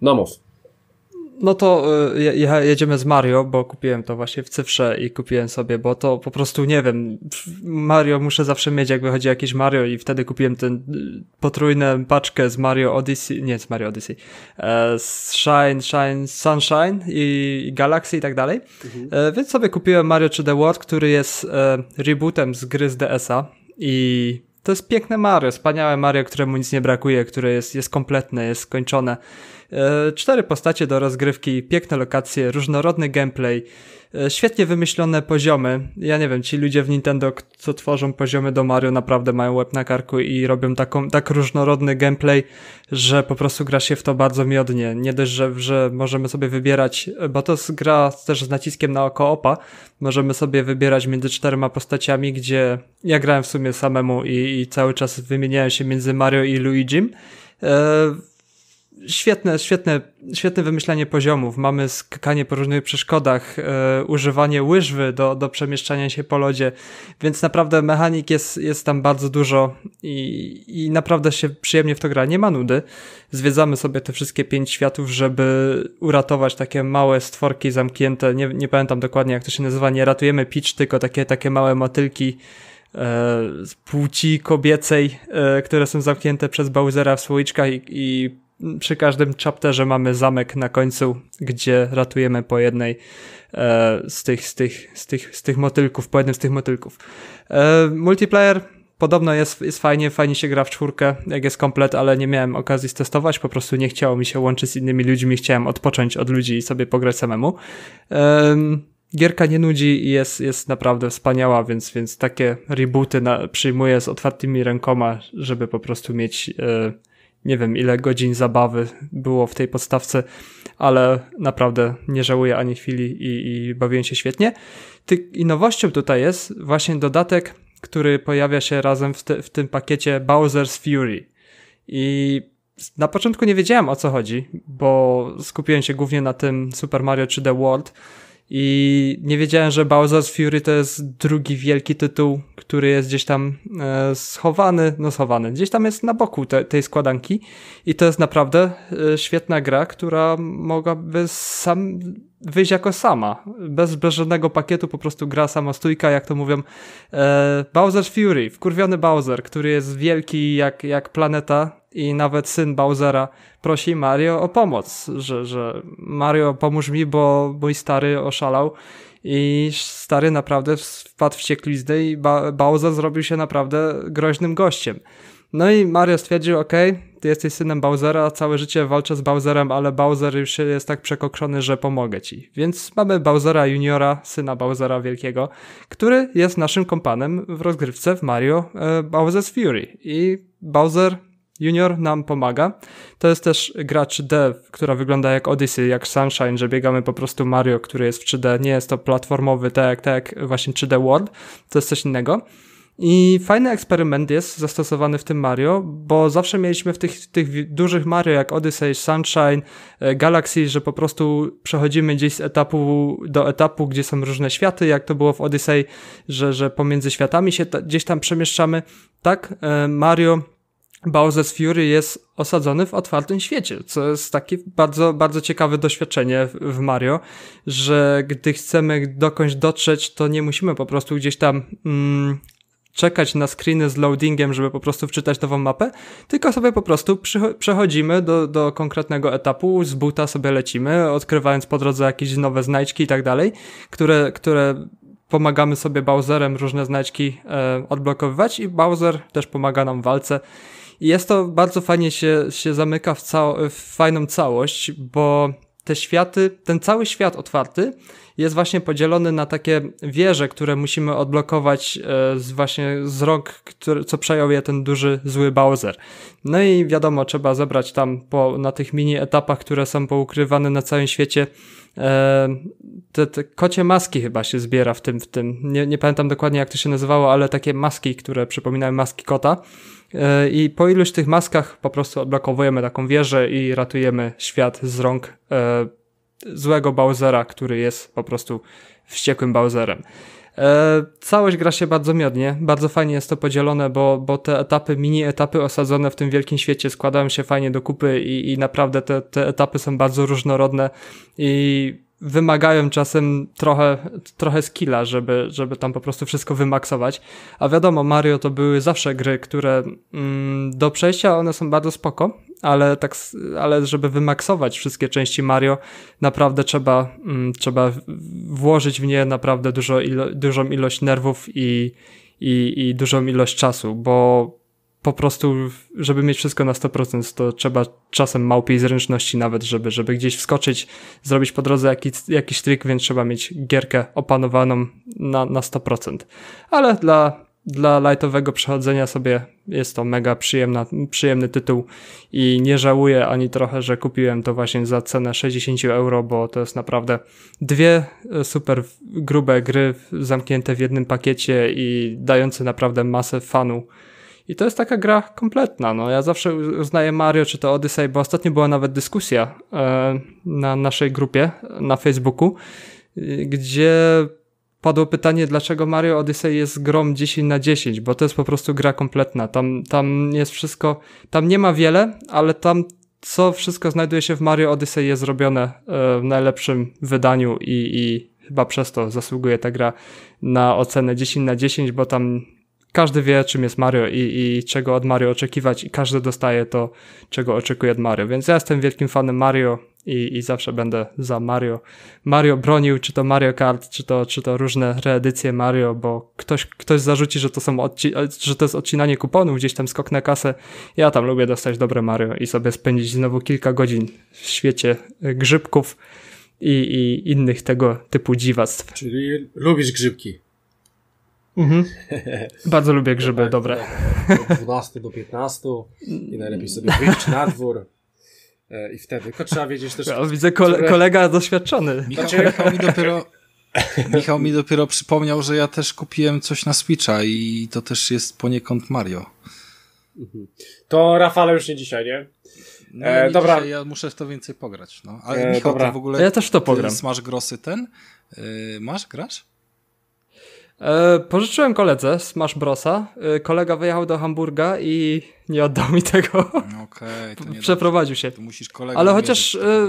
No mów. No to y, jedziemy z Mario, bo kupiłem to właśnie w cyfrze i kupiłem sobie, bo to po prostu nie wiem, Mario muszę zawsze mieć, jak wychodzi jakieś Mario i wtedy kupiłem tę potrójną paczkę z Mario Odyssey, nie z Mario Odyssey, e, z Shine, Shine, Sunshine i, i Galaxy i tak dalej, mhm. e, więc sobie kupiłem Mario trzy D World, który jest e, rebootem z gry z D S a i to jest piękne Mario, wspaniałe Mario, któremu nic nie brakuje, które jest, jest kompletne, jest skończone. Cztery postacie do rozgrywki, piękne lokacje, różnorodny gameplay, świetnie wymyślone poziomy. Ja nie wiem, ci ludzie w Nintendo, co tworzą poziomy do Mario, naprawdę mają łeb na karku i robią taką, tak różnorodny gameplay, że po prostu gra się w to bardzo miodnie. Nie dość, że, że możemy sobie wybierać, bo to jest gra też z naciskiem na co-opa, możemy sobie wybierać między czterema postaciami, gdzie ja grałem w sumie samemu i, i cały czas wymieniałem się między Mario i Luigim. Yy, Świetne, świetne, świetne wymyślanie poziomów. Mamy skakanie po różnych przeszkodach, e, używanie łyżwy do, do przemieszczania się po lodzie, więc naprawdę mechanik jest, jest tam bardzo dużo i, i naprawdę się przyjemnie w to gra. Nie ma nudy. Zwiedzamy sobie te wszystkie pięć światów, żeby uratować takie małe stworki zamknięte. Nie, nie pamiętam dokładnie, jak to się nazywa. Nie ratujemy Peach, tylko takie, takie małe motylki z e, płci kobiecej, e, które są zamknięte przez Bowsera w słoiczkach i, i przy każdym chapterze mamy zamek na końcu, gdzie ratujemy po jednej e, z, tych, z, tych, z, tych, z tych motylków, po jednym z tych motylków. E, multiplayer podobno jest, jest fajnie, fajnie się gra w czwórkę, jak jest komplet, ale nie miałem okazji testować, po prostu nie chciało mi się łączyć z innymi ludźmi, chciałem odpocząć od ludzi i sobie pograć samemu. E, Gierka nie nudzi i jest, jest naprawdę wspaniała, więc, więc takie rebooty na, przyjmuję z otwartymi rękoma, żeby po prostu mieć... E, nie wiem ile godzin zabawy było w tej podstawce, ale naprawdę nie żałuję ani chwili i, i bawiłem się świetnie. Ty, i nowością tutaj jest właśnie dodatek, który pojawia się razem w, te, w tym pakiecie Bowser's Fury. I na początku nie wiedziałem o co chodzi, bo skupiłem się głównie na tym Super Mario trzy D World i nie wiedziałem, że Bowser's Fury to jest drugi wielki tytuł, który jest gdzieś tam e, schowany, no schowany, gdzieś tam jest na boku te, tej składanki i to jest naprawdę e, świetna gra, która mogłaby sam wyjść jako sama, bez, bez żadnego pakietu, po prostu gra samostójka, jak to mówią, e, Bowser's Fury, wkurwiony Bowser, który jest wielki jak, jak planeta i nawet syn Bowsera prosi Mario o pomoc, że, że Mario pomóż mi, bo mój stary oszalał i stary naprawdę wpadł w ciekliznę i ba- Bowser zrobił się naprawdę groźnym gościem. No i Mario stwierdził, okej, okay, ty jesteś synem Bowsera, całe życie walczę z Bowserem, ale Bowser już jest tak przekokszony, że pomogę ci. Więc mamy Bowsera juniora, syna Bowsera wielkiego, który jest naszym kompanem w rozgrywce w Mario e, Bowser's Fury. I Bowser Junior nam pomaga. To jest też gra trzy D, która wygląda jak Odyssey, jak Sunshine, że biegamy po prostu Mario, który jest w trzy D. Nie jest to platformowy, tak, tak jak właśnie trzy D World. To jest coś innego. I fajny eksperyment jest zastosowany w tym Mario, bo zawsze mieliśmy w tych, tych dużych Mario jak Odyssey, Sunshine, Galaxy, że po prostu przechodzimy gdzieś z etapu do etapu, gdzie są różne światy, jak to było w Odyssey, że, że pomiędzy światami się ta, gdzieś tam przemieszczamy. Tak, Mario Bowser's Fury jest osadzony w otwartym świecie, co jest takie bardzo, bardzo ciekawe doświadczenie w Mario, że gdy chcemy dokądś dotrzeć, to nie musimy po prostu gdzieś tam mm, czekać na screeny z loadingiem, żeby po prostu wczytać nową mapę, tylko sobie po prostu przycho- przechodzimy do, do konkretnego etapu, z buta sobie lecimy, odkrywając po drodze jakieś nowe znajdźki i tak dalej, które... które pomagamy sobie Bowserem różne znajdźki e, odblokowywać i Bowser też pomaga nam w walce. I jest to bardzo fajnie się, się zamyka w, cał- w fajną całość, bo te światy, ten cały świat otwarty jest właśnie podzielony na takie wieże, które musimy odblokować z właśnie z rąk, który, co przejął je ten duży, zły Bowser. No i wiadomo, trzeba zebrać tam po, na tych mini etapach, które są poukrywane na całym świecie, Te, te kocie maski chyba się zbiera w tym, w tym. Nie, nie pamiętam dokładnie, jak to się nazywało, ale takie maski, które przypominają maski kota, i po iluś tych maskach po prostu odblokowujemy taką wieżę i ratujemy świat z rąk e, złego Bowsera, który jest po prostu wściekłym Bowserem. E, całość gra się bardzo miodnie, bardzo fajnie jest to podzielone, bo, bo te etapy, mini etapy osadzone w tym wielkim świecie składają się fajnie do kupy i, i naprawdę te, te etapy są bardzo różnorodne i wymagają czasem trochę, trochę skilla, żeby, żeby tam po prostu wszystko wymaksować, a wiadomo, Mario to były zawsze gry, które mm, do przejścia one są bardzo spoko, ale tak, ale żeby wymaksować wszystkie części Mario, naprawdę trzeba, mm, trzeba włożyć w nie naprawdę dużo ilo, dużą ilość nerwów i, i, i dużą ilość czasu, bo po prostu, żeby mieć wszystko na sto procent, to trzeba czasem małpiej zręczności nawet, żeby, żeby gdzieś wskoczyć, zrobić po drodze jakiś, jakiś trik, więc trzeba mieć gierkę opanowaną na, na sto procent. Ale dla, dla lightowego przechodzenia sobie jest to mega przyjemna, przyjemny tytuł i nie żałuję ani trochę, że kupiłem to właśnie za cenę sześćdziesiąt euro, bo to jest naprawdę dwie super grube gry zamknięte w jednym pakiecie i dające naprawdę masę fanu. I to jest taka gra kompletna, no ja zawsze uznaję Mario czy to Odyssey, bo ostatnio była nawet dyskusja e, na naszej grupie na Facebooku, gdzie padło pytanie, dlaczego Mario Odyssey jest grą dziesięć na dziesięć, bo to jest po prostu gra kompletna, tam, tam jest wszystko, tam nie ma wiele, ale tam co wszystko znajduje się w Mario Odyssey jest zrobione e, w najlepszym wydaniu i, i chyba przez to zasługuje ta gra na ocenę dziesięć na dziesięć, bo tam każdy wie, czym jest Mario i, i czego od Mario oczekiwać i każdy dostaje to, czego oczekuje od Mario, więc ja jestem wielkim fanem Mario i, i zawsze będę za Mario. Mario bronił, czy to Mario Kart, czy to, czy to różne reedycje Mario, bo ktoś, ktoś zarzuci, że to, są odci- że to jest odcinanie kuponów, gdzieś tam skok na kasę. Ja tam lubię dostać dobre Mario i sobie spędzić znowu kilka godzin w świecie grzybków i, i innych tego typu dziwactw. Czyli lubisz grzybki? Mhm. Bardzo lubię grzyby, tak, dobre. Tak, od dwunastu do piętnastu i najlepiej sobie wyjść na dwór e, i wtedy, tylko trzeba wiedzieć też... Ja, widzę kole, kolega doświadczony. Michał, Michał, mi dopiero, Michał mi dopiero przypomniał, że ja też kupiłem coś na Switcha i to też jest poniekąd Mario. Mhm. To Rafale już nie dzisiaj, nie? No, e, dobra. Dzisiaj, ja muszę w to więcej pograć. No. Ale e, Michał, dobra. Ty w ogóle... Ja też w to pogram. Masz grosy ten? Yy, masz? Grasz? E, pożyczyłem koledze Smash Brosa, e, kolega wyjechał do Hamburga i nie oddał mi tego. Okej, to nie przeprowadził dobrze. Się to musisz kolegę. Ale chociaż e,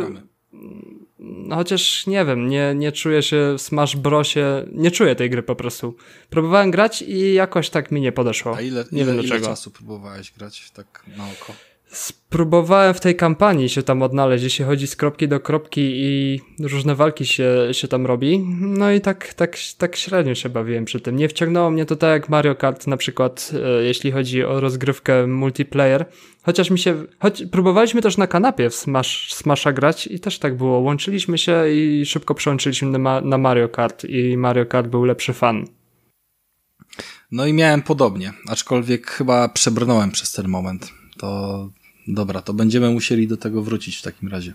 no, chociaż nie wiem, nie, nie czuję się w Smash Brosie, nie czuję tej gry po prostu. Próbowałem grać i jakoś tak mi nie podeszło. A ile, nie ile, wiem ile czasu próbowałeś grać tak na oko? Spróbowałem w tej kampanii się tam odnaleźć, jeśli chodzi z kropki do kropki i różne walki się, się tam robi, no i tak, tak, tak średnio się bawiłem przy tym. Nie wciągnęło mnie to tak jak Mario Kart na przykład, jeśli chodzi o rozgrywkę multiplayer, chociaż mi się, choć próbowaliśmy też na kanapie w Smash, Smasha grać i też tak było, łączyliśmy się i szybko przełączyliśmy na, na Mario Kart i Mario Kart był lepszy fan. No i miałem podobnie, aczkolwiek chyba przebrnąłem przez ten moment. To dobra, to będziemy musieli do tego wrócić w takim razie.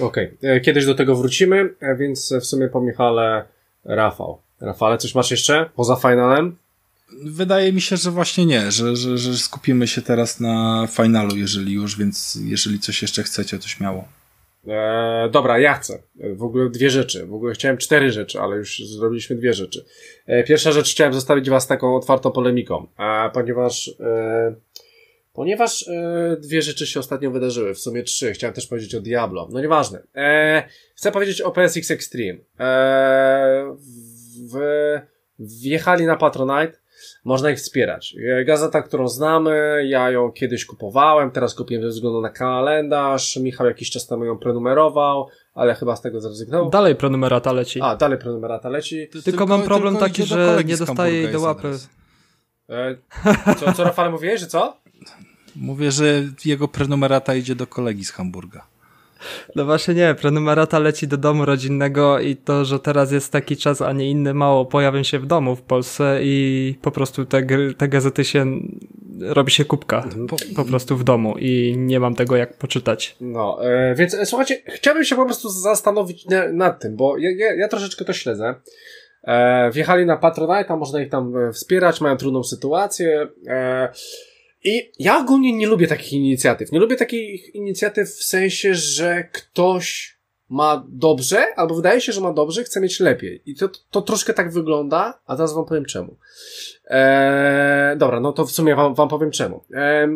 Okej, okay. Kiedyś do tego wrócimy, więc w sumie po Michale Rafał. Rafale, coś masz jeszcze poza finalem? Wydaje mi się, że właśnie nie, że, że, że skupimy się teraz na finalu, jeżeli już, więc jeżeli coś jeszcze chcecie, to śmiało. Eee, dobra, ja chcę. W ogóle dwie rzeczy. W ogóle chciałem cztery rzeczy, ale już zrobiliśmy dwie rzeczy. Eee, pierwsza rzecz, chciałem zostawić was taką otwartą polemiką, a ponieważ... Eee... Ponieważ e, dwie rzeczy się ostatnio wydarzyły, w sumie trzy, chciałem też powiedzieć o Diablo, no nieważne. E, chcę powiedzieć o P S X Extreme. E, w, wjechali na Patronite, można ich wspierać. E, gazeta, którą znamy, ja ją kiedyś kupowałem, teraz kupiłem ze względu na kalendarz, Michał jakiś czas temu ją prenumerował, ale chyba z tego zrezygnował. Dalej prenumerata leci. A, dalej prenumerata leci. Tylko, tylko mam problem tylko taki, że do nie dostaję jej do łapy. E, co, co Rafale mówiłeś, że co? Mówię, że jego prenumerata idzie do kolegi z Hamburga. No właśnie nie, prenumerata leci do domu rodzinnego i to, że teraz jest taki czas, a nie inny, mało pojawią się w domu w Polsce i po prostu te, te gazety się, robi się kubka po, po prostu w domu i nie mam tego jak poczytać. No, e, więc e, słuchajcie, chciałbym się po prostu zastanowić na, nad tym, bo ja, ja, ja troszeczkę to śledzę. E, wjechali na Patronite, a można ich tam wspierać, mają trudną sytuację. E, I ja ogólnie nie lubię takich inicjatyw. Nie lubię takich inicjatyw w sensie, że ktoś ma dobrze, albo wydaje się, że ma dobrze, chce mieć lepiej. I to, to troszkę tak wygląda, a teraz wam powiem czemu. Eee, dobra, no to w sumie wam, wam powiem czemu. Eee,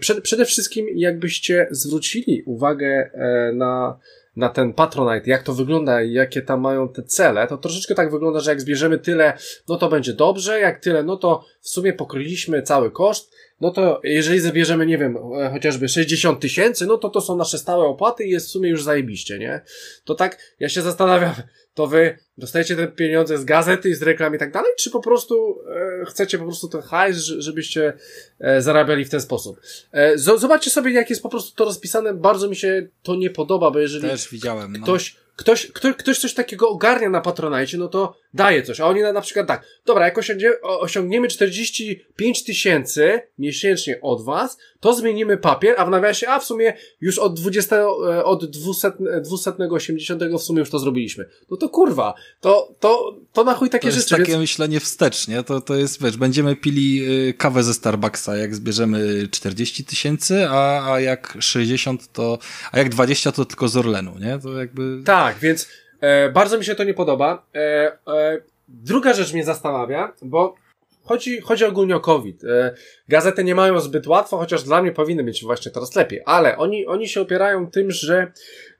przed, przede wszystkim jakbyście zwrócili uwagę e, na, na ten Patronite, jak to wygląda i jakie tam mają te cele, to troszeczkę tak wygląda, że jak zbierzemy tyle, no to będzie dobrze, jak tyle, no to w sumie pokryliśmy cały koszt, no to jeżeli zabierzemy, nie wiem, chociażby sześćdziesiąt tysięcy, no to to są nasze stałe opłaty i jest w sumie już zajebiście, nie? To tak, ja się zastanawiam, to wy dostajecie te pieniądze z gazety i z reklam i tak dalej, czy po prostu e, chcecie po prostu ten hajs, żebyście e, zarabiali w ten sposób. E, z- zobaczcie sobie, jak jest po prostu to rozpisane, bardzo mi się to nie podoba, bo jeżeli Też widziałem, no. ktoś Ktoś, kto, ktoś coś takiego ogarnia na Patronite, no to daje coś, a oni na, na przykład tak, dobra, jak osiągniemy, osiągniemy czterdzieści pięć tysięcy miesięcznie od was, to zmienimy papier, a w nawiasie, a w sumie już od dwudziestego, od dwuset, dwuset osiemdziesiąt w sumie już to zrobiliśmy. No to kurwa, to, to, to na chuj takie rzeczy. To jest rzeczy, takie więc... myślenie wstecz, nie? To, to jest, wiesz, będziemy pili kawę ze Starbucksa, jak zbierzemy czterdzieści tysięcy, a, a jak sześćdziesiąt to, a jak dwadzieścia to tylko z Orlenu, nie? To jakby... Tak. Tak, więc e, bardzo mi się to nie podoba. E, e, druga rzecz mnie zastanawia, bo chodzi, chodzi ogólnie o COVID. E, gazety nie mają zbyt łatwo, chociaż dla mnie powinny mieć właśnie teraz lepiej, ale oni, oni się opierają tym, że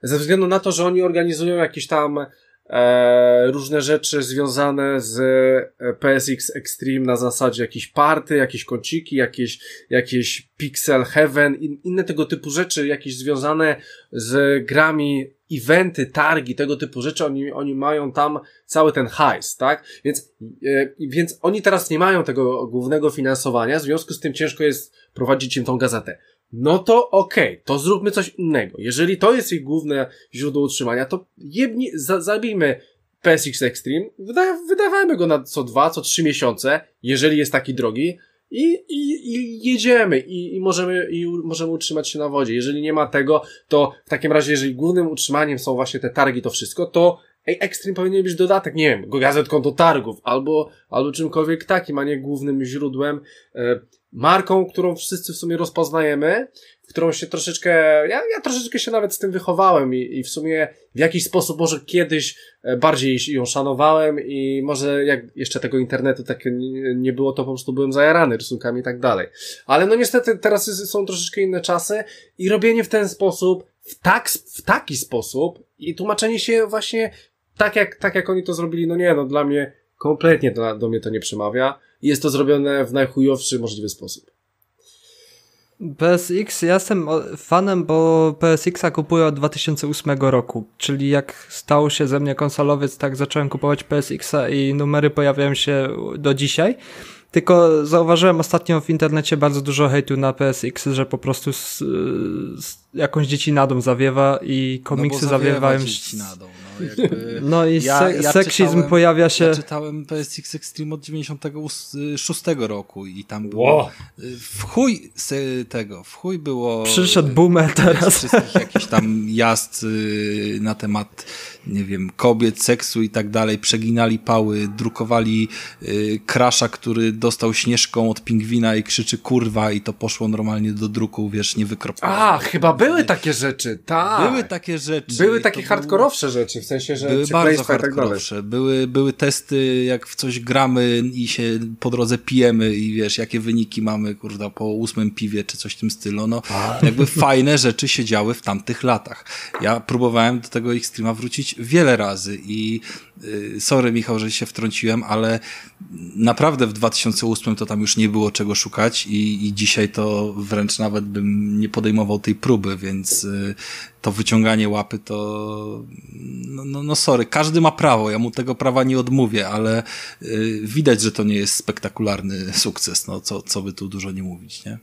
ze względu na to, że oni organizują jakieś tam e, różne rzeczy związane z P S X Extreme na zasadzie jakieś party, jakieś kąciki, jakieś, jakieś Pixel Heaven, in, inne tego typu rzeczy, jakieś związane z grami, eventy, targi, tego typu rzeczy, oni, oni mają tam cały ten hajs, tak? Więc, yy, więc oni teraz nie mają tego głównego finansowania, w związku z tym ciężko jest prowadzić im tą gazetę. No to okej, okay, to zróbmy coś innego. Jeżeli to jest ich główne źródło utrzymania, to jebni, za, zabijmy P S X Extreme, wyda, wydawajmy go na co dwa, co trzy miesiące, jeżeli jest taki drogi, I, i, i jedziemy i, i możemy i u, możemy utrzymać się na wodzie. Jeżeli nie ma tego, to w takim razie, jeżeli głównym utrzymaniem są właśnie te targi, to wszystko, to ej, Extreme powinien być dodatek, nie wiem, gazetką do targów albo, albo czymkolwiek takim, a nie głównym źródłem, e, marką, którą wszyscy w sumie rozpoznajemy, którą się troszeczkę, ja, ja troszeczkę się nawet z tym wychowałem i, i w sumie w jakiś sposób może kiedyś bardziej ją szanowałem i może jak jeszcze tego internetu tak nie było, to po prostu byłem zajarany rysunkami i tak dalej. Ale no niestety teraz jest, są troszeczkę inne czasy i robienie w ten sposób, w, tak, w taki sposób i tłumaczenie się właśnie tak jak, tak jak oni to zrobili, no nie, no dla mnie kompletnie do, do mnie to nie przemawia i jest to zrobione w najchujowszy możliwy sposób. P S X, ja jestem fanem, bo P S X-a kupuję od dwa tysiące ósmego roku, czyli jak stał się ze mnie konsolowiec, tak zacząłem kupować P S X-a i numery pojawiają się do dzisiaj, tylko zauważyłem ostatnio w internecie bardzo dużo hejtu na P S X, że po prostu z, z jakąś dziecinadą zawiewa i komiksy no zawiewają dziecinadą, no, jakby... no i ja, se- ja seksizm czytałem, pojawia się. Ja czytałem P S X Extreme od dziewięćdziesiątego szóstego roku i tam było wow. w chuj tego, w chuj było przyszedł boomer teraz wszystkich jakichś tam jazd na temat, nie wiem, kobiet, seksu i tak dalej, przeginali pały, drukowali Crasha, który dostał śnieżką od pingwina i krzyczy kurwa i to poszło normalnie do druku, wiesz, niewykropionego. A, chyba były takie rzeczy, tak. Były takie rzeczy. Były takie hardkorowsze było... rzeczy, w sensie, że... Były bardzo hardkorowsze. Tak były, były testy, jak w coś gramy i się po drodze pijemy i wiesz, jakie wyniki mamy, kurwa, po ósmym piwie czy coś w tym stylu. No, A. jakby fajne rzeczy się działy w tamtych latach. Ja próbowałem do tego Xtrema wrócić wiele razy i sorry Michał, że się wtrąciłem, ale naprawdę w dwa tysiące ósmym to tam już nie było czego szukać i, i dzisiaj to wręcz nawet bym nie podejmował tej próby, więc y, to wyciąganie łapy to no, no, no sorry, każdy ma prawo, ja mu tego prawa nie odmówię, ale y, widać, że to nie jest spektakularny sukces, no co, co by tu dużo nie mówić, nie?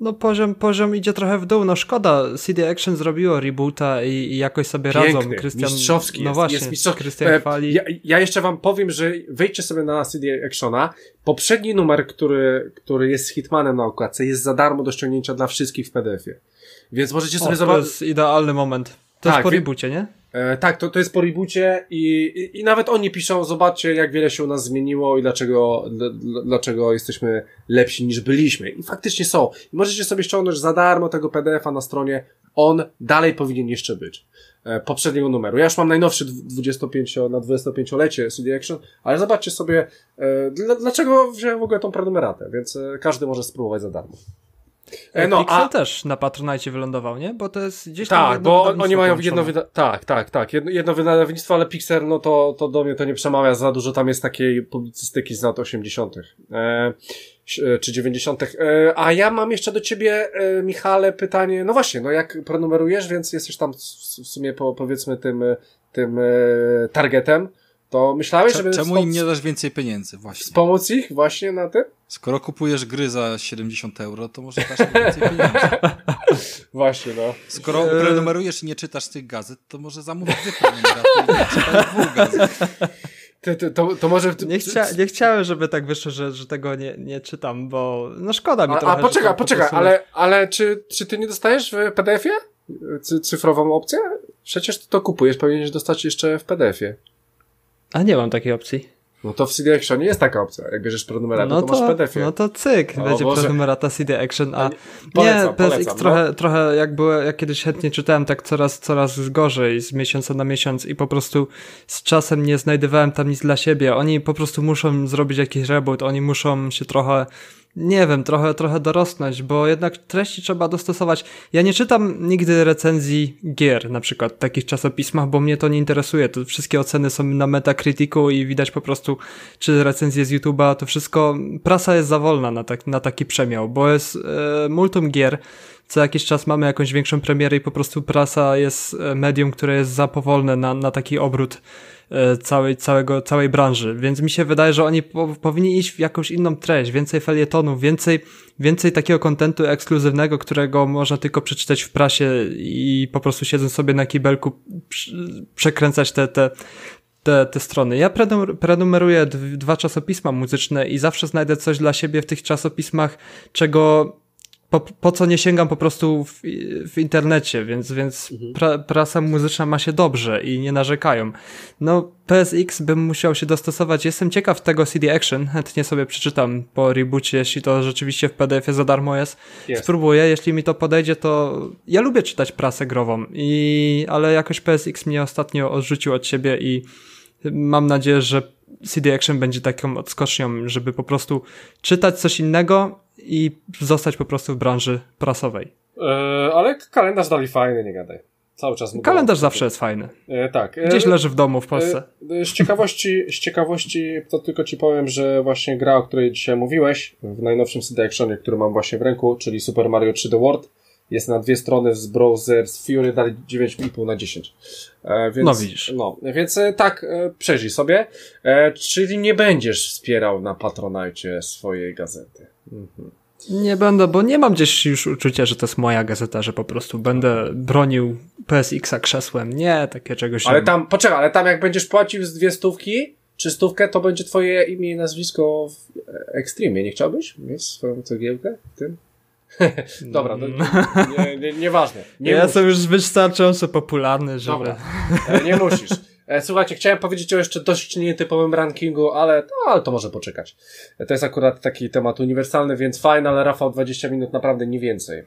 No poziom, poziom idzie trochę w dół, no szkoda, C D Action zrobiło reboota i, i jakoś sobie Piękny, radzą. Krystian, mistrzowski, no jest, właśnie, jest mistrzowski. Krystian chwali. Ja, ja jeszcze wam powiem, że wejdźcie sobie na C D Actiona, poprzedni numer, który, który jest z Hitmanem na okładce, jest za darmo do ściągnięcia dla wszystkich w P D F-ie, więc możecie sobie zobaczyć. To jest idealny moment, to tak, jest po reboocie, nie? E, tak, to, to jest po reboocie i, i, i nawet oni piszą, zobaczcie jak wiele się u nas zmieniło i dlaczego, dl, dlaczego jesteśmy lepsi niż byliśmy. I faktycznie są. I możecie sobie ściągnąć za darmo tego P D F-a na stronie. On dalej powinien jeszcze być. E, poprzedniego numeru. Ja już mam najnowszy dwudziestopięcio, na dwudziestopięciolecie C D Action, ale zobaczcie sobie e, dl, dlaczego wziąłem w ogóle tą prenumeratę, więc e, każdy może spróbować za darmo. E, no, Pixel a... też na Patronite wylądował, nie? Bo to jest gdzieś tam. Tak, bo oni mają jedno wydawnictwo. Tak, tak, tak. Jedno, jedno wydawnictwo, ale Pixel, no to, to do mnie to nie przemawia za dużo. Tam jest takiej publicystyki z lat osiemdziesiątych E, czy dziewięćdziesiątych E, a ja mam jeszcze do ciebie, e, Michale, pytanie. No właśnie, no jak prenumerujesz, więc jesteś tam w sumie, po, powiedzmy, tym, tym e, targetem. To myślałeś, Cze, żeby... Czemu wspomóc... im nie dasz więcej pieniędzy, właśnie? Wspomóc ich właśnie na tym? Skoro kupujesz gry za siedemdziesiąt euro, to może dasz więcej pieniędzy. Właśnie, no. Skoro e... prenumerujesz i nie czytasz tych gazet, to może zamów gazet. To, to, to, to może... Nie, chcia, nie chciałem, żeby tak wyszło, że, że tego nie, nie czytam, bo no szkoda mi a, trochę. A poczekaj, poczekaj, po ale, ale czy, czy ty nie dostajesz w P D F-ie cy, cyfrową opcję? Przecież ty to kupujesz, powinieneś dostać jeszcze w P D F-ie. A nie mam takiej opcji. No to w C D Action nie jest taka opcja. Jak bierzesz prenumeratę, no to, to masz P D F-ie. No to cyk, o, będzie Boże. Prenumerata C D Action, a polecam, nie, P S X trochę, no. trochę jak było, jak kiedyś chętnie czytałem, tak coraz, coraz gorzej z miesiąca na miesiąc i po prostu z czasem nie znajdowałem tam nic dla siebie. Oni po prostu muszą zrobić jakiś reboot, oni muszą się trochę, nie wiem, trochę, trochę dorosnąć, bo jednak treści trzeba dostosować. Ja nie czytam nigdy recenzji gier, na przykład w takich czasopismach, bo mnie to nie interesuje. To wszystkie oceny są na Metacriticu i widać po prostu, czy recenzje z YouTube'a, to wszystko, prasa jest za wolna na, tak, na taki przemiał, bo jest yy, multum gier. Co jakiś czas mamy jakąś większą premierę i po prostu prasa jest medium, które jest za powolne na, na taki obrót całej, całego, całej branży, więc mi się wydaje, że oni po, powinni iść w jakąś inną treść, więcej felietonów, więcej, więcej takiego kontentu ekskluzywnego, którego można tylko przeczytać w prasie i po prostu siedząc sobie na kibelku przekręcać te, te, te, te strony. Ja prenumeruję dwa czasopisma muzyczne i zawsze znajdę coś dla siebie w tych czasopismach, czego Po, po co nie sięgam po prostu w, w internecie, więc, więc pra, prasa muzyczna ma się dobrze i nie narzekają. No, P S X bym musiał się dostosować. Jestem ciekaw tego C D Action, chętnie sobie przeczytam po reboocie, jeśli to rzeczywiście w P D F-ie za darmo jest. Yes. Spróbuję, jeśli mi to podejdzie, to ja lubię czytać prasę grową, i ale jakoś P S X mnie ostatnio odrzucił od siebie i mam nadzieję, że C D Action będzie taką odskocznią, żeby po prostu czytać coś innego i zostać po prostu w branży prasowej. Yy, ale kalendarz dalej fajny, nie gadaj. Cały czas. Kalendarz zawsze jest fajny. Yy, tak. Yy, Gdzieś leży w domu w Polsce. Yy, z ciekawości, z ciekawości to tylko ci powiem, że właśnie gra, o której dzisiaj mówiłeś, w najnowszym C D Actionie, który mam właśnie w ręku, czyli Super Mario trzy D World, jest na dwie strony z Bowser's Fury, dali dziewięć i pół na dziesięć E, więc, no widzisz. No, więc tak, e, przejrzyj sobie. E, czyli nie będziesz wspierał na Patronite swojej gazety. Mhm. Nie będę, bo nie mam gdzieś już uczucia, że to jest moja gazeta, że po prostu będę bronił P S X-a krzesłem. Nie, takie czegoś. Ale tam, poczekaj, ale tam jak będziesz płacił z dwie stówki, czy stówkę, to będzie twoje imię i nazwisko w Extreme. Nie chciałbyś mieć swoją cegiełkę w tym? Dobra, to nie, nie, nieważne. Nie ja musisz. Jestem już wystarczająco popularny, żeby... Dobra, nie musisz. Słuchajcie, chciałem powiedzieć o jeszcze dość nietypowym rankingu, ale, no, ale to może poczekać. To jest akurat taki temat uniwersalny, więc fajny, ale Rafał, dwadzieścia minut naprawdę nie więcej.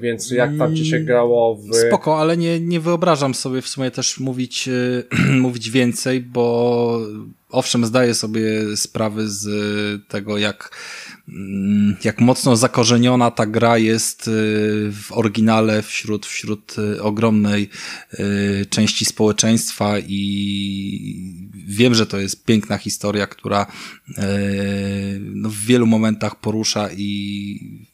Więc jak tam ci się grało w... Spoko, ale nie, nie wyobrażam sobie w sumie też mówić, mówić więcej, bo owszem, zdaję sobie sprawy z tego, jak, jak mocno zakorzeniona ta gra jest w oryginale wśród, wśród ogromnej części społeczeństwa i wiem, że to jest piękna historia, która no, w wielu momentach porusza i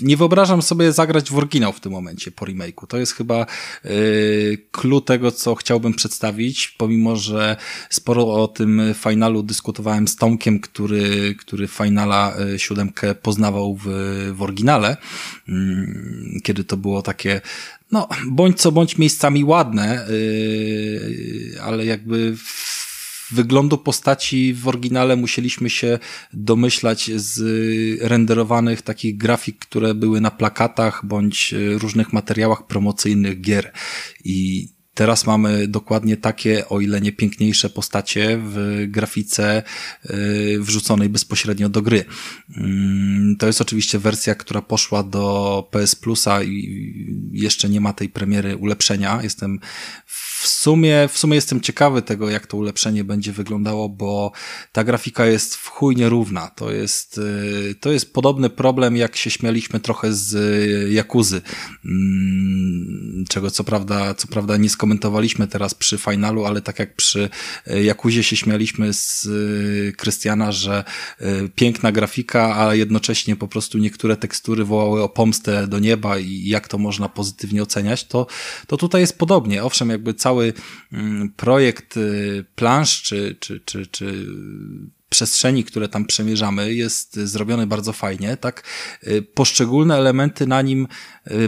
nie wyobrażam sobie zagrać w oryginał w tym momencie po remake'u. To jest chyba clue tego, co chciałbym przedstawić, pomimo że sporo o tym finalu dyskutowałem z Tomkiem, który, który finala siódemkę poznawał w, w oryginale, kiedy to było takie no bądź co bądź miejscami ładne, ale jakby wyglądu postaci w oryginale musieliśmy się domyślać z renderowanych takich grafik, które były na plakatach bądź różnych materiałach promocyjnych gier. I teraz mamy dokładnie takie, o ile nie piękniejsze postacie w grafice wrzuconej bezpośrednio do gry. To jest oczywiście wersja, która poszła do P S Plusa i jeszcze nie ma tej premiery ulepszenia. Jestem w sumie, w sumie jestem ciekawy tego, jak to ulepszenie będzie wyglądało, bo ta grafika jest w chuj nierówna. To jest, to jest podobny problem, jak się śmialiśmy trochę z Jakuzy, czego co prawda, co prawda nie skomentowaliśmy teraz przy finalu, ale tak jak przy Jakuzie się śmialiśmy z Krystiana, że piękna grafika, ale jednocześnie po prostu niektóre tekstury wołały o pomstę do nieba i jak to można pozytywnie oceniać, to, to tutaj jest podobnie. Owszem, jakby cały projekt plansz czy, czy, czy, czy przestrzeni, które tam przemierzamy, jest zrobiony bardzo fajnie, tak poszczególne elementy na nim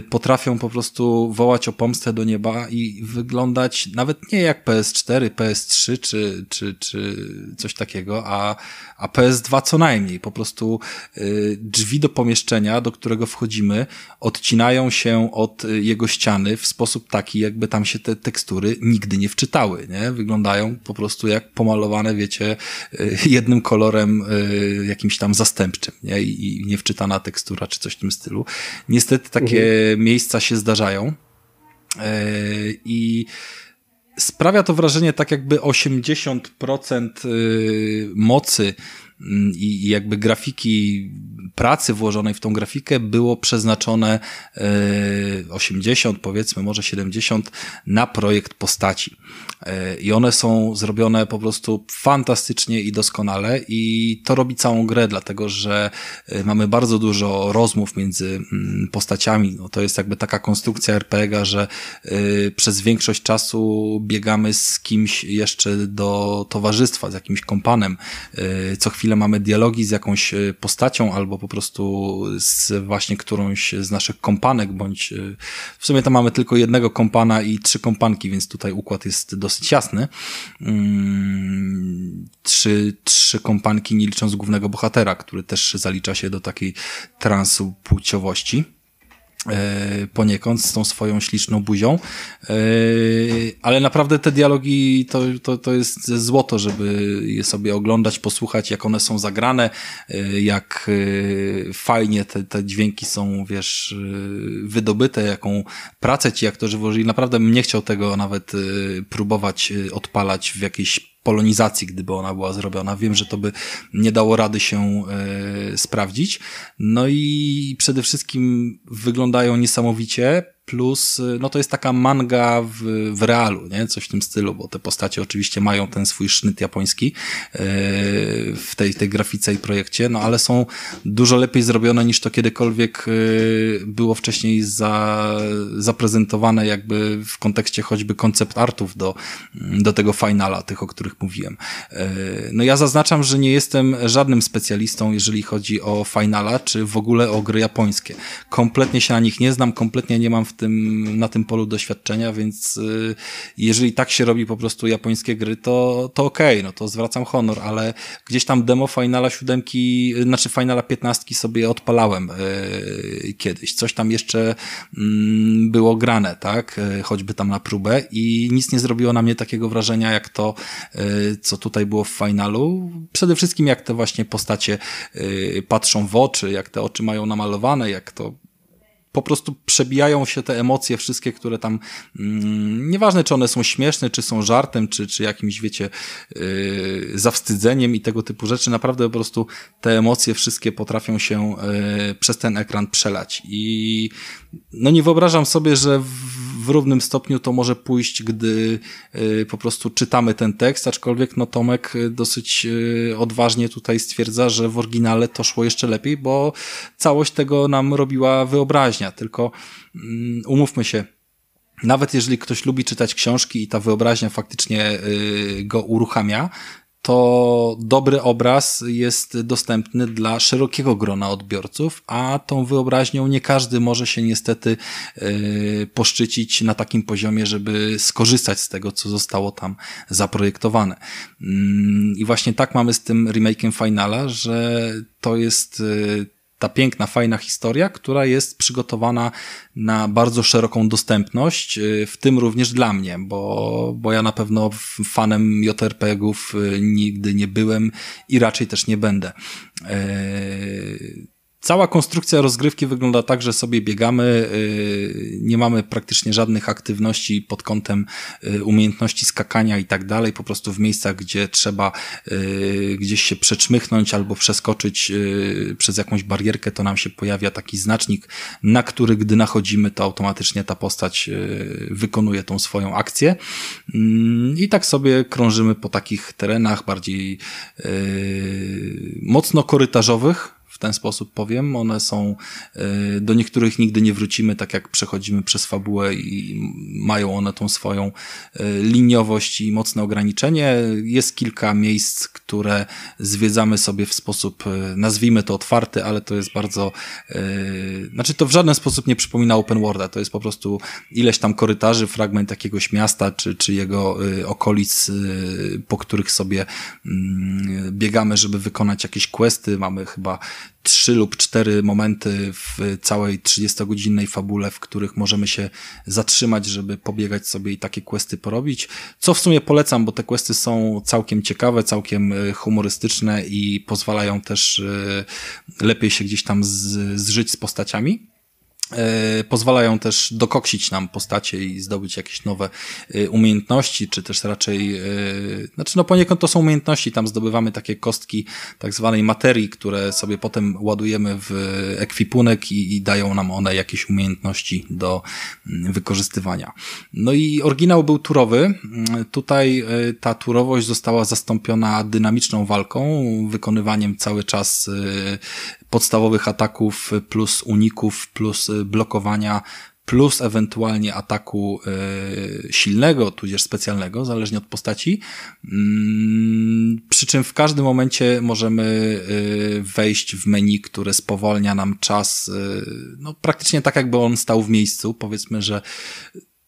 potrafią po prostu wołać o pomstę do nieba i wyglądać nawet nie jak P S cztery, P S trzy czy, czy, czy coś takiego, a, a P S dwa co najmniej. Po prostu drzwi do pomieszczenia, do którego wchodzimy, odcinają się od jego ściany w sposób taki, jakby tam się te tekstury nigdy nie wczytały, nie? Wyglądają po prostu jak pomalowane, wiecie, jednym kolorem y, jakimś tam zastępczym, nie? I, i niewczytana tekstura czy coś w tym stylu. Niestety takie mhm. miejsca się zdarzają y, i sprawia to wrażenie tak jakby osiemdziesiąt procent y, mocy i y, jakby grafiki, pracy włożonej w tą grafikę było przeznaczone y, osiemdziesiąt powiedzmy, może siedemdziesiąt na projekt postaci. I one są zrobione po prostu fantastycznie i doskonale i to robi całą grę, dlatego że mamy bardzo dużo rozmów między postaciami. No to jest jakby taka konstrukcja er pe gie a, że przez większość czasu biegamy z kimś jeszcze do towarzystwa, z jakimś kompanem. Co chwilę mamy dialogi z jakąś postacią albo po prostu z właśnie którąś z naszych kompanek, bądź w sumie to mamy tylko jednego kompana i trzy kompanki, więc tutaj układ jest do dosyć jasny. Trzy, trzy kompanki, nie licząc głównego bohatera, który też zalicza się do takiej transu płciowości poniekąd z tą swoją śliczną buzią. Ale naprawdę te dialogi to, to, to jest złoto, żeby je sobie oglądać, posłuchać, jak one są zagrane, jak fajnie te, te dźwięki są, wiesz, wydobyte, jaką pracę ci aktorzy włożyli. Naprawdę bym nie chciał tego nawet próbować odpalać w jakiejś polonizacji, gdyby ona była zrobiona. Wiem, że to by nie dało rady się y, sprawdzić. No i przede wszystkim wyglądają niesamowicie, plus no to jest taka manga w, w realu, nie? Coś w tym stylu, bo te postacie oczywiście mają ten swój sznyt japoński y, w tej, tej grafice i projekcie, no ale są dużo lepiej zrobione niż to kiedykolwiek y, było wcześniej za, zaprezentowane jakby w kontekście choćby koncept artów do, do tego finala, tych, o których mówiłem. Y, no ja zaznaczam, że nie jestem żadnym specjalistą, jeżeli chodzi o finala, czy w ogóle o gry japońskie. Kompletnie się na nich nie znam, kompletnie nie mam w tym, na tym polu doświadczenia, więc y, jeżeli tak się robi po prostu japońskie gry, to, to okej, okay, no to zwracam honor, ale gdzieś tam demo Finala siódemki, znaczy Finala piętnastki sobie odpalałem y, kiedyś. Coś tam jeszcze y, było grane, tak? Y, choćby tam na próbę i nic nie zrobiło na mnie takiego wrażenia, jak to, y, co tutaj było w Finalu. Przede wszystkim jak te właśnie postacie y, patrzą w oczy, jak te oczy mają namalowane, jak to po prostu przebijają się te emocje wszystkie, które tam, mm, nieważne czy one są śmieszne, czy są żartem, czy, czy jakimś, wiecie, yy, zawstydzeniem i tego typu rzeczy, naprawdę po prostu te emocje wszystkie potrafią się yy, przez ten ekran przelać i no nie wyobrażam sobie, że w, w równym stopniu to może pójść, gdy y, po prostu czytamy ten tekst, aczkolwiek no Tomek dosyć y, odważnie tutaj stwierdza, że w oryginale to szło jeszcze lepiej, bo całość tego nam robiła wyobraźnia, tylko y, umówmy się, nawet jeżeli ktoś lubi czytać książki i ta wyobraźnia faktycznie y, go uruchamia, to dobry obraz jest dostępny dla szerokiego grona odbiorców, a tą wyobraźnią nie każdy może się niestety yy, poszczycić na takim poziomie, żeby skorzystać z tego, co zostało tam zaprojektowane. Yy, I właśnie tak mamy z tym remake'iem Finala, że to jest yy, ta piękna, fajna historia, która jest przygotowana na bardzo szeroką dostępność, w tym również dla mnie, bo, bo ja na pewno fanem J R P G-ów nigdy nie byłem i raczej też nie będę. Yy... Cała konstrukcja rozgrywki wygląda tak, że sobie biegamy, nie mamy praktycznie żadnych aktywności pod kątem umiejętności skakania i tak dalej, po prostu w miejscach, gdzie trzeba gdzieś się przeczmychnąć albo przeskoczyć przez jakąś barierkę, to nam się pojawia taki znacznik, na który gdy nachodzimy, to automatycznie ta postać wykonuje tą swoją akcję i tak sobie krążymy po takich terenach bardziej mocno korytarzowych. W ten sposób powiem, one są, do niektórych nigdy nie wrócimy, tak jak przechodzimy przez fabułę i mają one tą swoją liniowość i mocne ograniczenie. Jest kilka miejsc, które zwiedzamy sobie w sposób, nazwijmy to otwarty, ale to jest bardzo, znaczy to w żaden sposób nie przypomina open worlda, to jest po prostu ileś tam korytarzy, fragment jakiegoś miasta czy, czy jego okolic, po których sobie biegamy, żeby wykonać jakieś questy, mamy chyba trzy lub cztery momenty w całej trzydziestogodzinnej fabule, w których możemy się zatrzymać, żeby pobiegać sobie i takie questy porobić, co w sumie polecam, bo te questy są całkiem ciekawe, całkiem humorystyczne i pozwalają też lepiej się gdzieś tam z, zżyć z postaciami. Pozwalają też dokoksić nam postacie i zdobyć jakieś nowe umiejętności, czy też raczej, znaczy no poniekąd to są umiejętności, tam zdobywamy takie kostki tak zwanej materii, które sobie potem ładujemy w ekwipunek i, i dają nam one jakieś umiejętności do wykorzystywania. No i oryginał był turowy, tutaj ta turowość została zastąpiona dynamiczną walką, wykonywaniem cały czas podstawowych ataków, plus uników, plus blokowania, plus ewentualnie ataku silnego, tudzież specjalnego, zależnie od postaci. Przy czym w każdym momencie możemy wejść w menu, które spowalnia nam czas, no praktycznie tak jakby on stał w miejscu, powiedzmy, że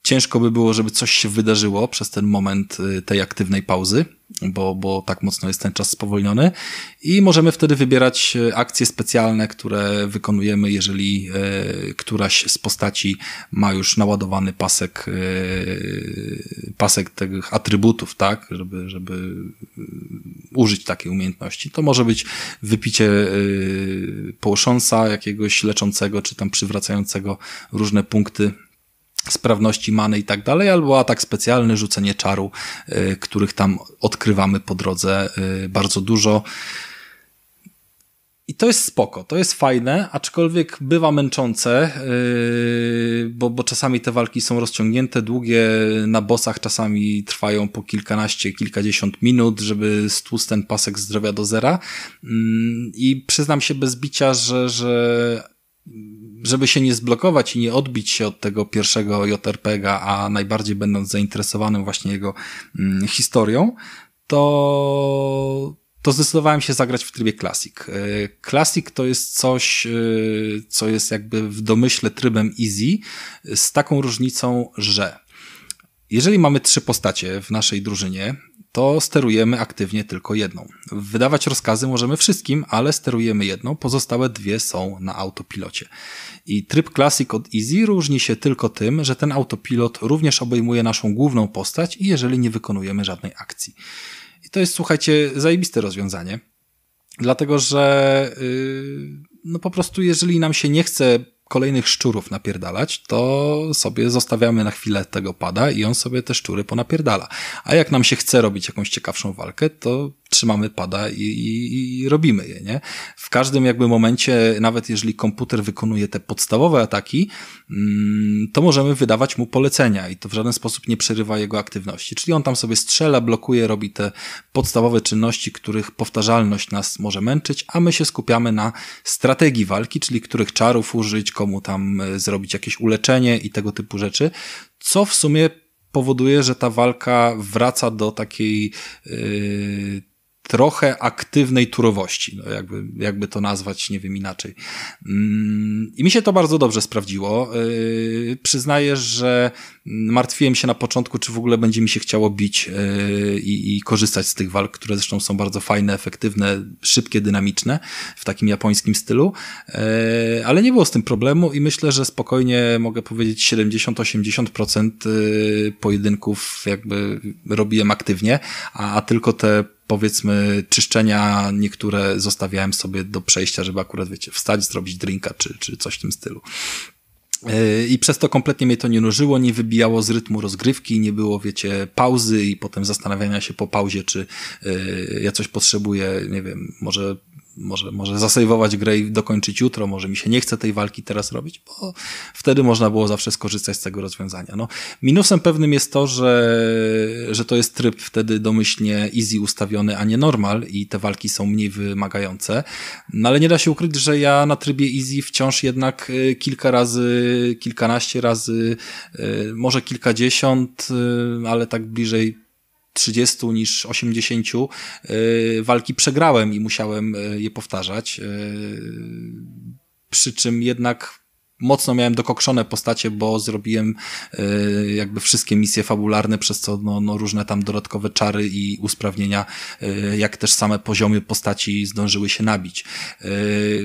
ciężko by było, żeby coś się wydarzyło przez ten moment tej aktywnej pauzy, bo, bo tak mocno jest ten czas spowolniony i możemy wtedy wybierać akcje specjalne, które wykonujemy, jeżeli y, któraś z postaci ma już naładowany pasek y, pasek tych atrybutów, tak, żeby, żeby użyć takiej umiejętności. To może być wypicie y, połosząca, jakiegoś leczącego, czy tam przywracającego różne punkty sprawności many i tak dalej, albo atak specjalny, rzucenie czaru, y, których tam odkrywamy po drodze y, bardzo dużo. I to jest spoko, to jest fajne, aczkolwiek bywa męczące, yy, bo, bo czasami te walki są rozciągnięte, długie, na bossach czasami trwają po kilkanaście, kilkadziesiąt minut, żeby stłuc ten pasek zdrowia do zera. Yy, I przyznam się bez bicia, że... że żeby się nie zblokować i nie odbić się od tego pierwszego J R P G-a, a najbardziej będąc zainteresowanym właśnie jego mm, historią, to, to zdecydowałem się zagrać w trybie Classic. Classic to jest coś, co jest jakby w domyśle trybem Easy, z taką różnicą, że jeżeli mamy trzy postacie w naszej drużynie, to sterujemy aktywnie tylko jedną. Wydawać rozkazy możemy wszystkim, ale sterujemy jedną, pozostałe dwie są na autopilocie. I tryb Classic od Easy różni się tylko tym, że ten autopilot również obejmuje naszą główną postać i jeżeli nie wykonujemy żadnej akcji. I to jest, słuchajcie, zajebiste rozwiązanie, dlatego że yy, no po prostu jeżeli nam się nie chce kolejnych szczurów napierdalać, to sobie zostawiamy na chwilę tego pada i on sobie te szczury ponapierdala. A jak nam się chce robić jakąś ciekawszą walkę, to trzymamy pada i, i, i robimy je, nie? W każdym jakby momencie, nawet jeżeli komputer wykonuje te podstawowe ataki, to możemy wydawać mu polecenia i to w żaden sposób nie przerywa jego aktywności. Czyli on tam sobie strzela, blokuje, robi te podstawowe czynności, których powtarzalność nas może męczyć, a my się skupiamy na strategii walki, czyli których czarów użyć, komu tam zrobić jakieś uleczenie i tego typu rzeczy, co w sumie powoduje, że ta walka wraca do takiej yy, trochę aktywnej turowości, no jakby, jakby to nazwać, nie wiem inaczej. Yy, I mi się to bardzo dobrze sprawdziło. Yy, przyznaję, że martwiłem się na początku, czy w ogóle będzie mi się chciało bić yy, i korzystać z tych walk, które zresztą są bardzo fajne, efektywne, szybkie, dynamiczne, w takim japońskim stylu, yy, ale nie było z tym problemu i myślę, że spokojnie mogę powiedzieć siedemdziesiąt do osiemdziesięciu procent yy, pojedynków jakby robiłem aktywnie, a, a tylko te powiedzmy czyszczenia niektóre zostawiałem sobie do przejścia, żeby akurat wiecie, wstać, zrobić drinka czy, czy coś w tym stylu. I przez to kompletnie mnie to nie nużyło, nie wybijało z rytmu rozgrywki, nie było, wiecie, pauzy i potem zastanawiania się po pauzie, czy yy, ja coś potrzebuję, nie wiem, może może, może zasejwować grę i dokończyć jutro, może mi się nie chce tej walki teraz robić, bo wtedy można było zawsze skorzystać z tego rozwiązania. No, minusem pewnym jest to, że, że to jest tryb wtedy domyślnie easy ustawiony, a nie normal i te walki są mniej wymagające, no ale nie da się ukryć, że ja na trybie easy wciąż jednak kilka razy, kilkanaście razy, może kilkadziesiąt, ale tak bliżej trzydziestu niż osiemdziesięciu yy, walki przegrałem i musiałem yy, je powtarzać. Yy, przy czym jednak mocno miałem dokokszone postacie, bo zrobiłem yy, jakby wszystkie misje fabularne, przez co no, no różne tam dodatkowe czary i usprawnienia, yy, jak też same poziomy postaci zdążyły się nabić. Yy,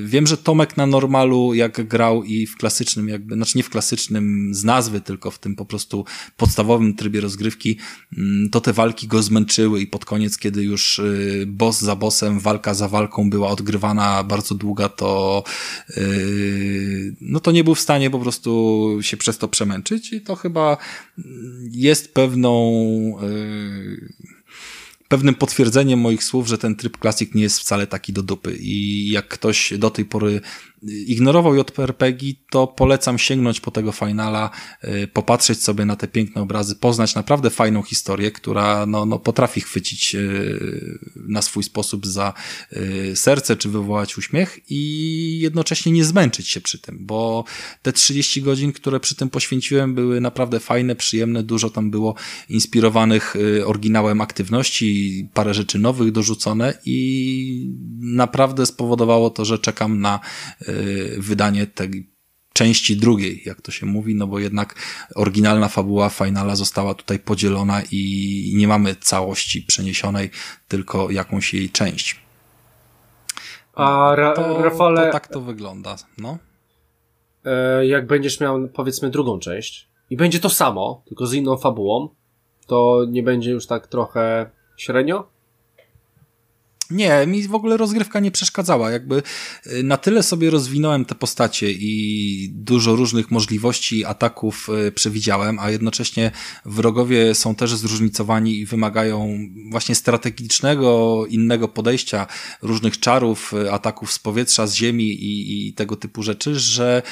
wiem, że Tomek na normalu, jak grał i w klasycznym jakby, znaczy nie w klasycznym z nazwy, tylko w tym po prostu podstawowym trybie rozgrywki, yy, to te walki go zmęczyły i pod koniec, kiedy już yy, boss za bossem, walka za walką była odgrywana bardzo długa, to yy, no to nie był w stanie po prostu się przez to przemęczyć i to chyba jest pewną yy, pewnym potwierdzeniem moich słów, że ten tryb Classic nie jest wcale taki do dupy i jak ktoś do tej pory ignorował J P R P G, to polecam sięgnąć po tego finala, yy, popatrzeć sobie na te piękne obrazy, poznać naprawdę fajną historię, która no, no, potrafi chwycić yy, na swój sposób za yy, serce, czy wywołać uśmiech i jednocześnie nie zmęczyć się przy tym, bo te trzydzieści godzin, które przy tym poświęciłem, były naprawdę fajne, przyjemne, dużo tam było inspirowanych yy, oryginałem aktywności, parę rzeczy nowych dorzucone i naprawdę spowodowało to, że czekam na yy, wydanie tej części drugiej, jak to się mówi, no bo jednak oryginalna fabuła finala została tutaj podzielona i nie mamy całości przeniesionej, tylko jakąś jej część. A ra- to, Rafale, to tak to wygląda, no. Jak będziesz miał, powiedzmy, drugą część i będzie to samo, tylko z inną fabułą, to nie będzie już tak trochę średnio? Nie, mi w ogóle rozgrywka nie przeszkadzała. Jakby na tyle sobie rozwinąłem te postacie i dużo różnych możliwości ataków przewidziałem, a jednocześnie wrogowie są też zróżnicowani i wymagają właśnie strategicznego, innego podejścia, różnych czarów, ataków z powietrza, z ziemi i, i tego typu rzeczy, że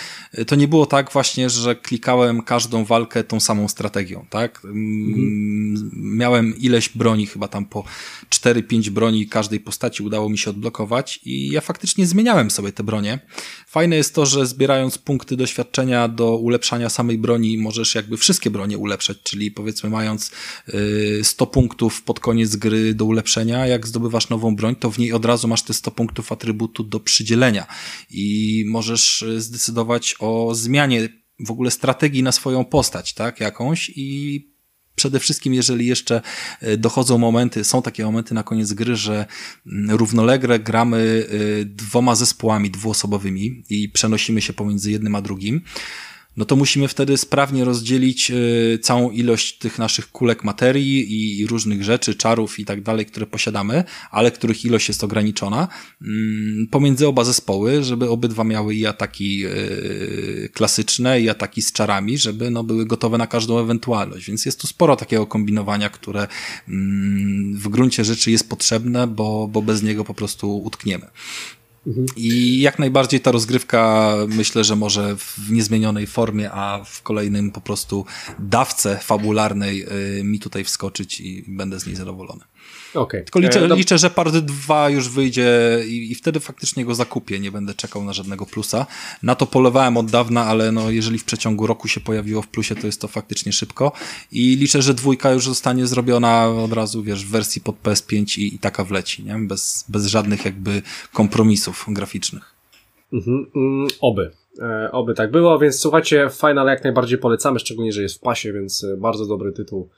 to nie było tak właśnie, że klikałem każdą walkę tą samą strategią, tak? Mhm. Miałem ileś broni, chyba tam po cztery pięć broni każdej postaci udało mi się odblokować i ja faktycznie zmieniałem sobie te bronie. Fajne jest to, że zbierając punkty doświadczenia do ulepszania samej broni możesz jakby wszystkie bronie ulepszać, czyli powiedzmy mając sto punktów pod koniec gry do ulepszenia, jak zdobywasz nową broń, to w niej od razu masz te sto punktów atrybutu do przydzielenia i możesz zdecydować o zmianie w ogóle strategii na swoją postać, tak, jakąś i przede wszystkim, jeżeli jeszcze dochodzą momenty, są takie momenty na koniec gry, że równolegle gramy dwoma zespołami dwuosobowymi i przenosimy się pomiędzy jednym a drugim, no to musimy wtedy sprawnie rozdzielić y, całą ilość tych naszych kulek materii i, i różnych rzeczy, czarów i tak dalej, które posiadamy, ale których ilość jest ograniczona, y, pomiędzy oba zespoły, żeby obydwa miały i ataki y, klasyczne, i ataki z czarami, żeby no, były gotowe na każdą ewentualność. Więc jest tu sporo takiego kombinowania, które y, w gruncie rzeczy jest potrzebne, bo, bo bez niego po prostu utkniemy. I jak najbardziej ta rozgrywka, myślę, że może w niezmienionej formie, a w kolejnym po prostu dawce fabularnej y, mi tutaj wskoczyć i będę z niej zadowolony. Okay. Tylko liczę, e, liczę, że Part dwa już wyjdzie i, i wtedy faktycznie go zakupię, nie będę czekał na żadnego plusa. Na to polewałem od dawna, ale no, jeżeli w przeciągu roku się pojawiło w plusie, to jest to faktycznie szybko i liczę, że dwójka już zostanie zrobiona od razu, wiesz, w wersji pod P S pięć i, i taka wleci, nie? Bez, bez żadnych jakby kompromisów graficznych. Mhm, mm, oby. E, oby tak było, więc słuchajcie, Final jak najbardziej polecamy, szczególnie, że jest w pasie, więc bardzo dobry tytuł.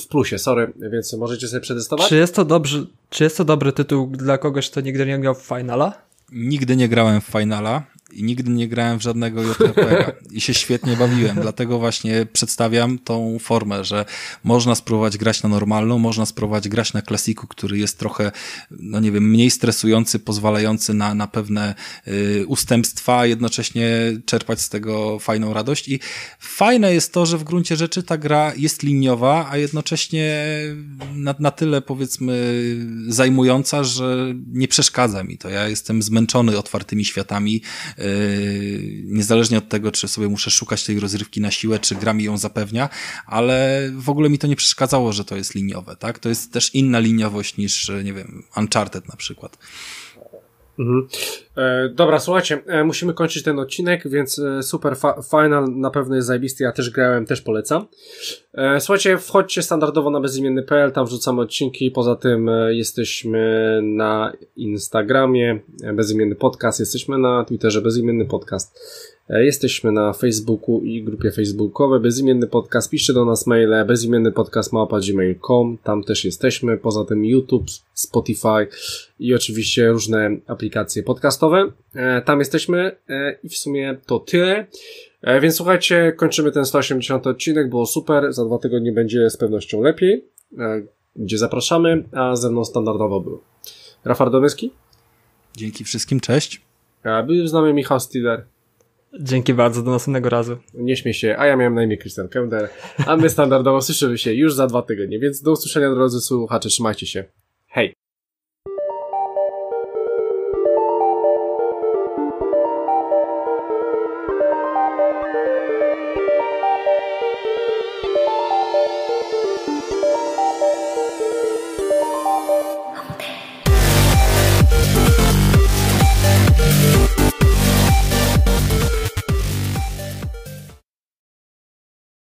W plusie, sorry, więc możecie sobie przetestować. Czy jest to dobrze, czy jest to dobry tytuł dla kogoś, kto nigdy nie grał w Finala? Nigdy nie grałem w Finala i nigdy nie grałem w żadnego J R P G i się świetnie bawiłem, dlatego właśnie przedstawiam tą formę, że można spróbować grać na normalną, można spróbować grać na klasiku, który jest trochę, no nie wiem, mniej stresujący, pozwalający na, na pewne y, ustępstwa, jednocześnie czerpać z tego fajną radość. I fajne jest to, że w gruncie rzeczy ta gra jest liniowa, a jednocześnie na, na tyle, powiedzmy, zajmująca, że nie przeszkadza mi to. Ja jestem zmęczony otwartymi światami, Yy, niezależnie od tego, czy sobie muszę szukać tej rozrywki na siłę, czy gra mi ją zapewnia, ale w ogóle mi to nie przeszkadzało, że to jest liniowe, tak? To jest też inna liniowość niż, nie wiem, Uncharted na przykład. Mhm. E, dobra, słuchajcie, e, musimy kończyć ten odcinek, więc e, super fa- final na pewno jest zajebisty, ja też grałem, też polecam. E, słuchajcie, wchodźcie standardowo na bezimienny kropka p l, tam wrzucamy odcinki, poza tym e, jesteśmy na Instagramie, e, bezimienny podcast, jesteśmy na Twitterze, bezimienny podcast, e, jesteśmy na Facebooku i grupie facebookowej, bezimienny podcast, piszcie do nas maile, bezimienny podcast małpa gmail kropka com, tam też jesteśmy, poza tym YouTube, Spotify i oczywiście różne aplikacje podcastowe. E, tam jesteśmy e, i w sumie to tyle. E, więc słuchajcie, kończymy ten sto osiemdziesiąty odcinek, było super, za dwa tygodnie będzie z pewnością lepiej, e, gdzie zapraszamy, a ze mną standardowo był Rafał Domyński. Dzięki wszystkim, cześć. E, był z nami Michał Stider. Dzięki bardzo, do następnego razu. Nie śmiej się, a ja miałem na imię Krystian Kęder, a my standardowo słyszymy się już za dwa tygodnie, więc do usłyszenia, drodzy słuchacze, trzymajcie się. Hej.